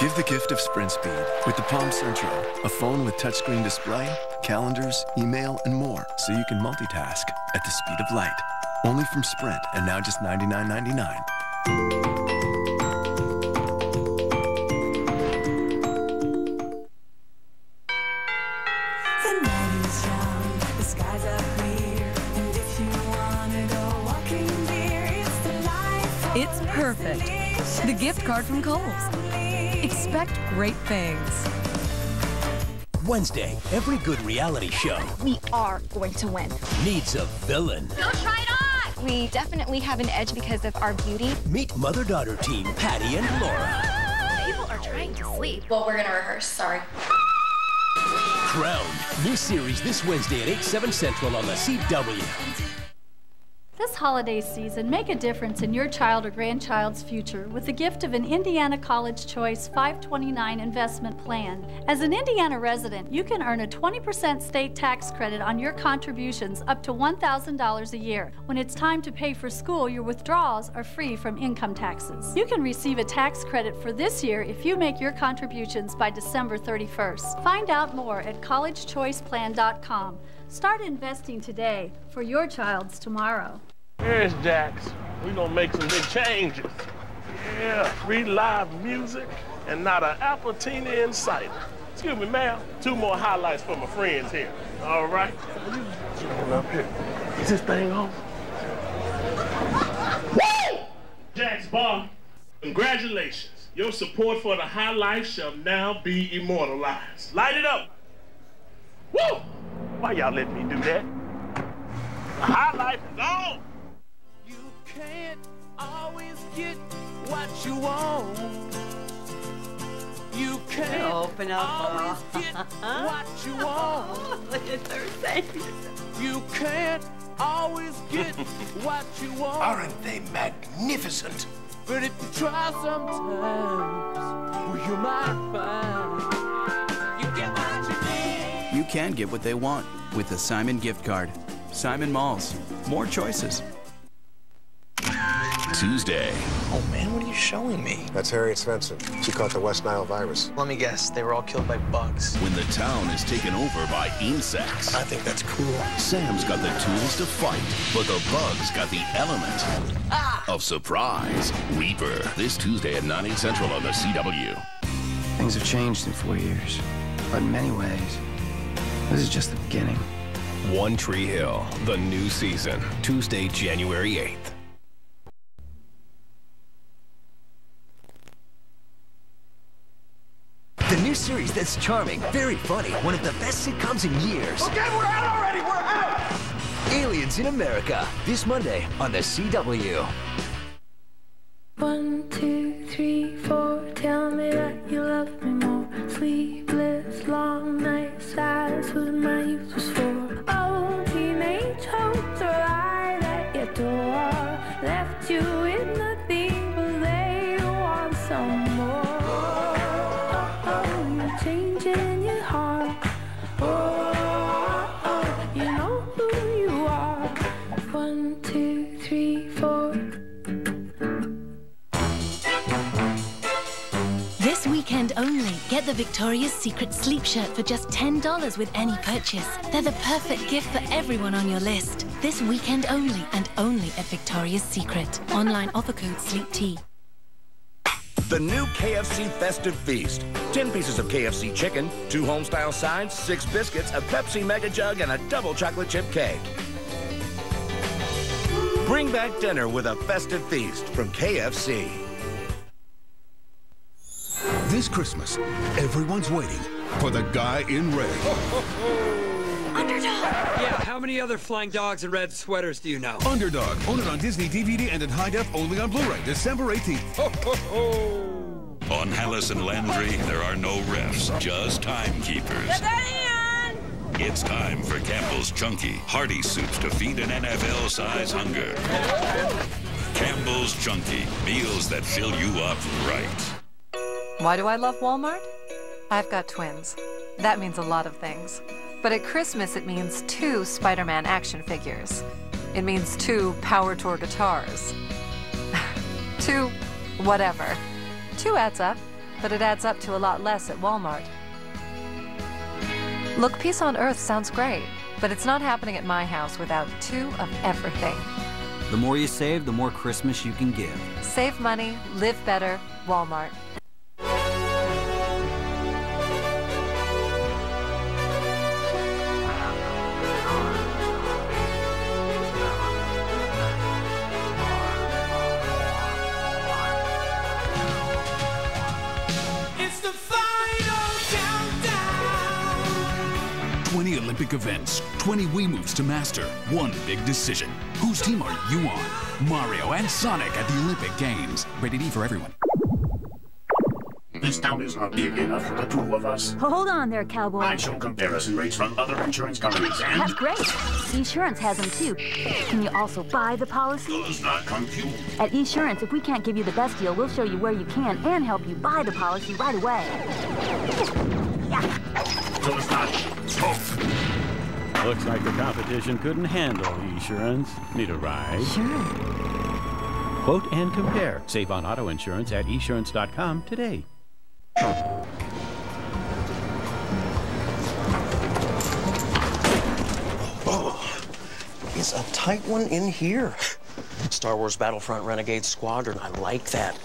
Give the gift of Sprint speed with the Palm Central, a phone with touchscreen display, calendars, email, and more, so you can multitask at the speed of light. Only from Sprint, and now just $99.99. The night is young, the skies are clear, and if you want to go walking, dear, it's the life of It's perfect. The gift card from Kohl's. Expect great things. Wednesday, every good reality show. We are going to win. Needs a villain. Don't try it on! We definitely have an edge because of our beauty. Meet mother-daughter team Patty and Laura. People are trying to sleep. Well, we're gonna rehearse, sorry. Crown, new series this Wednesday at 8, 7 Central on the CW. This holiday season, make a difference in your child or grandchild's future with the gift of an Indiana College Choice 529 investment plan. As an Indiana resident, you can earn a 20% state tax credit on your contributions up to $1,000 a year. When it's time to pay for school, your withdrawals are free from income taxes. You can receive a tax credit for this year if you make your contributions by December 31st. Find out more at collegechoiceplan.com. Start investing today for your child's tomorrow. Here's Dax. We're gonna make some big changes. Yeah, free live music and not an apple tina in sight. Excuse me, ma'am. Two more highlights for my friends here. All right. Up here. Is this thing on? Woo! Dax Bar, congratulations. Your support for the high life shall now be immortalized. Light it up. Woo! Why y'all let me do that? The high life is on. You can't always get what you want. You can't open up always get what you want. Look at her saying. You can't always get what you want. Aren't they magnificent? But if you try sometimes, you might find you get what you need. You can get what they want with the Simon gift card. Simon Malls. More choices. Tuesday. Oh, man, what are you showing me? That's Harriet Svensson. She caught the West Nile virus. Let me guess. They were all killed by bugs. When the town is taken over by insects. I think that's cool. Sam's got the tools to fight, but the bugs got the element of surprise. Reaper. This Tuesday at 9, 8 Central on the CW. Things have changed in 4 years, but in many ways, this is just the beginning. One Tree Hill, the new season, Tuesday, January 8th. The new series that's charming, very funny, one of the best sitcoms in years. Okay, we're out already, we're out! Aliens in America, this Monday on the CW. 1, 2, 3, 4, tell me that you love me more. Sleepless, long nights, that's what my youth was for. Left you in the deep, but they want some more. Oh, oh, you're changing your heart. Oh, oh, oh, you know who you are. 1, 2, 3, 4. This weekend only, get the Victoria's Secret sleep shirt for just $10 with any purchase. They're the perfect gift for everyone on your list. This weekend only, and only at Victoria's Secret. Online offer code SLEEPT. The new KFC Festive Feast. 10 pieces of KFC chicken, 2 home-style sides, 6 biscuits, a Pepsi Mega Jug, and a double chocolate chip cake. Bring back dinner with a festive feast from KFC. This Christmas, everyone's waiting for the guy in red. Under Yeah, how many other flying dogs in red sweaters do you know? Underdog, own it on Disney DVD and in high def only on Blu-ray, December 18th. Ho, ho, ho. On Hallis and Landry, there are no refs, just timekeepers. It's time for Campbell's Chunky, hearty soups to feed an NFL-size hunger. Campbell's Chunky, meals that fill you up right. Why do I love Walmart? I've got twins. That means a lot of things. But at Christmas, it means 2 Spider-Man action figures. It means 2 Power Tour guitars. 2 whatever. 2 adds up, but it adds up to a lot less at Walmart. Look, peace on earth sounds great, but it's not happening at my house without 2 of everything. The more you save, the more Christmas you can give. Save money, live better, Walmart. Olympic events, 20 Wii moves to master, 1 big decision. Whose team are you on? Mario and Sonic at the Olympic Games. Rated E for everyone. This town is not big enough for the 2 of us. Hold on there, cowboy. I show comparison rates from other insurance companies and... That's great. Esurance has them too. Can you also buy the policy? Does not compute. At Esurance, if we can't give you the best deal, we'll show you where you can and help you buy the policy right away. Does not... Oh. Looks like the competition couldn't handle insurance. Need a ride? Sure. Quote and compare. Save on auto insurance at esurance.com today. Oh, it's a tight one in here. Star Wars Battlefront Renegade Squadron. I like that.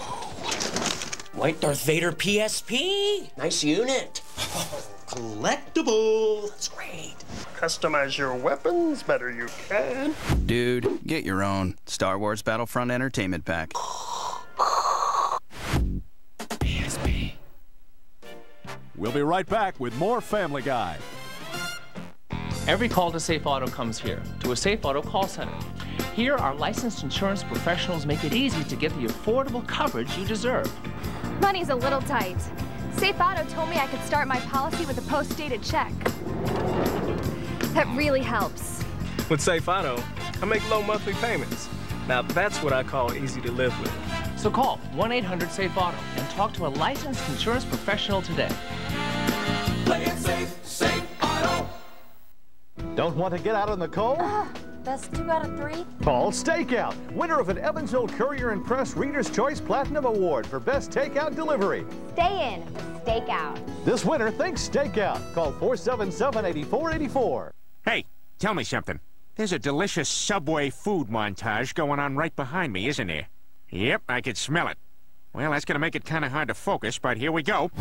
White Darth Vader PSP. Nice unit. Collectible. That's great. Customize your weapons better you can. Dude, get your own Star Wars Battlefront Entertainment Pack. PSP. We'll be right back with more Family Guy. Every call to Safe Auto comes here, to a Safe Auto call center. Here, our licensed insurance professionals make it easy to get the affordable coverage you deserve. Money's a little tight. Safe Auto told me I could start my policy with a post-dated check. That really helps. With Safe Auto, I make low monthly payments. Now that's what I call easy to live with. So call 1-800-SAFE-AUTO and talk to a licensed insurance professional today. Play it safe, Safe Auto. Don't want to get out in the cold? Best 2 out of 3. Paul Stakeout, winner of an Evansville Courier and Press Reader's Choice Platinum Award for Best Takeout Delivery. Stay in with Stakeout. This winner thinks Stakeout. Call 477-8484. Hey, tell me something. There's a delicious Subway food montage going on right behind me, isn't there? Yep, I could smell it. Well, that's going to make it kind of hard to focus, but here we go.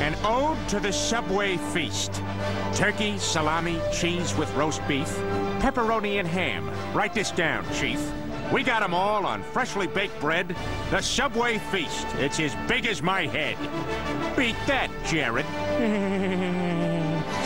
An ode to the Subway feast. Turkey, salami, cheese with roast beef, pepperoni and ham. Write this down, Chief. We got them all on freshly baked bread. The Subway Feast. It's as big as my head. Beat that, Jared.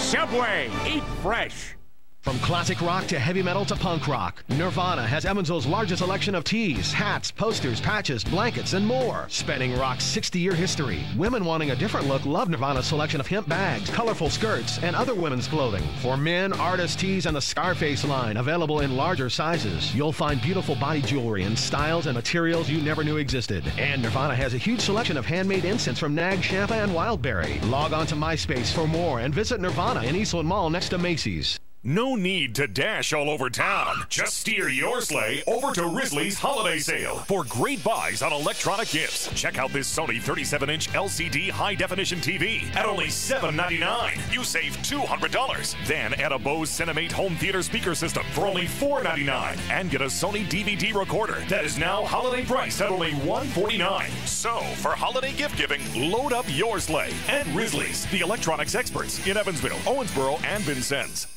Subway, eat fresh. From classic rock to heavy metal to punk rock, Nirvana has Evansville's largest selection of tees, hats, posters, patches, blankets, and more. Spanning rock's 60-year history, women wanting a different look love Nirvana's selection of hemp bags, colorful skirts, and other women's clothing. For men, artist tees and the Scarface line, available in larger sizes. You'll find beautiful body jewelry in styles and materials you never knew existed. And Nirvana has a huge selection of handmade incense from Nag, Champa, and Wildberry. Log on to MySpace for more and visit Nirvana in Eastland Mall next to Macy's. No need to dash all over town. Just steer your sleigh over to Risley's Holiday Sale for great buys on electronic gifts. Check out this Sony 37-inch LCD high-definition TV at only $7.99. You save $200. Then add a Bose Cinemate home theater speaker system for only $4.99 and get a Sony DVD recorder that is now holiday priced at only $149. So, for holiday gift giving, load up your sleigh at Risley's, the electronics experts in Evansville, Owensboro, and Vincennes.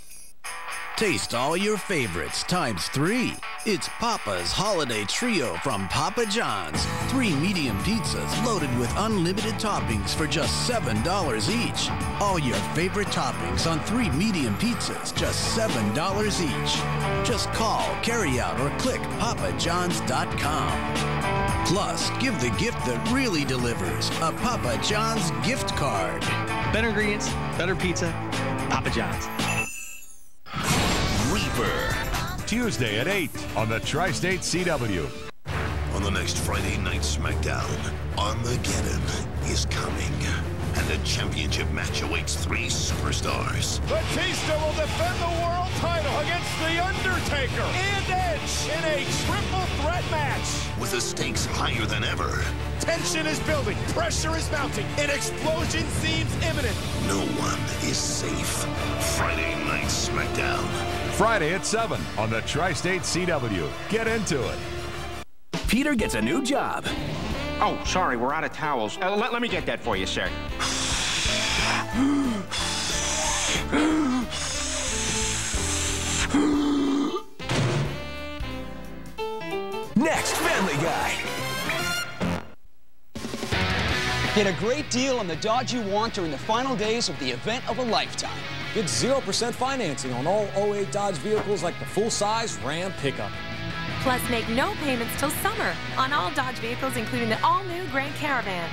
Taste all your favorites times 3. It's Papa's Holiday Trio from Papa John's. 3 medium pizzas loaded with unlimited toppings for just $7 each. All your favorite toppings on 3 medium pizzas, just $7 each. Just call, carry out, or click papajohns.com. Plus, give the gift that really delivers, a Papa John's gift card. Better ingredients, better pizza, Papa John's. Tuesday at 8 on the Tri-State CW. On the next Friday Night Smackdown, Armageddon is coming, and a championship match awaits 3 superstars. Batista will defend the world title against The Undertaker and Edge in a triple threat match. With the stakes higher than ever. Tension is building, pressure is mounting, an explosion seems imminent. No one is safe. Friday Night Smackdown. Friday at 7 on the Tri-State CW. Get into it. Peter gets a new job. Oh, sorry, we're out of towels. Let me get that for you, sir. Next, Family Guy. Get a great deal on the Dodge you want during the final days of the event of a lifetime. Get 0% financing on all 08 Dodge vehicles like the full-size Ram pickup. Plus, make no payments till summer on all Dodge vehicles, including the all-new Grand Caravan.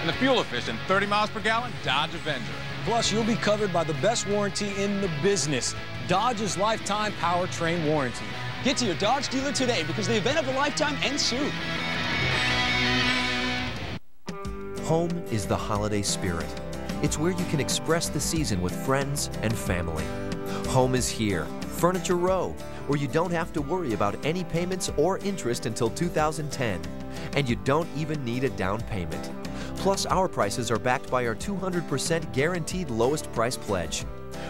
And the fuel-efficient 30 miles per gallon Dodge Avenger. Plus, you'll be covered by the best warranty in the business, Dodge's Lifetime Powertrain Warranty. Get to your Dodge dealer today because the event of a lifetime ends soon. Home is the holiday spirit. It's where you can express the season with friends and family. Home is here, Furniture Row, where you don't have to worry about any payments or interest until 2010. And you don't even need a down payment. Plus, our prices are backed by our 200% guaranteed lowest price pledge.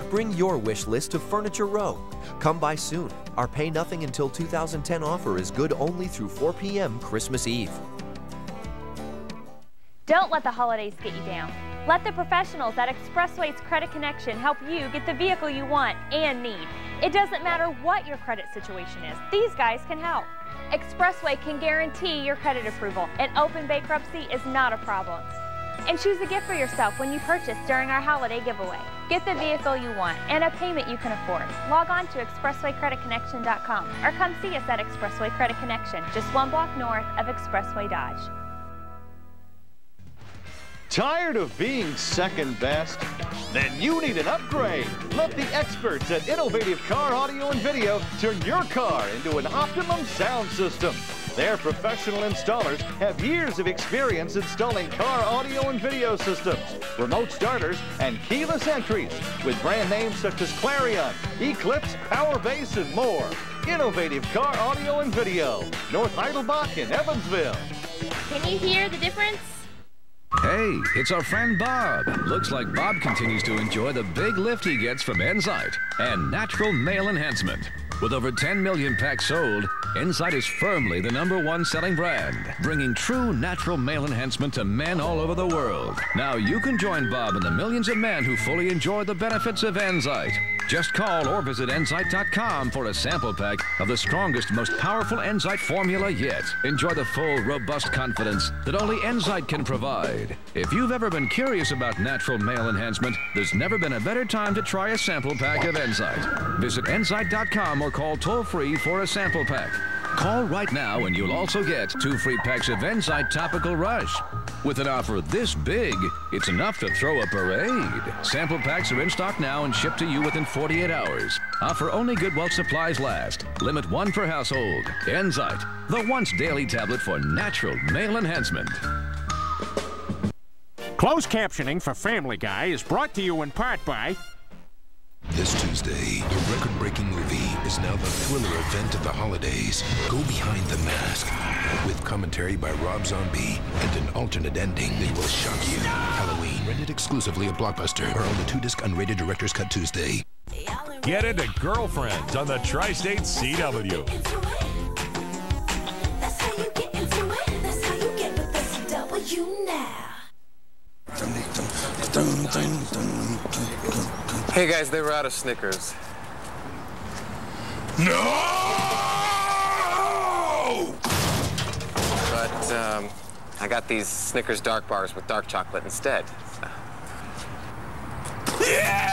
Bring your wish list to Furniture Row. Come by soon. Our pay nothing until 2010 offer is good only through 4 p.m. Christmas Eve. Don't let the holidays get you down. Let the professionals at Expressway's Credit Connection help you get the vehicle you want and need. It doesn't matter what your credit situation is. These guys can help. Expressway can guarantee your credit approval, and open bankruptcy is not a problem. And choose a gift for yourself when you purchase during our holiday giveaway. Get the vehicle you want and a payment you can afford. Log on to expresswaycreditconnection.com or come see us at Expressway Credit Connection, just one block north of Expressway Dodge. Tired of being second best? Then you need an upgrade. Let the experts at Innovative Car Audio and Video turn your car into an optimum sound system. Their professional installers have years of experience installing car audio and video systems, remote starters, and keyless entries with brand names such as Clarion, Eclipse, Power Base, and more. Innovative Car Audio and Video, North Heidelbach in Evansville. Can you hear the difference? Hey, it's our friend Bob. Looks like Bob continues to enjoy the big lift he gets from Enzyte and natural male enhancement. With over 10 million packs sold, Enzyte is firmly the #1 selling brand, bringing true natural male enhancement to men all over the world. Now you can join Bob and the millions of men who fully enjoy the benefits of Enzyte. Just call or visit Enzyte.com for a sample pack of the strongest, most powerful Enzyte formula yet. Enjoy the full, robust confidence that only Enzyte can provide. If you've ever been curious about natural male enhancement, there's never been a better time to try a sample pack of Enzyte. Visit Enzyte.com or call toll-free for a sample pack. Call right now and you'll also get 2 free packs of Enzyte Topical Rush. With an offer this big, it's enough to throw a parade. Sample packs are in stock now and shipped to you within 48 hours. Offer only good while supplies last. Limit 1 per household. Enzyte, the once-daily tablet for natural male enhancement. Closed captioning for Family Guy is brought to you in part by... This Tuesday, the record-breaking movie is now the thriller event of the holidays. Go Behind the Mask, with commentary by Rob Zombie and an alternate ending that will shock you. No! Halloween, rented exclusively at Blockbuster or on the 2-disc unrated Director's Cut Tuesday. Get into Girlfriends on the Tri-State CW. That's how you get into it. That's how you get with the CW now. Hey guys, they were out of Snickers. No! But, I got these Snickers dark bars with dark chocolate instead. So. Yay!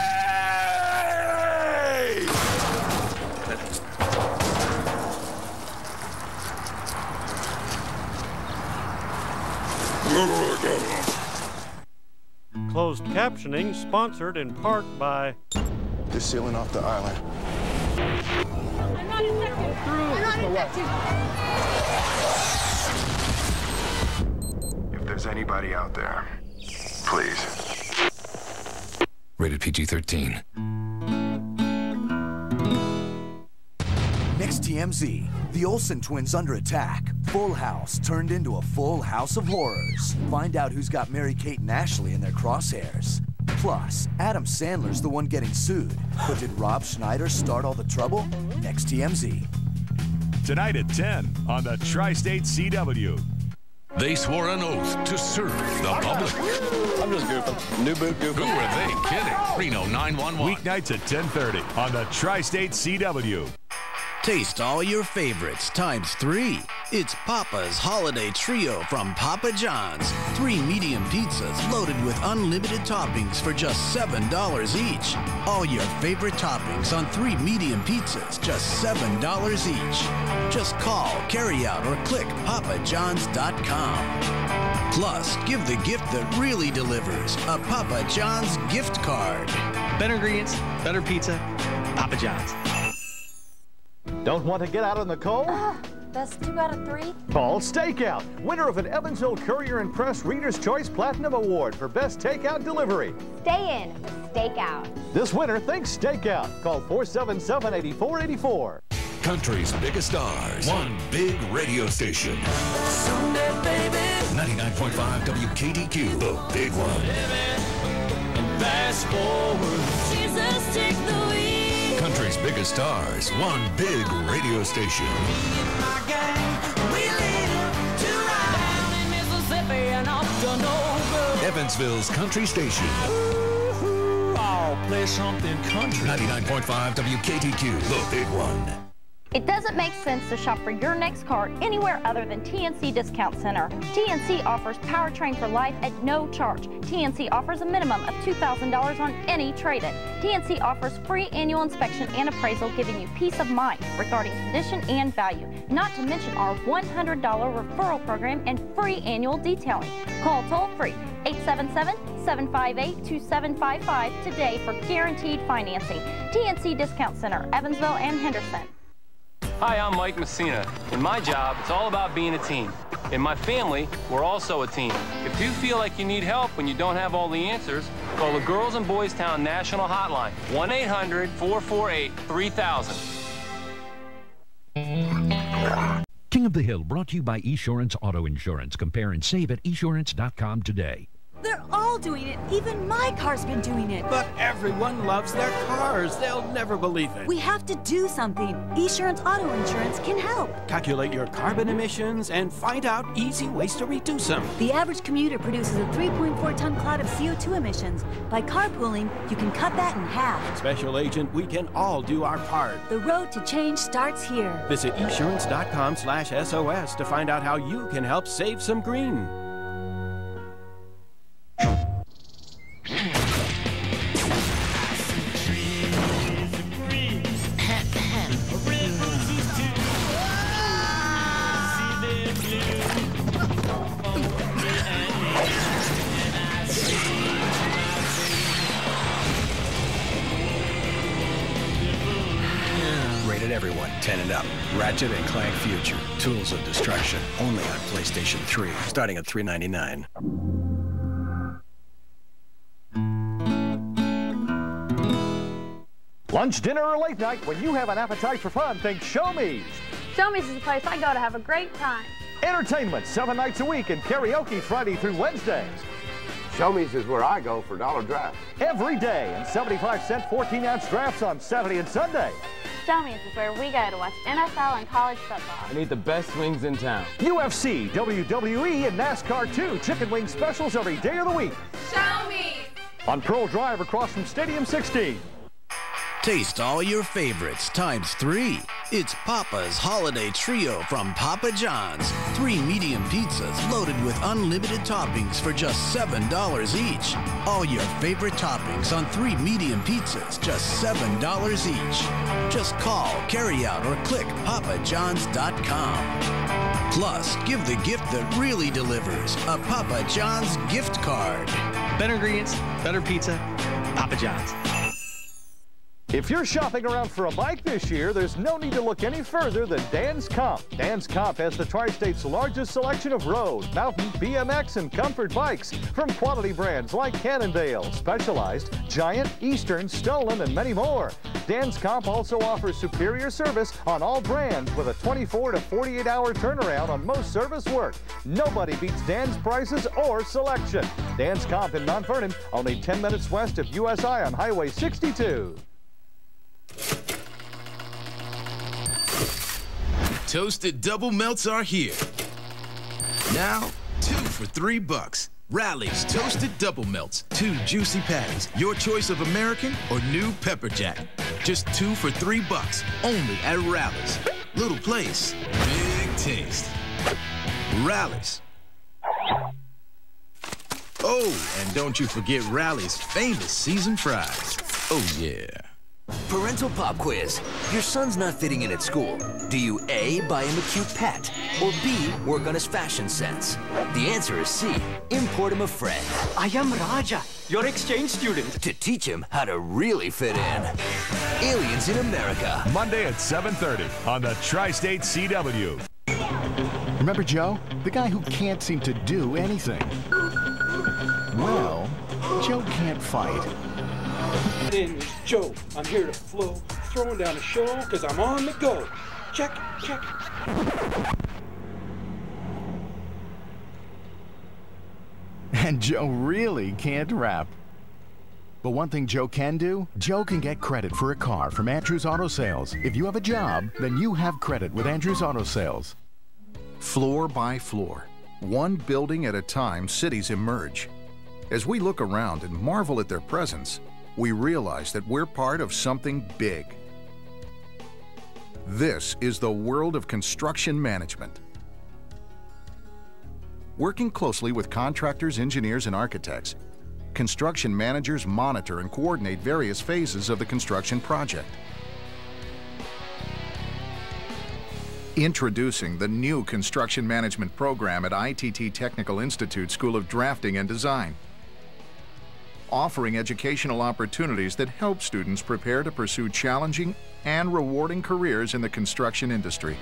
Closed captioning sponsored in part by... They're sealing off the island. I'm not infected. If there's anybody out there, please. Rated PG-13. Next TMZ, the Olsen twins under attack. Full House turned into a full house of horrors. Find out who's got Mary-Kate and Ashley in their crosshairs. Plus, Adam Sandler's the one getting sued. But did Rob Schneider start all the trouble? Next TMZ. Tonight at 10 on the Tri-State CW. They swore an oath to serve the public. I'm just goofing. New boot goofing. Who were they kidding? Reno 911. Weeknights at 10:30 on the Tri-State CW. Taste all your favorites times 3. It's Papa's Holiday Trio from Papa John's. 3 medium pizzas loaded with unlimited toppings for just $7 each. All your favorite toppings on 3 medium pizzas, just $7 each. Just call, carry out, or click papajohns.com. Plus, give the gift that really delivers, a Papa John's gift card. Better ingredients, better pizza, Papa John's. Don't want to get out in the cold? Best 2 out of 3. Paul Stakeout, winner of an Evansville Courier and Press Reader's Choice Platinum Award for Best Takeout Delivery. Stay in with Stakeout. This winner thinks Stakeout. Call 477-8484. Country's biggest stars. One big radio station. Someday, baby. 99.5 WKDQ. The big one. And fast forward. Jesus, take the wheel. Country's biggest stars, one big radio station. Evansville's country station. Ooh, I'll play something country. 99.5 WKTQ, the big one. It doesn't make sense to shop for your next car anywhere other than TNC Discount Center. TNC offers Powertrain for Life at no charge. TNC offers a minimum of $2,000 on any trade-in. TNC offers free annual inspection and appraisal, giving you peace of mind regarding condition and value, not to mention our $100 referral program and free annual detailing. Call toll-free 877-758-2755 today for guaranteed financing. TNC Discount Center, Evansville and Henderson. Hi, I'm Mike Messina. In my job, it's all about being a team. In my family, we're also a team. If you feel like you need help when you don't have all the answers, call the Girls and Boys Town National Hotline, 1-800-448-3000. King of the Hill, brought to you by Esurance Auto Insurance. Compare and save at esurance.com today. They're all doing it. Even my car's been doing it. But everyone loves their cars. They'll never believe it. We have to do something. Esurance Auto Insurance can help. Calculate your carbon emissions and find out easy ways to reduce them. The average commuter produces a 3.4-ton cloud of CO2 emissions. By carpooling, you can cut that in half. Special agent, we can all do our part. The road to change starts here. Visit esurance.com/SOS to find out how you can help save some green. Rated everyone 10 and up. Ratchet and Clank Future. Tools of Destruction. Only on PlayStation 3. Starting at $3.99. Lunch, dinner, or late night, when you have an appetite for fun, think Show Me's. Show Me's is the place I go to have a great time. Entertainment 7 nights a week and karaoke Friday through Wednesdays. Show Me's is where I go for dollar draft. Every day, and 75-cent 14-ounce drafts on Saturday and Sunday. Show Me's is where we go to watch NFL and college football. And eat the best wings in town. UFC, WWE, and NASCAR 2 chicken wing specials every day of the week. Show Me's. On Pearl Drive across from Stadium 16. Taste all your favorites times 3. It's Papa's Holiday Trio from Papa John's. 3 medium pizzas loaded with unlimited toppings for just $7 each. All your favorite toppings on 3 medium pizzas, just $7 each. Just call, carry out, or click papajohns.com. Plus, give the gift that really delivers, a Papa John's gift card. Better ingredients, better pizza, Papa John's. If you're shopping around for a bike this year, there's no need to look any further than Dan's Comp. Dan's Comp has the Tri-State's largest selection of road, mountain, BMX, and comfort bikes from quality brands like Cannondale, Specialized, Giant, Eastern, Stolen, and many more. Dan's Comp also offers superior service on all brands with a 24 to 48-hour turnaround on most service work. Nobody beats Dan's prices or selection. Dan's Comp in Mount Vernon, only 10 minutes west of USI on Highway 62. Toasted double melts are here. Now, 2 for $3. Rally's Toasted Double Melts. 2 juicy patties, your choice of American or new pepper jack. Just 2 for $3, only at Rally's. Little place, big taste. Rally's. Oh, and don't you forget Rally's famous seasoned fries. Oh, yeah. Parental pop quiz. Your son's not fitting in at school. Do you A, buy him a cute pet, or B, work on his fashion sense? The answer is C, import him a friend. I am Raja, your exchange student. To teach him how to really fit in. Aliens in America. Monday at 7:30 on the Tri-State CW. Remember Joe? The guy who can't seem to do anything. Well, Joe can't fight. My name is Joe. I'm here to flow, throwing down a show because I'm on the go. Check, check. And Joe really can't rap. But one thing Joe can do, Joe can get credit for a car from Andrews Auto Sales. If you have a job, then you have credit with Andrews Auto Sales. Floor by floor, one building at a time, cities emerge. As we look around and marvel at their presence, we realize that we're part of something big. This is the world of construction management. Working closely with contractors, engineers, and architects, construction managers monitor and coordinate various phases of the construction project. Introducing the new construction management program at ITT Technical Institute School of Drafting and Design, offering educational opportunities that help students prepare to pursue challenging and rewarding careers in the construction industry.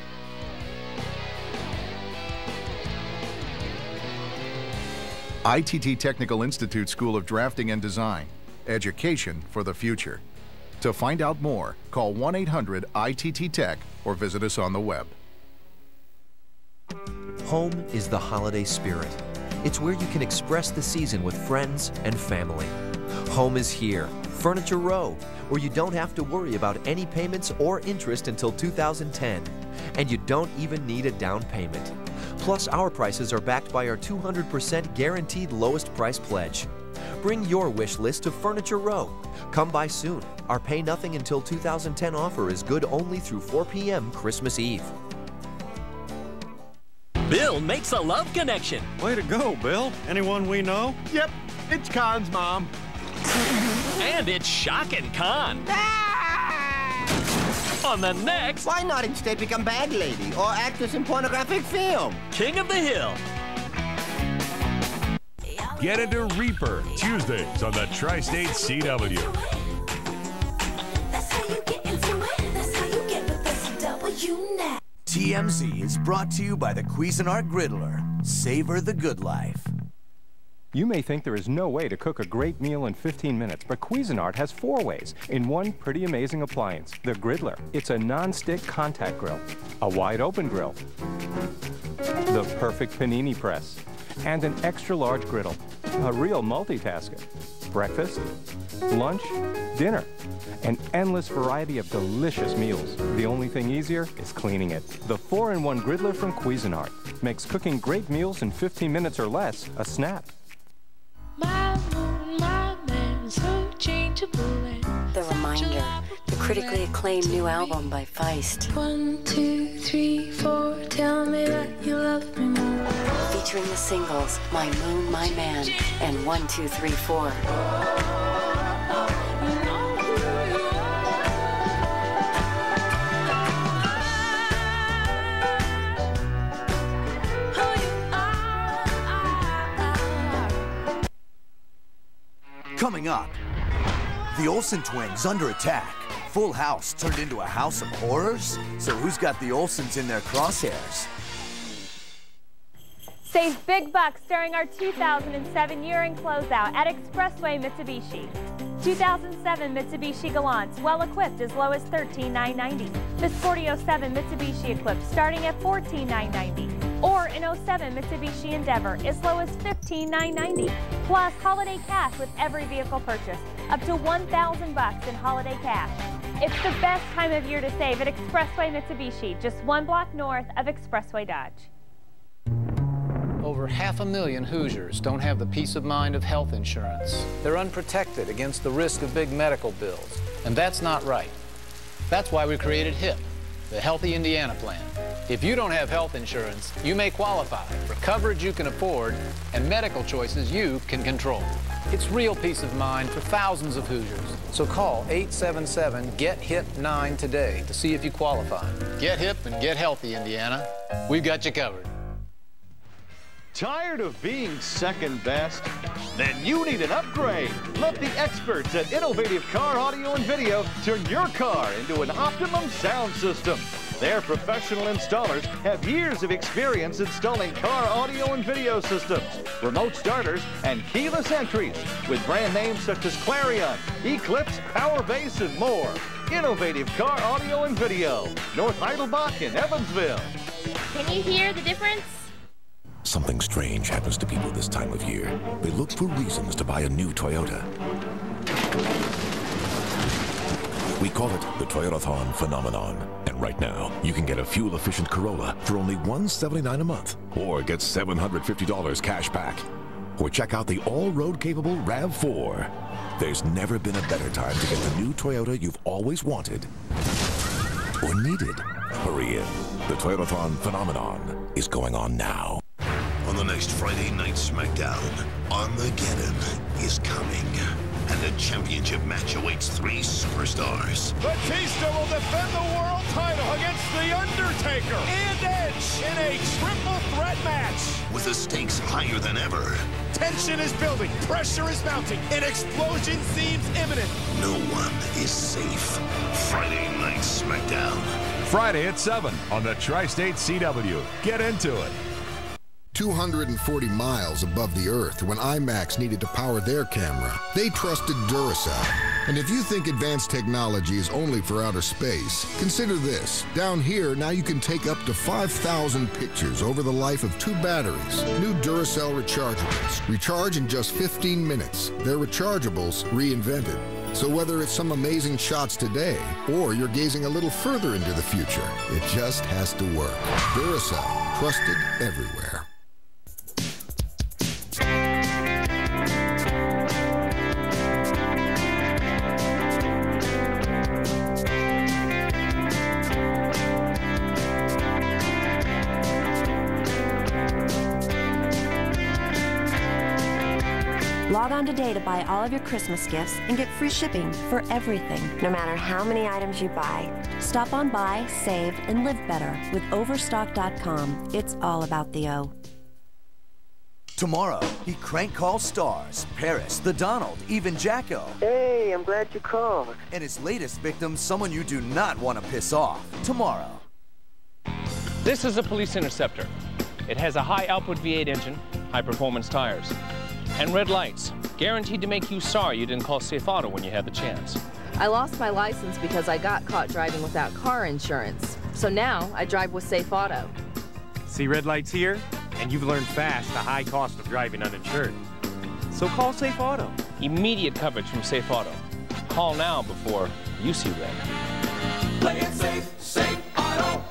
ITT Technical Institute School of Drafting and Design, education for the future. To find out more, call 1-800-ITT-TECH or visit us on the web. Home is the holiday spirit. It's where you can express the season with friends and family. Home is here, Furniture Row, where you don't have to worry about any payments or interest until 2010. And you don't even need a down payment. Plus, our prices are backed by our 200% guaranteed lowest price pledge. Bring your wish list to Furniture Row. Come by soon. Our Pay Nothing Until 2010 offer is good only through 4 p.m. Christmas Eve. Bill makes a love connection. Way to go, Bill. Anyone we know? Yep, it's Khan's mom. And it's shocking Khan. Ah! On the next... Why not instead become bag lady or actress in pornographic film? King of the Hill. Get into Reaper, Tuesdays on the Tri-State CW. That's how you get into it. That's how you get with the CW now. TMZ is brought to you by the Cuisinart Griddler. Savor the good life. You may think there is no way to cook a great meal in 15 minutes, but Cuisinart has 4 ways in one pretty amazing appliance, the Griddler. It's a non-stick contact grill, a wide-open grill, the perfect panini press, and an extra-large griddle. A real multitasker. Breakfast, lunch, dinner. An endless variety of delicious meals. The only thing easier is cleaning it. The 4-in-1 Griddler from Cuisinart makes cooking great meals in 15 minutes or less a snap. My moon, my man, so changeable. The reminder, the critically acclaimed new album by Feist. 1, 2, 3, 4, tell me that you love me more. Featuring the singles My Moon, My Man, and 1, 2, 3, 4. Coming up, the Olsen twins under attack. Full House turned into a house of horrors? So who's got the Olsens in their crosshairs? Save big bucks during our 2007 year-end closeout at Expressway Mitsubishi. 2007 Mitsubishi Galant's well-equipped as low as $13,990. The sporty 07 Mitsubishi Equipped starting at $14,990. Or an 07 Mitsubishi Endeavor as low as $15,990. Plus holiday cash with every vehicle purchase, up to $1,000 in holiday cash. It's the best time of year to save at Expressway Mitsubishi, just one block north of Expressway Dodge. Over 500,000 Hoosiers don't have the peace of mind of health insurance. They're unprotected against the risk of big medical bills, and that's not right. That's why we created HIP, the Healthy Indiana Plan. If you don't have health insurance, you may qualify for coverage you can afford and medical choices you can control. It's real peace of mind for thousands of Hoosiers. So call 877-GET-HIP-9 today to see if you qualify. Get hip and get healthy, Indiana. We've got you covered. Tired of being second best? Then you need an upgrade. Let the experts at Innovative Car Audio and Video turn your car into an optimum sound system. Their professional installers have years of experience installing car audio and video systems, remote starters, and keyless entries with brand names such as Clarion, Eclipse, Power Base, and more. Innovative Car Audio and Video, North Heidelbach in Evansville. Can you hear the difference? Something strange happens to people this time of year. They look for reasons to buy a new Toyota. We call it the Toyotathon phenomenon. And right now, you can get a fuel-efficient Corolla for only $179 a month, or get $750 cash back, or check out the all-road-capable RAV4. There's never been a better time to get the new Toyota you've always wanted or needed. Hurry in. The Toyotathon phenomenon is going on now. On the next Friday Night Smackdown, Armageddon is coming, and a championship match awaits three superstars. Batista will defend the world title against The Undertaker and Edge in a triple threat match. With the stakes higher than ever. Tension is building, pressure is mounting, an explosion seems imminent. No one is safe. Friday Night Smackdown. Friday at 7 on the Tri-State CW. Get into it. 240 miles above the earth when IMAX needed to power their camera. They trusted Duracell. And if you think advanced technology is only for outer space, consider this. Down here, now you can take up to 5,000 pictures over the life of 2 batteries. New Duracell rechargeables. Recharge in just 15 minutes. Their rechargeables reinvented. So whether it's some amazing shots today, or you're gazing a little further into the future, it just has to work. Duracell, trusted everywhere. Log on today to buy all of your Christmas gifts and get free shipping for everything, no matter how many items you buy. Stop on by, save, and live better with Overstock.com. It's all about the O. Tomorrow, he crank calls stars, Paris, the Donald, even Jacko. Hey, I'm glad you called. And his latest victim, someone you do not want to piss off. Tomorrow. This is a police interceptor. It has a high output V8 engine, high performance tires, and red lights, guaranteed to make you sorry you didn't call Safe Auto when you had the chance. I lost my license because I got caught driving without car insurance. So now I drive with Safe Auto. See red lights here, and you've learned fast the high cost of driving uninsured. So call Safe Auto. Immediate coverage from Safe Auto. Call now before you see red. Play it safe, Safe Auto.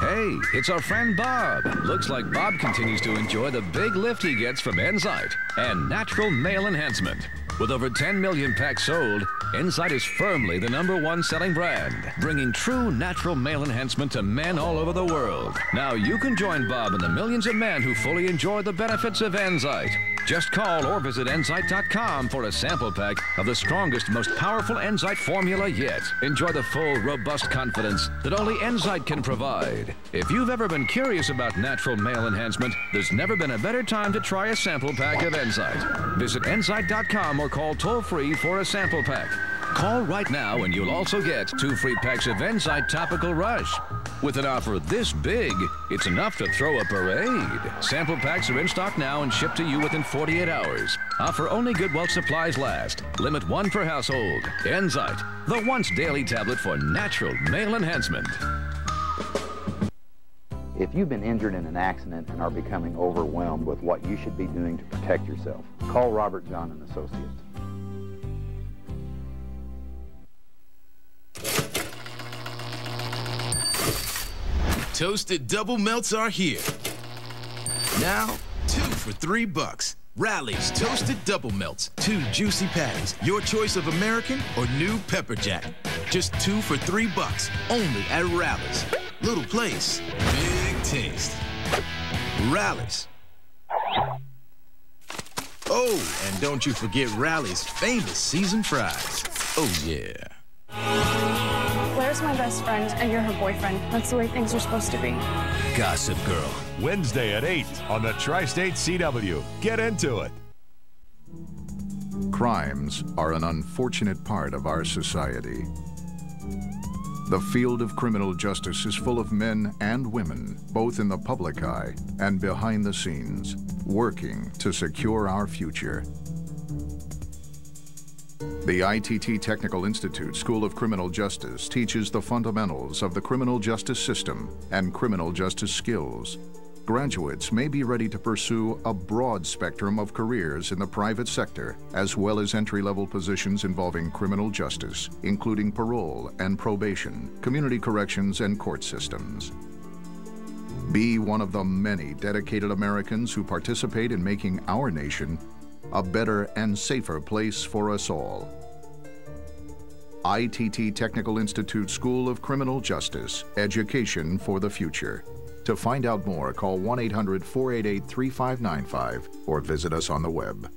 Hey, it's our friend Bob. Looks like Bob continues to enjoy the big lift he gets from Enzyte and natural male enhancement. With over 10 million packs sold, Insight is firmly the #1 selling brand, bringing true natural male enhancement to men all over the world. Now you can join Bob and the millions of men who fully enjoy the benefits of Insight. Just call or visit Enzyte.com for a sample pack of the strongest, most powerful Enzyte formula yet. Enjoy the full, robust confidence that only Enzyte can provide. If you've ever been curious about natural male enhancement, there's never been a better time to try a sample pack of Enzyte. Visit Enzyte.com or call toll-free for a sample pack. Call right now and you'll also get 2 free packs of Enzyte Topical Rush. With an offer this big, it's enough to throw a parade. Sample packs are in stock now and shipped to you within 48 hours. Offer only good while supplies last. Limit 1 per household. Enzyte, the once-daily tablet for natural male enhancement. If you've been injured in an accident and are becoming overwhelmed with what you should be doing to protect yourself, call Robert John and Associates. Toasted double melts are here. Now, 2 for $3. Rally's Toasted Double Melts. 2 juicy patties, your choice of American or new Pepper Jack. Just 2 for $3, only at Rally's. Little place, big taste. Rally's. Oh, and don't you forget Rally's famous seasoned fries. Oh, yeah. Claire's my best friend, and you're her boyfriend. That's the way things are supposed to be. Gossip Girl, Wednesday at 8 on the Tri-State CW. Get into it. Crimes are an unfortunate part of our society. The field of criminal justice is full of men and women, both in the public eye and behind the scenes, working to secure our future. The ITT Technical Institute School of Criminal Justice teaches the fundamentals of the criminal justice system and criminal justice skills. Graduates may be ready to pursue a broad spectrum of careers in the private sector, as well as entry-level positions involving criminal justice, including parole and probation, community corrections, and court systems. Be one of the many dedicated Americans who participate in making our nation a better and safer place for us all. ITT Technical Institute School of Criminal Justice, education for the future. To find out more, call 1-800-488-3595 or visit us on the web.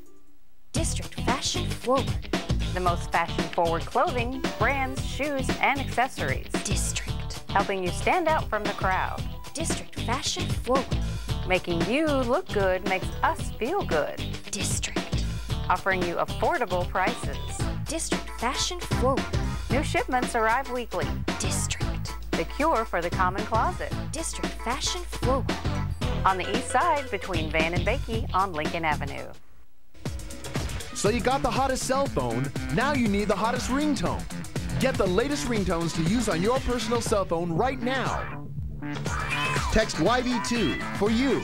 District Fashion Forward. The most fashion-forward clothing, brands, shoes, and accessories. District. Helping you stand out from the crowd. District Fashion Forward. Making you look good makes us feel good. District. Offering you affordable prices. District Fashion Forward. New shipments arrive weekly. District. The cure for the common closet. District Fashion Forward. On the east side between Van and Bakey on Lincoln Avenue. So you got the hottest cell phone, now you need the hottest ringtone. Get the latest ringtones to use on your personal cell phone right now. Text YB2 for you.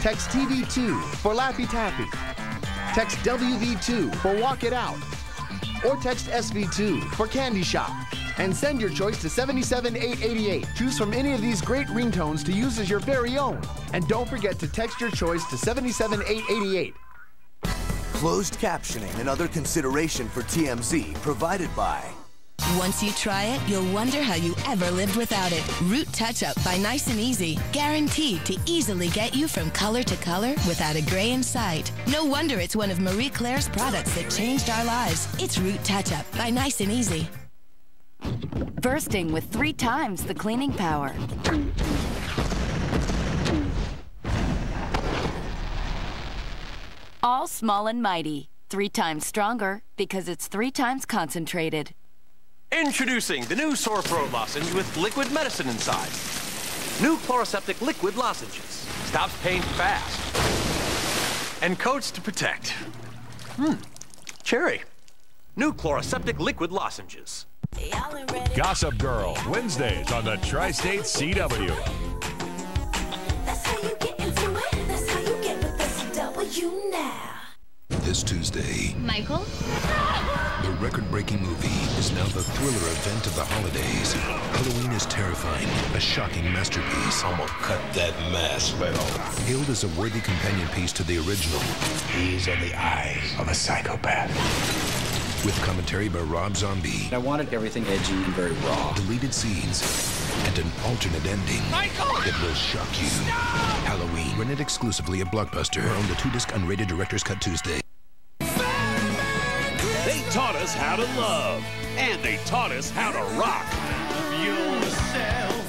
Text TV2 for Laffy Taffy. Text WV2 for Walk It Out. Or text SV2 for Candy Shop. And send your choice to 77888. Choose from any of these great ringtones to use as your very own. And don't forget to text your choice to 77888. Closed captioning and other consideration for TMZ provided by... Once you try it, you'll wonder how you ever lived without it. Root Touch-Up by Nice and Easy. Guaranteed to easily get you from color to color without a gray in sight. No wonder it's one of Marie Claire's products that changed our lives. It's Root Touch-Up by Nice and Easy. Bursting with 3 times the cleaning power. All small and mighty. 3 times stronger because it's 3 times concentrated. Introducing the new sore throat lozenge with liquid medicine inside. New Chloraseptic liquid lozenges. Stops pain fast. And coats to protect. Cherry. New Chloraseptic liquid lozenges. Gossip Girl, Wednesdays on the Tri-State CW. That's how you get into it. That's how you get with the CW now. this Tuesday. Michael? The record-breaking movie is now the thriller event of the holidays. Halloween is terrifying, a shocking masterpiece. I'm gonna cut that mask right off. Hailed as a worthy companion piece to the original. These are the eyes of a psychopath. With commentary by Rob Zombie. I wanted everything edgy and very raw. Deleted scenes and an alternate ending. Michael! That will shock you. No! Halloween. Rented exclusively at Blockbuster. On the 2-disc unrated Director's Cut Tuesday. They taught us how to love. And they taught us how to rock.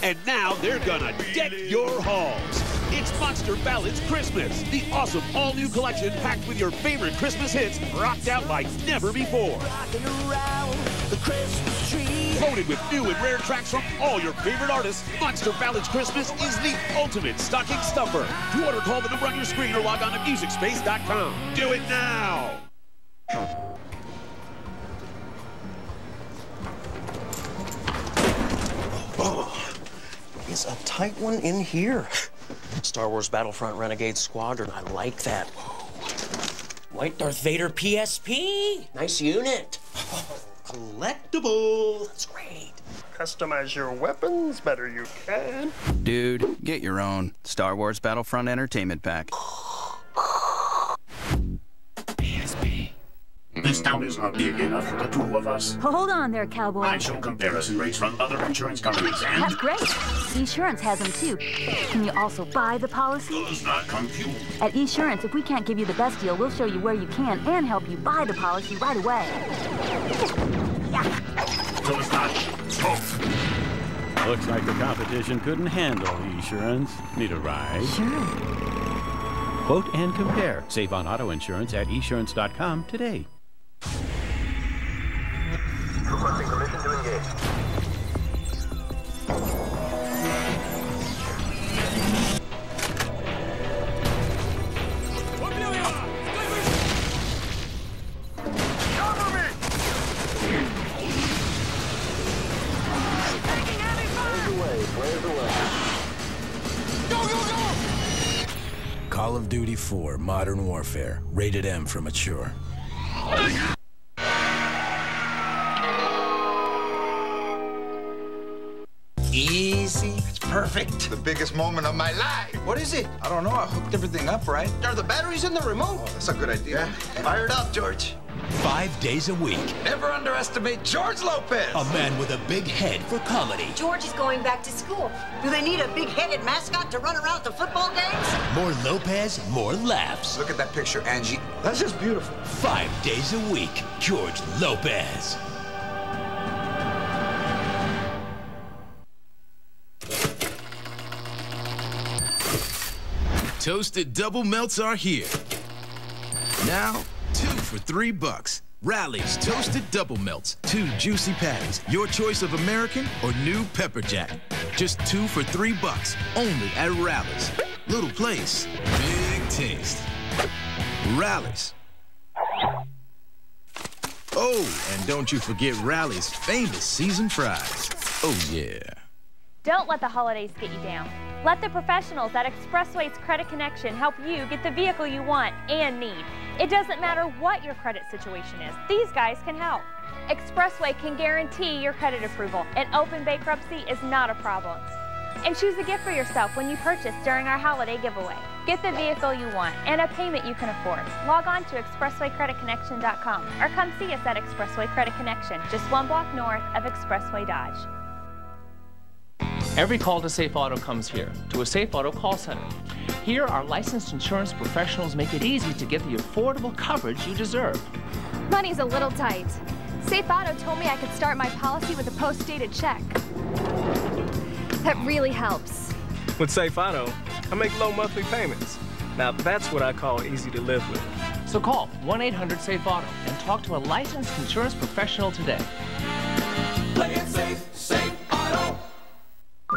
And now they're gonna deck your halls. It's Monster Ballads Christmas, the awesome all-new collection packed with your favorite Christmas hits, rocked out like never before. Rocking around the Christmas tree. Loaded with new and rare tracks from all your favorite artists, Monster Ballads Christmas is the ultimate stocking stuffer. To order, call the number on your screen or log on to MusicSpace.com. Do it now! Oh, it's a tight one in here. Star Wars Battlefront Renegade Squadron. I like that. White Darth Vader PSP. Nice unit. Collectible. That's great. Customize your weapons better you can. Dude, get your own Star Wars Battlefront Entertainment Pack. PSP. This town is not big enough for the two of us. Hold on there, cowboy. I show comparison rates from other insurance companies and... That's great. Esurance has them, too. Can you also buy the policy? Does not compute. At Esurance, if we can't give you the best deal, we'll show you where you can and help you buy the policy right away. Yeah. Does not. Oh. Looks like the competition couldn't handle Esurance. Need a ride? Sure. Quote and compare. Save on auto insurance at esurance.com today. Requesting permission to engage. Cover me! He's taking heavy fire! Blaze away. Go! Call of Duty 4 Modern Warfare. Rated M for mature. Easy. It's perfect. The biggest moment of my life. What is it? I don't know. I hooked everything up, right? Are the batteries in the remote? Oh, that's a good idea. Yeah. Fire it up, George. 5 days a week. Never underestimate George Lopez. A man with a big head for comedy. George is going back to school. Do they need a big-headed mascot to run around the football games? More Lopez, more laughs. Look at that picture, Angie. That's just beautiful. 5 days a week. George Lopez. Toasted double melts are here. Now, 2 for $3. Rally's Toasted Double Melts. 2 juicy patties. Your choice of American or new pepper jack. Just 2 for $3. Only at Rally's. Little place, big taste. Rally's. Oh, and don't you forget Rally's famous seasoned fries. Oh, yeah. Don't let the holidays get you down. Let the professionals at Expressway's Credit Connection help you get the vehicle you want and need. It doesn't matter what your credit situation is. These guys can help. Expressway can guarantee your credit approval, and open bankruptcy is not a problem. And choose a gift for yourself when you purchase during our holiday giveaway. Get the vehicle you want and a payment you can afford. Log on to ExpresswayCreditConnection.com or come see us at Expressway Credit Connection, just 1 block north of Expressway Dodge. Every call to Safe Auto comes here, to a Safe Auto call center. Here, our licensed insurance professionals make it easy to get the affordable coverage you deserve. Money's a little tight. Safe Auto told me I could start my policy with a post-dated check. That really helps. With Safe Auto, I make low monthly payments. Now that's what I call easy to live with. So call 1-800-SAFE-AUTO and talk to a licensed insurance professional today. Play it safe, Safe Auto.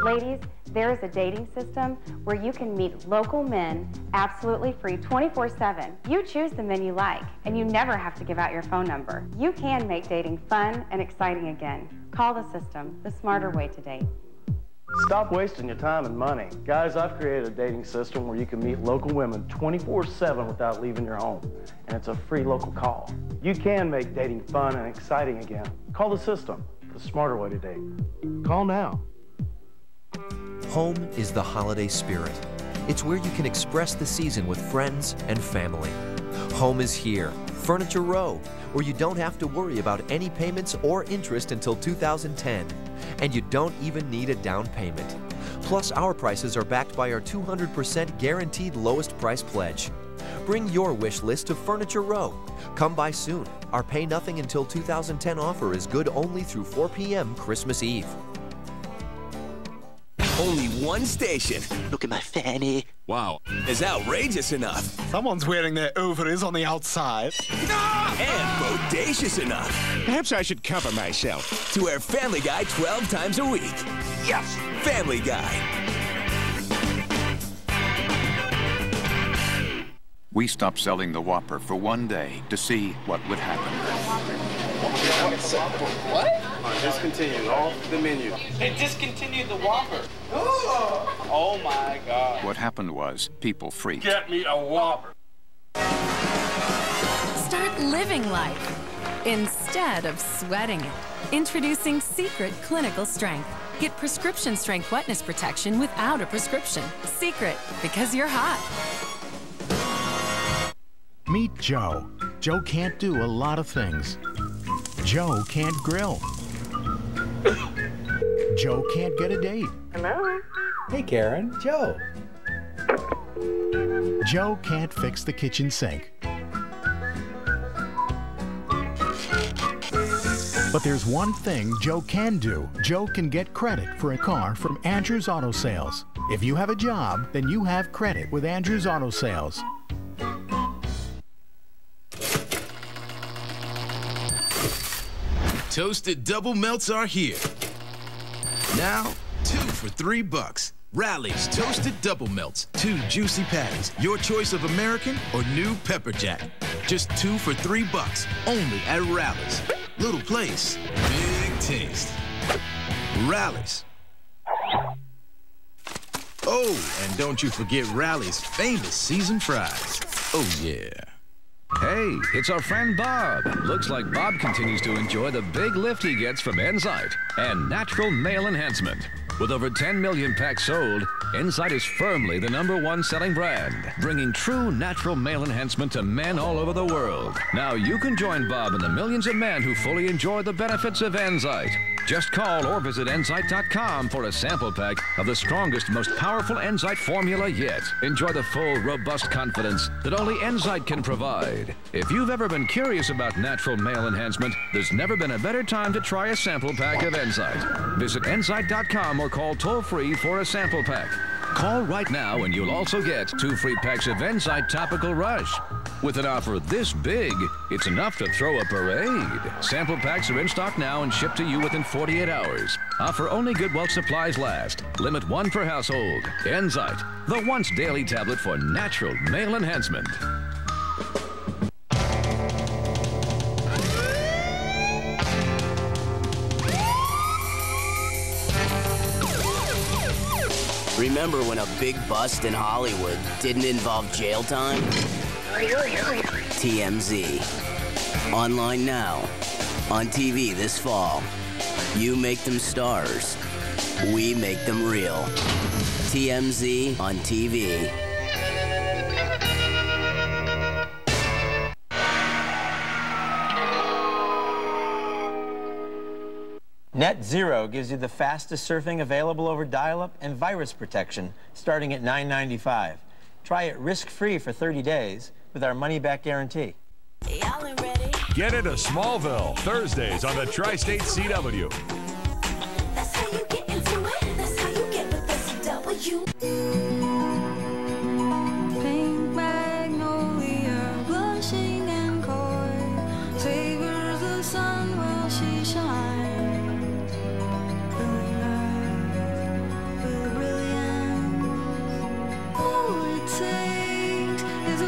Ladies, there is a dating system where you can meet local men absolutely free 24/7. You choose the men you like, and you never have to give out your phone number. You can make dating fun and exciting again. Call the system, the smarter way to date. Stop wasting your time and money. Guys, I've created a dating system where you can meet local women 24/7 without leaving your home, and it's a free local call. You can make dating fun and exciting again. Call the system, the smarter way to date. Call now. Home is the holiday spirit. It's where you can express the season with friends and family. Home is here, Furniture Row, where you don't have to worry about any payments or interest until 2010. And you don't even need a down payment. Plus, our prices are backed by our 200% guaranteed lowest price pledge. Bring your wish list to Furniture Row. Come by soon. Our pay nothing until 2010 offer is good only through 4 p.m. Christmas Eve. Only one station, look at my fanny, wow, is outrageous enough. Someone's wearing their ovaries on the outside. Ah! And bodacious enough. Perhaps I should cover myself. To wear Family Guy 12 times a week. Yes, Family Guy. We stopped selling the Whopper for one day to see what would happen. What? Discontinued off the menu. They discontinued the Whopper. Oh. Oh my God. What happened was people freaked. Get me a Whopper. Start living life instead of sweating it. Introducing Secret Clinical Strength. Get prescription strength wetness protection without a prescription. Secret, because you're hot. Meet Joe. Joe can't do a lot of things. Joe can't grill. Joe can't get a date. Hello? Hey, Karen. Joe. Joe can't fix the kitchen sink. But there's one thing Joe can do. Joe can get credit for a car from Andrews Auto Sales. If you have a job, then you have credit with Andrews Auto Sales. Toasted double melts are here. Now, 2 for $3. Rally's Toasted Double Melts. 2 juicy patties, your choice of American or new Pepper Jack. Just 2 for $3, only at Rally's. Little place, big taste. Rally's. Oh, and don't you forget Rally's famous seasoned fries. Oh, yeah. Hey, it's our friend Bob. Looks like Bob continues to enjoy the big lift he gets from Enzyte and natural male enhancement. With over 10 million packs sold, Enzyte is firmly the #1 selling brand, bringing true natural male enhancement to men all over the world. Now you can join Bob and the millions of men who fully enjoy the benefits of Enzyte. Just call or visit Enzyte.com for a sample pack of the strongest, most powerful Enzyte formula yet. Enjoy the full, robust confidence that only Enzyte can provide. If you've ever been curious about natural male enhancement, there's never been a better time to try a sample pack of Enzyte. Visit Enzyte.com or call toll-free for a sample pack. Call right now and you'll also get 2 free packs of Enzyte Topical Rush. With an offer this big, it's enough to throw a parade. Sample packs are in stock now and shipped to you within 48 hours. Offer only good while supplies last. Limit 1 per household. Enzyte, the once daily tablet for natural male enhancement. Remember when a big bust in Hollywood didn't involve jail time? TMZ. Online now. On TV this fall. You make them stars. We make them real. TMZ on TV. Net Zero gives you the fastest surfing available over dial-up and virus protection, starting at $9.95. Try it risk-free for 30 days with our money-back guarantee. Get into Smallville, Thursdays on the Tri-State CW. That's how you get into it. That's how you get with the CW.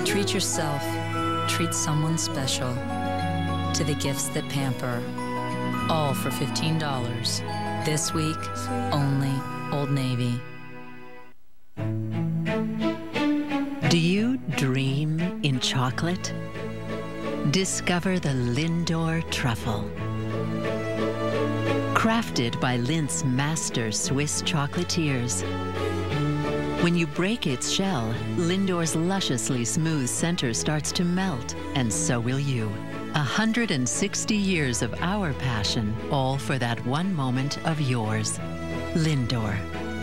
Treat yourself, treat someone special to the gifts that pamper, all for $15. This week only Old Navy. Do you dream in chocolate? Discover the Lindor Truffle. Crafted by Lindt's master Swiss chocolatiers. When you break its shell, Lindor's lusciously smooth center starts to melt, and so will you. 160 years of our passion, all for that one moment of yours. Lindor,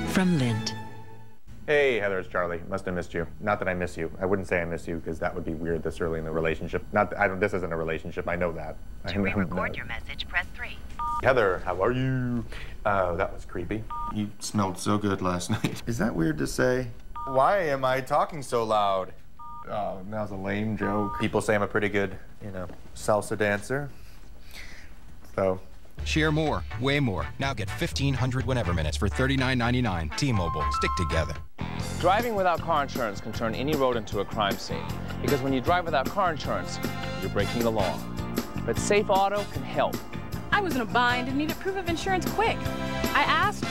from Lindt. Hey, Heather, it's Charlie. Must have missed you. Not that I miss you. I wouldn't say I miss you, because that would be weird this early in the relationship. Not that, this isn't a relationship. I know that. To re-record your message, press 3. Heather, how are you? That was creepy. You smelled so good last night. Is that weird to say? Why am I talking so loud? Oh, that was a lame joke. People say I'm a pretty good, you know, salsa dancer. So. Share more, way more. Now get 1,500 whenever minutes for $39.99. T-Mobile, stick together. Driving without car insurance can turn any road into a crime scene. Because when you drive without car insurance, you're breaking the law. But Safe Auto can help. I was in a bind and needed proof of insurance quick. I asked,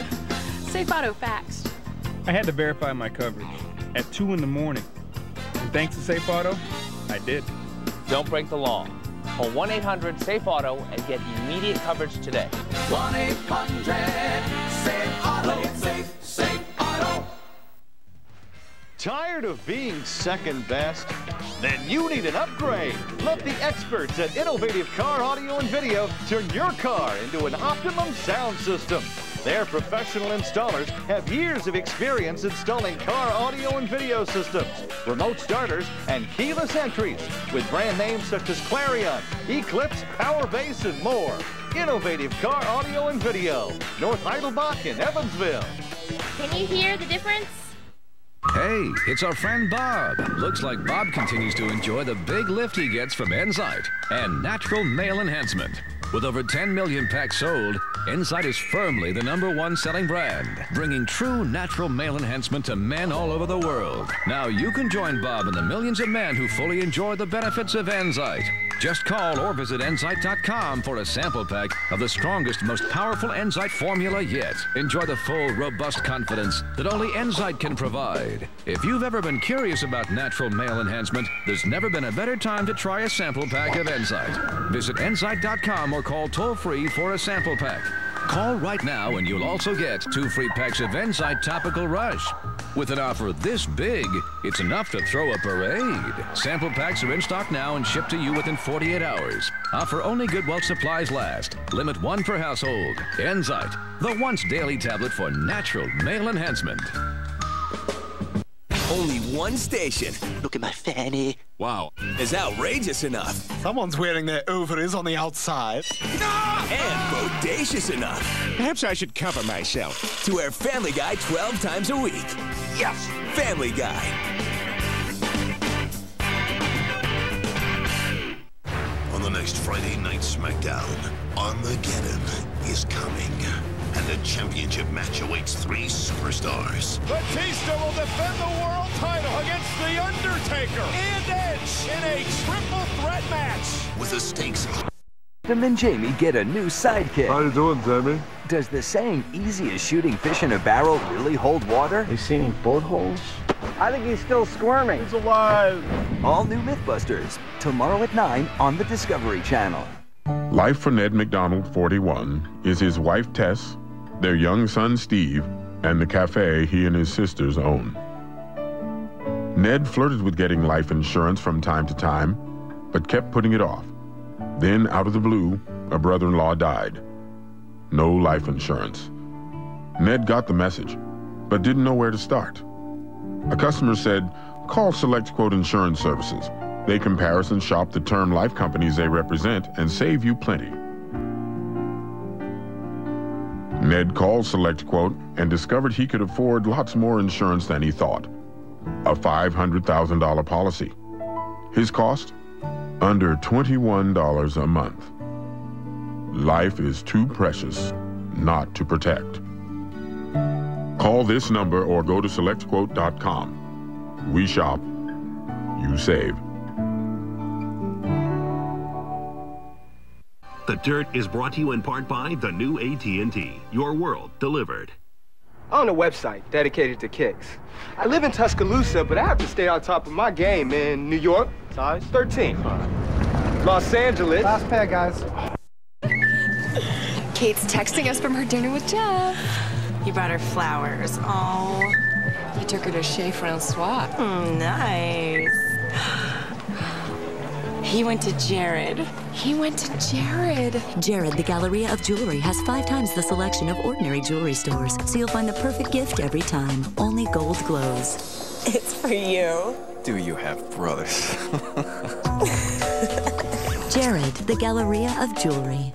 Safe Auto faxed. I had to verify my coverage at 2 in the morning. And thanks to Safe Auto, I did. Don't break the law. Call 1-800-SAFE-AUTO and get immediate coverage today. 1-800-SAFE-AUTO. Safe, Safe Auto. Tired of being second best? Then you need an upgrade. Let the experts at Innovative Car Audio and Video turn your car into an optimum sound system. Their professional installers have years of experience installing car audio and video systems, remote starters, and keyless entries with brand names such as Clarion, Eclipse, Power Base, and more. Innovative Car Audio and Video, North Heidelbach in Evansville. Can you hear the difference? Hey, it's our friend Bob. Looks like Bob continues to enjoy the big lift he gets from Enzyte and natural nail enhancement. With over 10 million packs sold, Enzyte is firmly the #1 selling brand, bringing true natural male enhancement to men all over the world. Now you can join Bob and the millions of men who fully enjoy the benefits of Enzyte. Just call or visit Enzyte.com for a sample pack of the strongest, most powerful Enzyte formula yet. Enjoy the full, robust confidence that only Enzyte can provide. If you've ever been curious about natural male enhancement, there's never been a better time to try a sample pack of Enzyte. Visit Enzyte.com or call toll-free for a sample pack. Call right now and you'll also get 2 free packs of Enzyte Topical Rush. With an offer this big, it's enough to throw a parade. Sample packs are in stock now and shipped to you within 48 hours. Offer only good while supplies last. Limit 1 per household. Enzyte, the once-daily tablet for natural male enhancement. Only one station. Look at my fanny. Wow. Is outrageous enough. Someone's wearing their ovaries on the outside. No! And bodacious enough. Perhaps I should cover myself. To wear Family Guy 12 times a week. Yes, Family Guy. On the next Friday Night Smackdown, Armageddon is coming. And a championship match awaits 3 superstars. Batista will defend the world title against The Undertaker and Edge in a triple threat match. With the stakes. Adam and Jamie get a new sidekick. How you doing, Jamie? Does the saying, easy as shooting fish in a barrel, really hold water? You seen any boat holes? I think he's still squirming. He's alive. All new Mythbusters, tomorrow at 9 on the Discovery Channel. Life for Ned McDonald, 41, is his wife Tess, their young son Steve, and the cafe he and his sisters own. Ned flirted with getting life insurance from time to time, but kept putting it off. Then, out of the blue, a brother-in-law died. No life insurance. Ned got the message, but didn't know where to start. A customer said, call SelectQuote Insurance Services. They comparison shop the term life companies they represent and save you plenty. Ned called SelectQuote and discovered he could afford lots more insurance than he thought. A $500,000 policy. His cost? Under $21 a month. Life is too precious not to protect. Call this number or go to SelectQuote.com. We shop, you save. The Dirt is brought to you in part by the new AT&T. Your world delivered. on a website dedicated to kicks. I live in Tuscaloosa, but I have to stay on top of my game in New York, size 13. Los Angeles. Last pair, guys. Kate's texting us from her dinner with Jeff. You brought her flowers. Oh, you took her to Chez Francois. Mm, nice. He went to Jared. He went to Jared. Jared, the Galleria of Jewelry, has 5 times the selection of ordinary jewelry stores, so you'll find the perfect gift every time. Only Gold Glows. It's for you. Do you have brothers? Jared, the Galleria of Jewelry.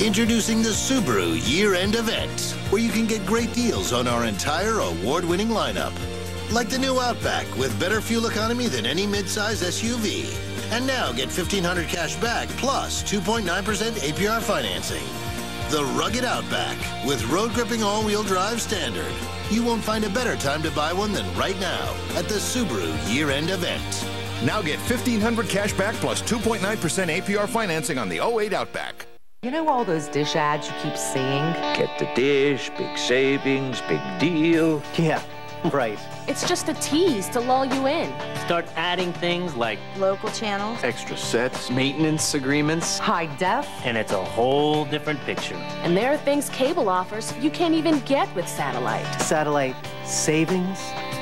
Introducing the Subaru Year-End Event, where you can get great deals on our entire award-winning lineup. Like the new Outback, with better fuel economy than any midsize SUV. And now get $1,500 cash back plus 2.9% APR financing. The rugged Outback, with road-gripping all-wheel drive standard. You won't find a better time to buy one than right now at the Subaru Year-End Event. Now get $1,500 cash back plus 2.9% APR financing on the 08 Outback. You know all those dish ads you keep seeing? Get the dish, big savings, big deal. Yeah, right. It's just a tease to lull you in. Start adding things like local channels, extra sets, maintenance agreements, high def, and it's a whole different picture. And there are things cable offers you can't even get with satellite. Satellite savings?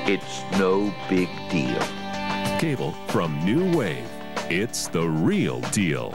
It's no big deal. Cable from New Wave. It's the real deal.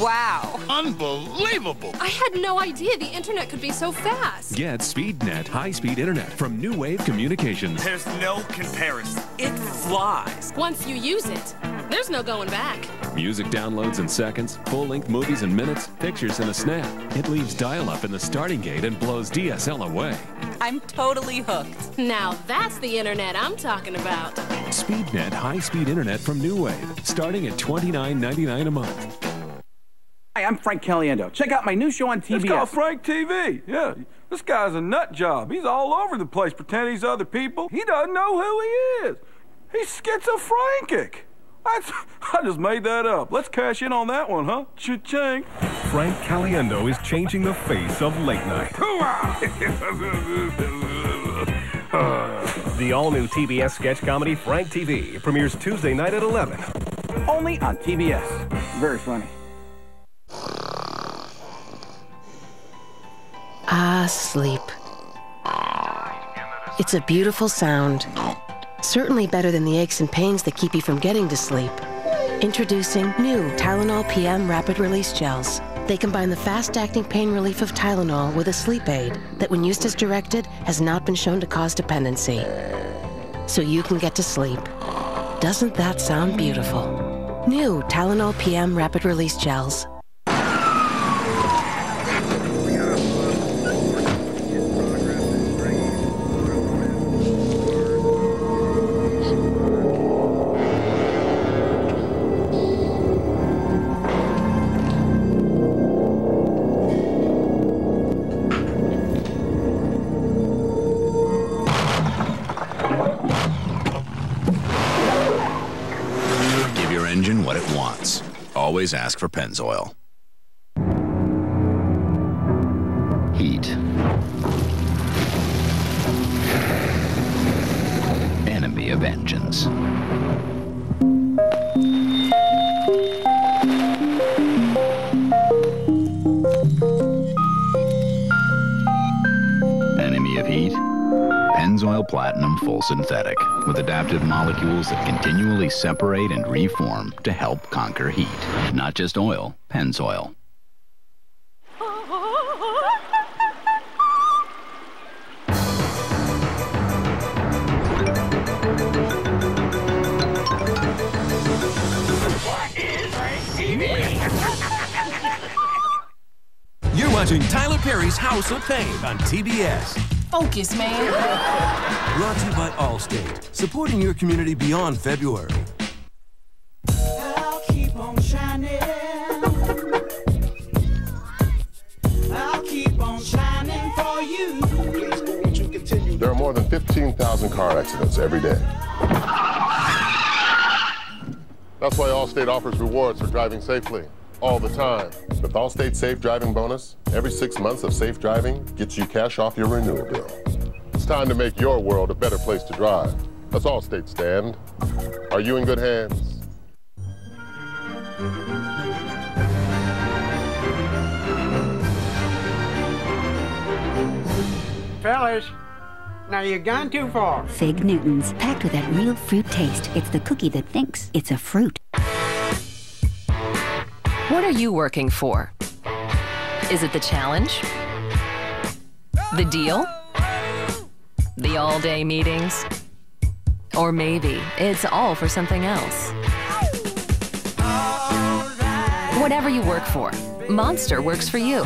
Wow. Unbelievable. I had no idea the internet could be so fast. Get SpeedNet high-speed internet from New Wave Communications. There's no comparison. It flies. Once you use it, there's no going back. Music downloads in seconds, full-length movies in minutes, pictures in a snap. It leaves dial-up in the starting gate and blows DSL away. I'm totally hooked. Now that's the internet I'm talking about. SpeedNet high-speed internet from New Wave, starting at $29.99 a month. Hi, I'm Frank Caliendo. Check out my new show on TBS. It's called Frank TV. Yeah, this guy's a nut job. He's all over the place pretending he's other people. He doesn't know who he is. He's schizophrenic. I just made that up. Let's cash in on that one, huh? Cha-ching. Frank Caliendo is changing the face of late night. The all-new TBS sketch comedy Frank TV premieres Tuesday night at 11. Only on TBS. Very funny. Ah, sleep. It's a beautiful sound. Certainly better than the aches and pains that keep you from getting to sleep. Introducing new Tylenol PM Rapid Release Gels. They combine the fast-acting pain relief of Tylenol with a sleep aid that, when used as directed, has not been shown to cause dependency. So you can get to sleep. Doesn't that sound beautiful? New Tylenol PM Rapid Release Gels. Always ask for Pennzoil. Heat. Enemy of engines. Enemy of heat. Pennzoil Platinum Full Synthetic, with adaptive molecules that continually separate and reform to help conquer heat. Not just oil, Pennzoil. What is Frank TV? You're watching Tyler Perry's House of Pain on TBS. Focus, man. Brought to you by Allstate, supporting your community beyond February. I'll keep on shining. I'll keep on shining for you. Please won't you continue? There are more than 15,000 car accidents every day. That's why Allstate offers rewards for driving safely. all the time. With Allstate Safe Driving Bonus, every 6 months of safe driving gets you cash off your renewal bill. It's time to make your world a better place to drive. Let's Allstate stand. Are you in good hands? Fellas, now you've gone too far. Fig Newtons, packed with that real fruit taste. It's the cookie that thinks it's a fruit. What are you working for? Is it the challenge? The deal? The all-day meetings? Or maybe it's all for something else. Whatever you work for, Monster works for you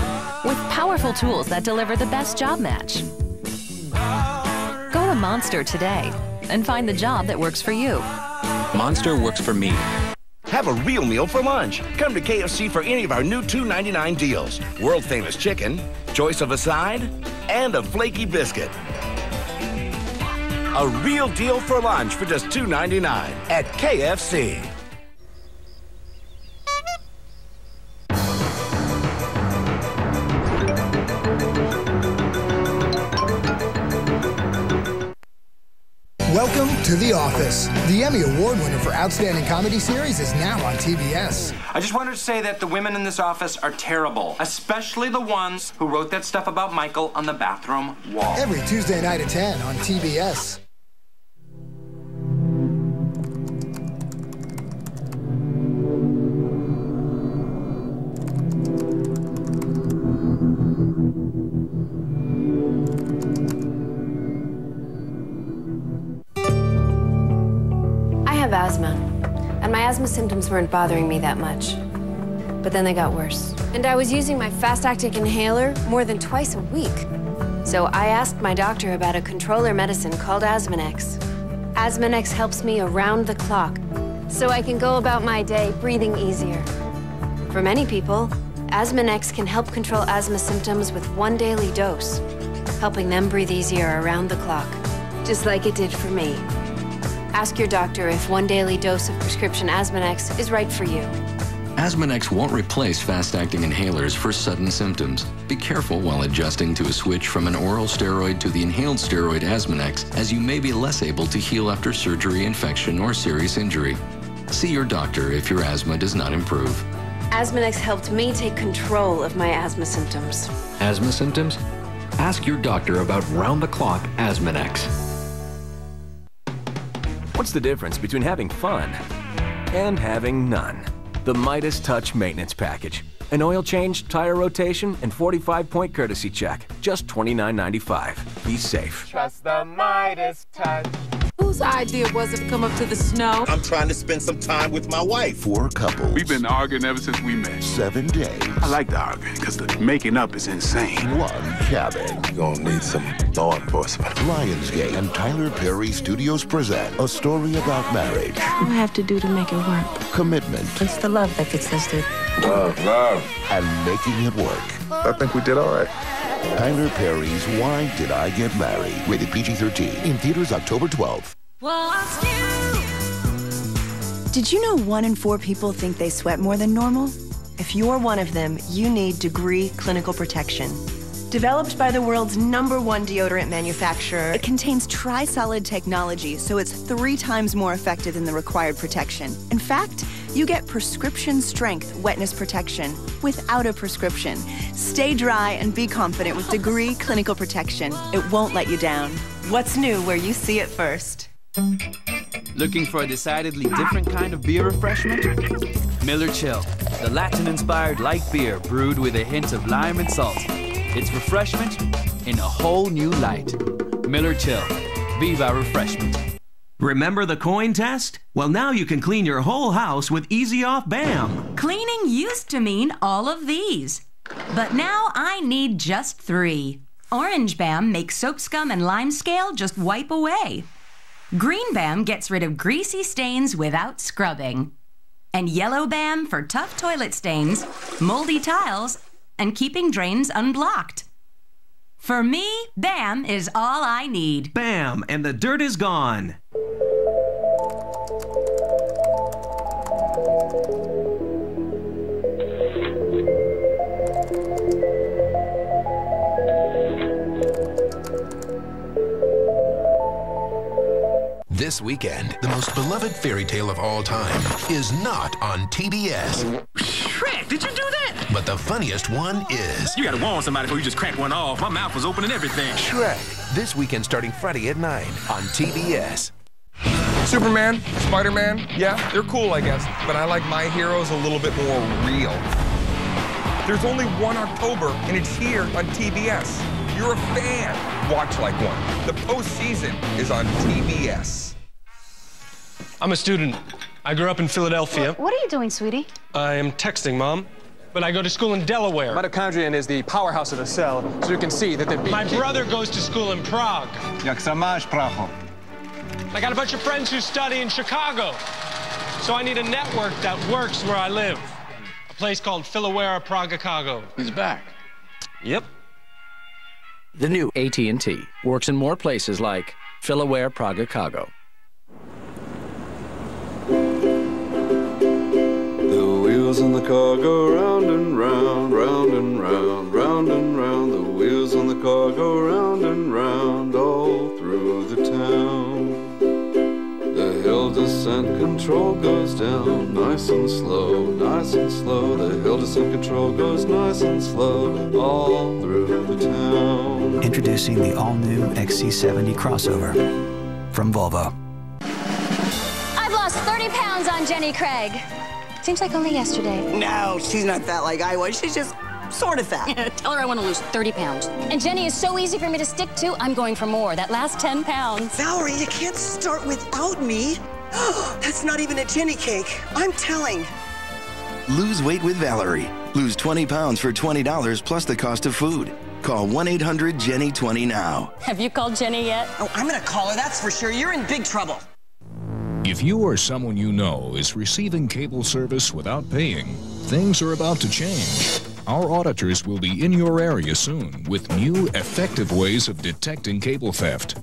with powerful tools that deliver the best job match. Go to Monster today and find the job that works for you. Monster works for me. Have a real meal for lunch. Come to KFC for any of our new $2.99 deals. World-famous chicken, choice of a side, and a flaky biscuit. A real deal for lunch for just $2.99 at KFC. Welcome to The Office. The Emmy Award winner for Outstanding Comedy Series is now on TBS. I just wanted to say that the women in this office are terrible, especially the ones who wrote that stuff about Michael on the bathroom wall. Every Tuesday night at 10 on TBS. Asthma symptoms weren't bothering me that much, but then they got worse. And I was using my fast-acting inhaler more than twice a week. So I asked my doctor about a controller medicine called Asthmanex. Asthmanex helps me around the clock, so I can go about my day breathing easier. For many people, Asthmanex can help control asthma symptoms with one daily dose, helping them breathe easier around the clock, just like it did for me. Ask your doctor if one daily dose of prescription Asthmanex is right for you. Asthmanex won't replace fast-acting inhalers for sudden symptoms. Be careful while adjusting to a switch from an oral steroid to the inhaled steroid Asthmanex, as you may be less able to heal after surgery, infection, or serious injury. See your doctor if your asthma does not improve. Asthmanex helped me take control of my asthma symptoms. Asthma symptoms? Ask your doctor about round-the-clock Asthmanex. What's the difference between having fun and having none? The Midas Touch Maintenance Package. An oil change, tire rotation, and 45-point courtesy check. Just $29.95. Be safe. Trust the Midas Touch. Whose idea was it to come up to the snow? I'm trying to spend some time with my wife. Four couples. We've been arguing ever since we met. 7 days. I like the arguing because the making up is insane. One cabin. You're gonna need some law enforcement. Lionsgate and Tyler Perry Studios present A Story About Marriage. What do I have to do to make it work? Commitment. It's the love that gets us through. Love. And making it work. I think we did all right. Tyler Perry's Why Did I Get Married? Rated PG-13. In theaters October 12th. Did you know 1 in 4 people think they sweat more than normal? If you're one of them, you need Degree Clinical Protection. Developed by the world's #1 deodorant manufacturer, it contains tri-solid technology, so it's 3 times more effective than the required protection. In fact, you get prescription-strength wetness protection without a prescription. Stay dry and be confident with Degree Clinical Protection. It won't let you down. What's new where you see it first? Looking for a decidedly different kind of beer refreshment? Miller Chill, the Latin-inspired light beer brewed with a hint of lime and salt. It's refreshment in a whole new light. Miller Chill. Viva Refreshment. Remember the coin test? Well, now you can clean your whole house with Easy Off BAM. Cleaning used to mean all of these, but now I need just 3. Orange BAM makes soap scum and lime scale just wipe away. Green BAM gets rid of greasy stains without scrubbing. And yellow BAM for tough toilet stains, moldy tiles, and keeping drains unblocked. For me, BAM is all I need. BAM, and the dirt is gone. This weekend, the most beloved fairy tale of all time is not on TBS. Shrek, did you do that? But the funniest one is... You gotta warn somebody before you just crack one off. My mouth was open and everything. Shrek, this weekend starting Friday at 9 on TBS. Superman, Spider-Man, yeah, they're cool, I guess. But I like my heroes a little bit more real. There's only one October, and it's here on TBS. You're a fan. Watch like one. The postseason is on TBS. I'm a student. I grew up in Philadelphia. What are you doing, sweetie? I am texting, Mom. But I go to school in Delaware. Mitochondrion is the powerhouse of the cell, so you can see that they'd be... My brother goes to school in Prague. Jak samaš Praho. I got a bunch of friends who study in Chicago, so I need a network that works where I live. A place called Philaware, Praga-Cago. He's back. Yep. The new AT&T works in more places like Philaware, Praga-Cago. The wheels on the car go round and round, round and round, round and round. The wheels on the car go round and round all through the town. The hill descent control goes down, nice and slow, nice and slow. The hill descent control goes nice and slow all through the town. Introducing the all-new XC70 crossover from Volvo. I've lost 30 pounds on Jenny Craig. Seems like only yesterday. No, she's not fat like I was. She's just sort of fat. Tell her I want to lose 30 pounds. And Jenny is so easy for me to stick to, I'm going for more. That last 10 pounds. Valerie, you can't start without me. That's not even a Jenny cake. I'm telling. Lose weight with Valerie. Lose 20 pounds for $20 plus the cost of food. Call 1-800-JENNY-20 now. Have you called Jenny yet? Oh, I'm going to call her, that's for sure. You're in big trouble. If you or someone you know is receiving cable service without paying, things are about to change. Our auditors will be in your area soon with new, effective ways of detecting cable theft.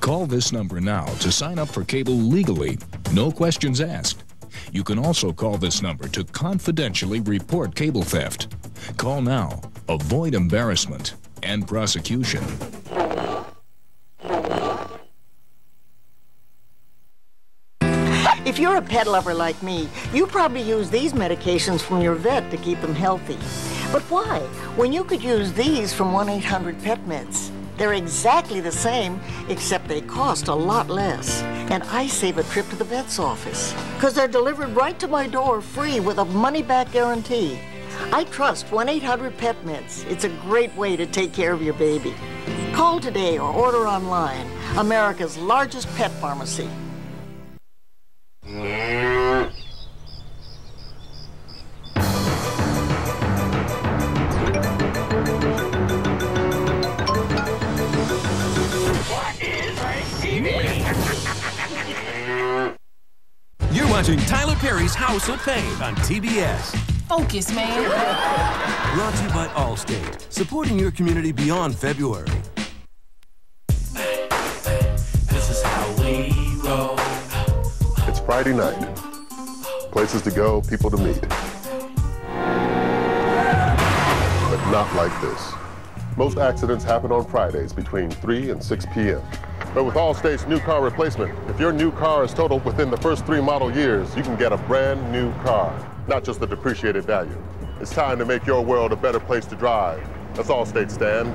Call this number now to sign up for cable legally, no questions asked. You can also call this number to confidentially report cable theft. Call now. Avoid embarrassment and prosecution. If you're a pet lover like me, you probably use these medications from your vet to keep them healthy. But why, when you could use these from 1-800-PET-MEDS? They're exactly the same, except they cost a lot less. And I save a trip to the vet's office, because they're delivered right to my door free with a money-back guarantee. I trust 1-800-PET-MEDS. It's a great way to take care of your baby. Call today or order online. America's largest pet pharmacy. What is Frank TV? You're watching Tyler Perry's House of Fame on TBS. Focus, man. Brought to you by Allstate, supporting your community beyond February. This is how we roll. Friday night, places to go, people to meet, but not like this. Most accidents happen on Fridays between 3 and 6 p.m. But with Allstate's new car replacement, if your new car is totaled within the first 3 model years, you can get a brand new car, not just the depreciated value. It's time to make your world a better place to drive. That's Allstate, Stan.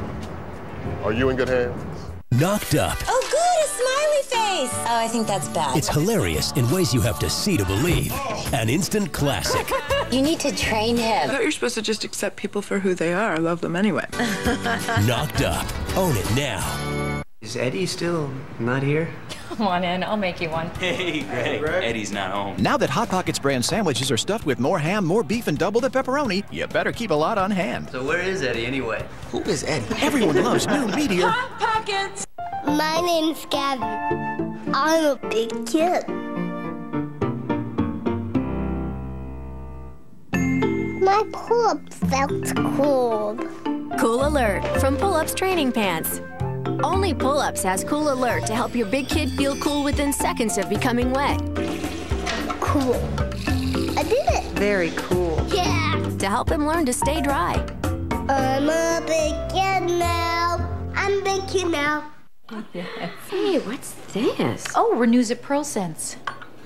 Are you in good hands? Knocked Up. Oh, good, a smiley face. Oh, I think that's bad. It's hilarious in ways you have to see to believe. An instant classic. You need to train him. I thought you're supposed to just accept people for who they are. I love them anyway. Knocked Up. Own it now. Is Eddie still not here? Come on in. I'll make you one. Hey, Greg. Eddie's not home. Now that Hot Pockets brand sandwiches are stuffed with more ham, more beef, and double the pepperoni, you better keep a lot on hand. So where is Eddie anyway? Who is Eddie? Everyone loves new media. Hot Pockets! My name's Gavin. I'm a big kid. My pull-ups felt cold. Cool Alert from Pull-Ups Training Pants. Only Pull-Ups has Cool Alert to help your big kid feel cool within seconds of becoming wet. Cool. I did it. Very cool. Yeah. To help him learn to stay dry. I'm a big kid now. I'm a big kid now. Yes. Hey, what's this? Oh, renews at Pearl Sense.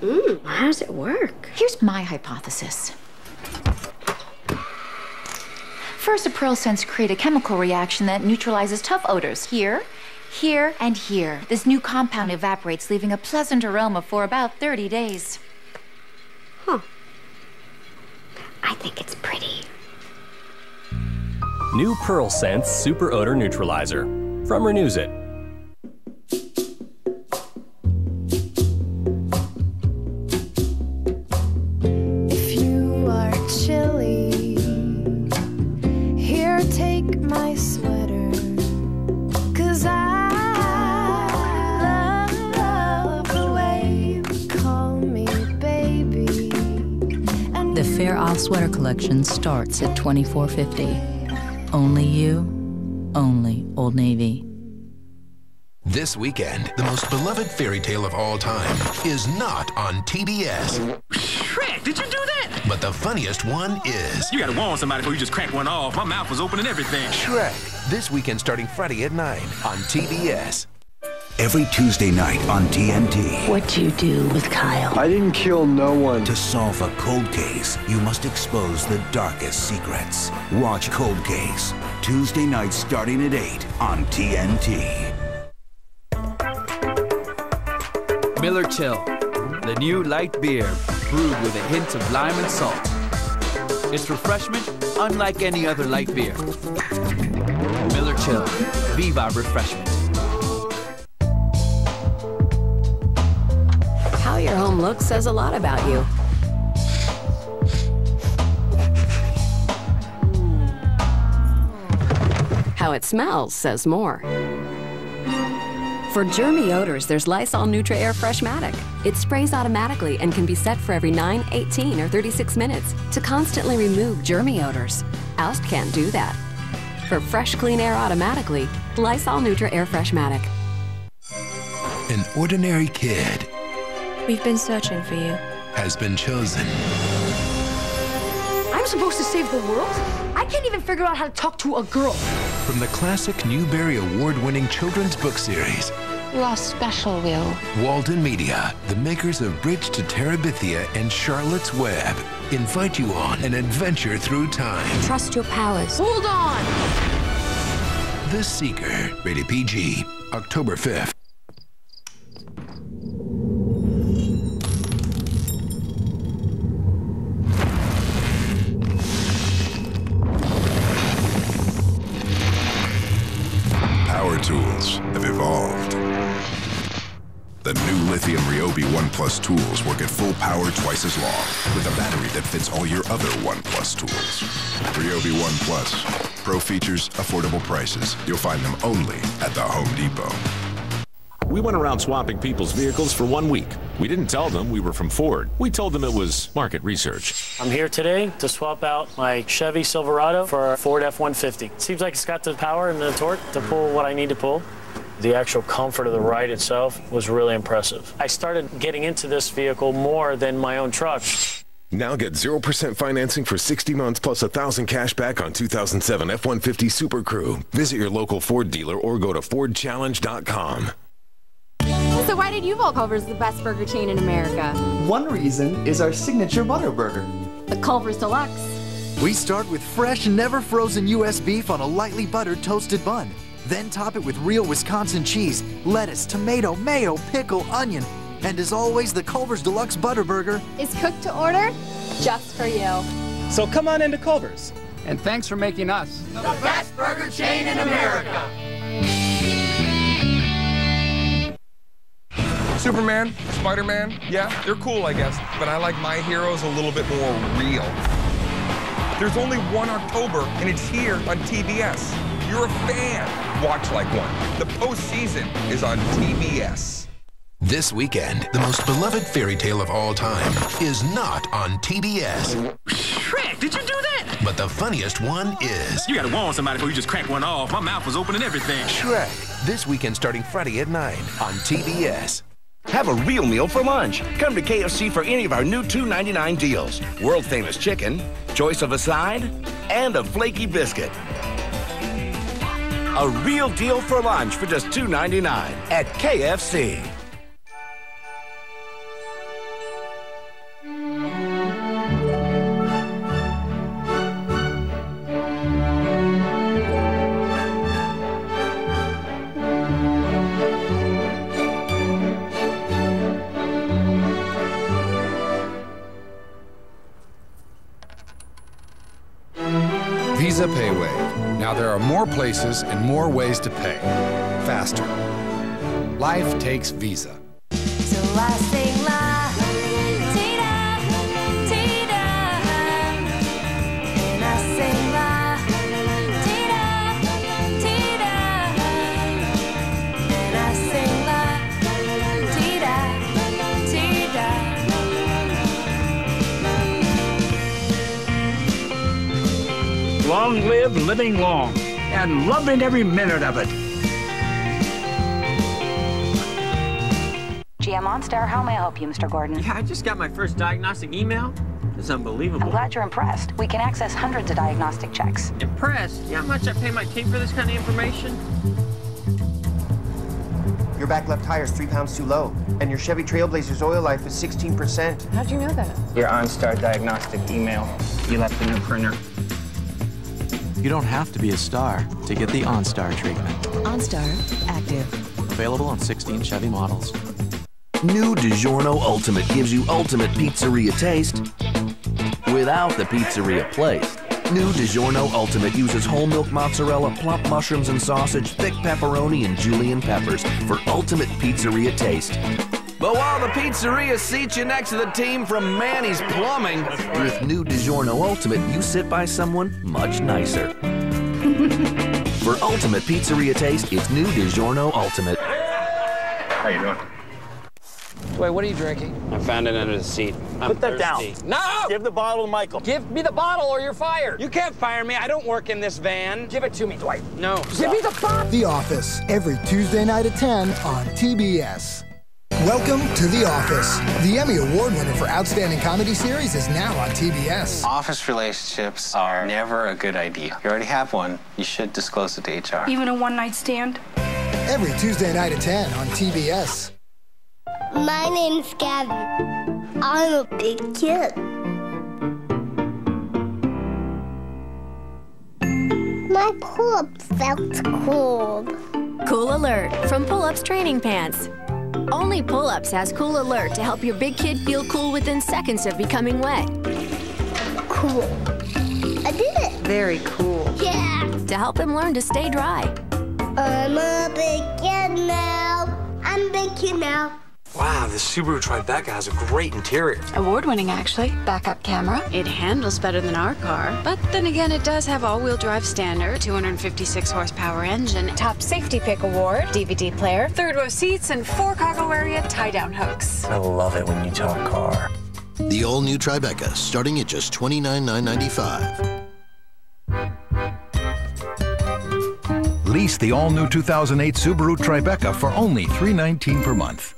Mmm, how does it work? Here's my hypothesis. First, the Pearl Scents create a chemical reaction that neutralizes tough odors here, here, and here. This new compound evaporates, leaving a pleasant aroma for about 30 days. Huh. I think it's pretty. New Pearl Scents Super Odor Neutralizer from Renews It. Sweater collection starts at $24.50. Only you, only Old Navy. This weekend, the most beloved fairy tale of all time is not on TBS. Shrek, did you do that? But the funniest one is... You gotta warn somebody before you just crack one off. My mouth was open and everything. Shrek, this weekend starting Friday at 9 on TBS. Every Tuesday night on TNT. What do you do with Kyle? I didn't kill no one. To solve a cold case, you must expose the darkest secrets. Watch Cold Case, Tuesday night starting at 8 on TNT. Miller Chill, the new light beer, brewed with a hint of lime and salt. It's refreshment unlike any other light beer. Miller Chill, Viva Refreshment. Your home look says a lot about you. How it smells says more. For germy odors, there's Lysol Nutra Air Freshmatic. It sprays automatically and can be set for every 9, 18, or 36 minutes to constantly remove germy odors. Oust can't do that. For fresh, clean air automatically, Lysol Nutra Air Freshmatic. An ordinary kid. We've been searching for you. Has been chosen. I'm supposed to save the world? I can't even figure out how to talk to a girl. From the classic Newbery Award-winning children's book series. You're special, Will. Walden Media, the makers of Bridge to Terabithia and Charlotte's Web, invite you on an adventure through time. Trust your powers. Hold on! The Seeker, rated PG, October 5th. Tools have evolved. The new lithium Ryobi One Plus tools work at full power twice as long with a battery that fits all your other One Plus tools. Ryobi One Plus. Pro features, affordable prices. You'll find them only at the Home Depot. We went around swapping people's vehicles for 1 week. We didn't tell them we were from Ford. We told them it was market research. I'm here today to swap out my Chevy Silverado for a Ford F-150. Seems like it's got the power and the torque to pull what I need to pull. The actual comfort of the ride itself was really impressive. I started getting into this vehicle more than my own truck. Now get 0% financing for 60 months plus $1,000 cash back on 2007 F-150 Super Crew. Visit your local Ford dealer or go to FordChallenge.com. So why did Yuval Culver's the best burger chain in America? One reason is our signature butter burger. The Culver's Deluxe. We start with fresh, never frozen U.S. beef on a lightly buttered toasted bun. Then top it with real Wisconsin cheese, lettuce, tomato, mayo, pickle, onion. And as always, the Culver's Deluxe butter burger is cooked to order just for you. So come on into Culver's. And thanks for making us the best burger chain in America. Superman, Spider-Man, yeah, they're cool, I guess, but I like my heroes a little bit more real. There's only one October, and it's here on TBS. You're a fan. Watch like one. The postseason is on TBS. This weekend, the most beloved fairy tale of all time is not on TBS. Shrek, did you do that? But the funniest one is... You gotta warn somebody before you just crack one off. My mouth was open and everything. Shrek, this weekend starting Friday at 9 on TBS. Have a real meal for lunch. Come to KFC for any of our new $2.99 deals. World-famous chicken, choice of a side, and a flaky biscuit. A real deal for lunch for just $2.99 at KFC. Visa PayWave. Now there are more places and more ways to pay. Faster. Life takes Visa. So last thing live. Long live living long, and loving every minute of it. GM Monstar, how may I help you, Mr. Gordon? Yeah, I just got my first diagnostic email. It's unbelievable. I'm glad you're impressed. We can access hundreds of diagnostic checks. Impressed? You know how much I pay my team for this kind of information? Your back left tire is 3 pounds too low, and your Chevy Trailblazer's oil life is 16%. How'd you know that? Your OnStar diagnostic email. You left the new printer. You don't have to be a star to get the OnStar treatment. OnStar, active. Available on 16 Chevy models. New DiGiorno Ultimate gives you ultimate pizzeria taste without the pizzeria place. New DiGiorno Ultimate uses whole milk mozzarella, plump mushrooms and sausage, thick pepperoni and julienne peppers for ultimate pizzeria taste. But while the pizzeria seats you next to the team from Manny's Plumbing, with new DiGiorno Ultimate, you sit by someone much nicer. For ultimate pizzeria taste, it's new DiGiorno Ultimate. How you doing? Wait, what are you drinking? I found it under the seat. Put that down. No! Give the bottle to Michael. Give me the bottle or you're fired. You can't fire me. I don't work in this van. Give it to me, Dwight. No. Give me the bottle. The Office, every Tuesday night at 10 on TBS. Welcome to The Office. The Emmy Award winner for Outstanding Comedy Series is now on TBS. Office relationships are never a good idea. You already have one. You should disclose it to HR. Even a one-night stand? Every Tuesday night at 10 on TBS. My name's Gavin. I'm a big kid. My pull-ups felt cold. Cool Alert from Pull-Ups Training Pants. Only Pull-Ups has Cool Alert to help your big kid feel cool within seconds of becoming wet. Cool. I did it. Very cool. Yeah. To help him learn to stay dry. I'm a big kid now. I'm a big kid now. Wow, this Subaru Tribeca has a great interior. Award-winning, actually. Backup camera. It handles better than our car. But then again, it does have all-wheel drive standard, 256-horsepower engine, Top Safety Pick Award, DVD player, third-row seats, and 4 cargo area tie-down hooks. I love it when you talk car. The all-new Tribeca, starting at just $29,995. Lease the all-new 2008 Subaru Tribeca for only $319 per month.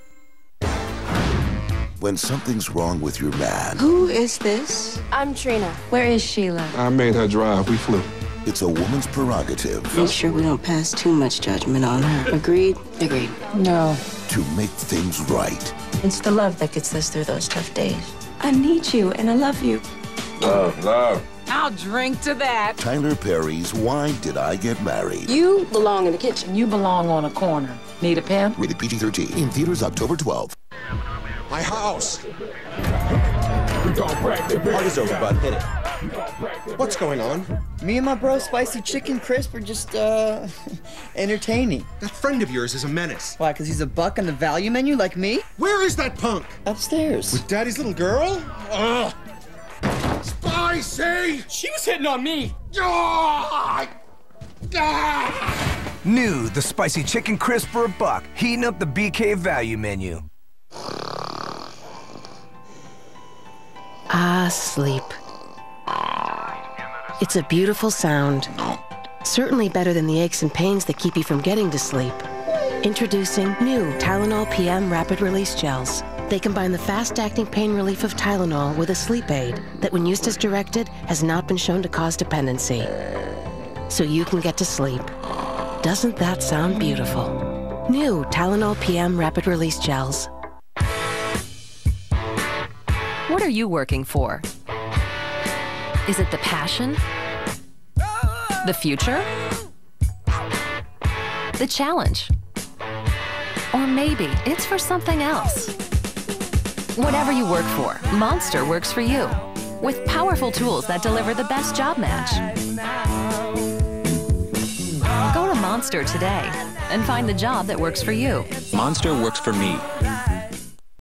When something's wrong with your man. Who is this? I'm Trina. Where is Sheila? I made her drive. We flew. It's a woman's prerogative. Make sure we don't pass too much judgment on her. Agreed? Agreed. No. To make things right. It's the love that gets us through those tough days. I need you and I love you. Love, love. I'll drink to that. Tyler Perry's Why Did I Get Married? You belong in the kitchen. You belong on a corner. Need a pen? Rated PG-13. In theaters October 12th. My house. Party's over, bud. Hit it. What's going on? Me and my bro, Spicy Chicken Crisp, are just, entertaining. That friend of yours is a menace. Why, because he's a buck on the value menu like me? Where is that punk? Upstairs. With Daddy's little girl? Ugh. Spicy! She was hitting on me. New, the Spicy Chicken Crisp for a buck. Heating up the BK value menu. Ah, sleep. It's a beautiful sound. Certainly better than the aches and pains that keep you from getting to sleep. Introducing new Tylenol PM Rapid Release Gels. They combine the fast-acting pain relief of Tylenol with a sleep aid that, when used as directed, has not been shown to cause dependency. So you can get to sleep. Doesn't that sound beautiful? New Tylenol PM Rapid Release Gels. What are you working for? Is it the passion? The future? The challenge? Or maybe it's for something else. Whatever you work for, Monster works for you. With powerful tools that deliver the best job match. Go to Monster today and find the job that works for you. Monster works for me.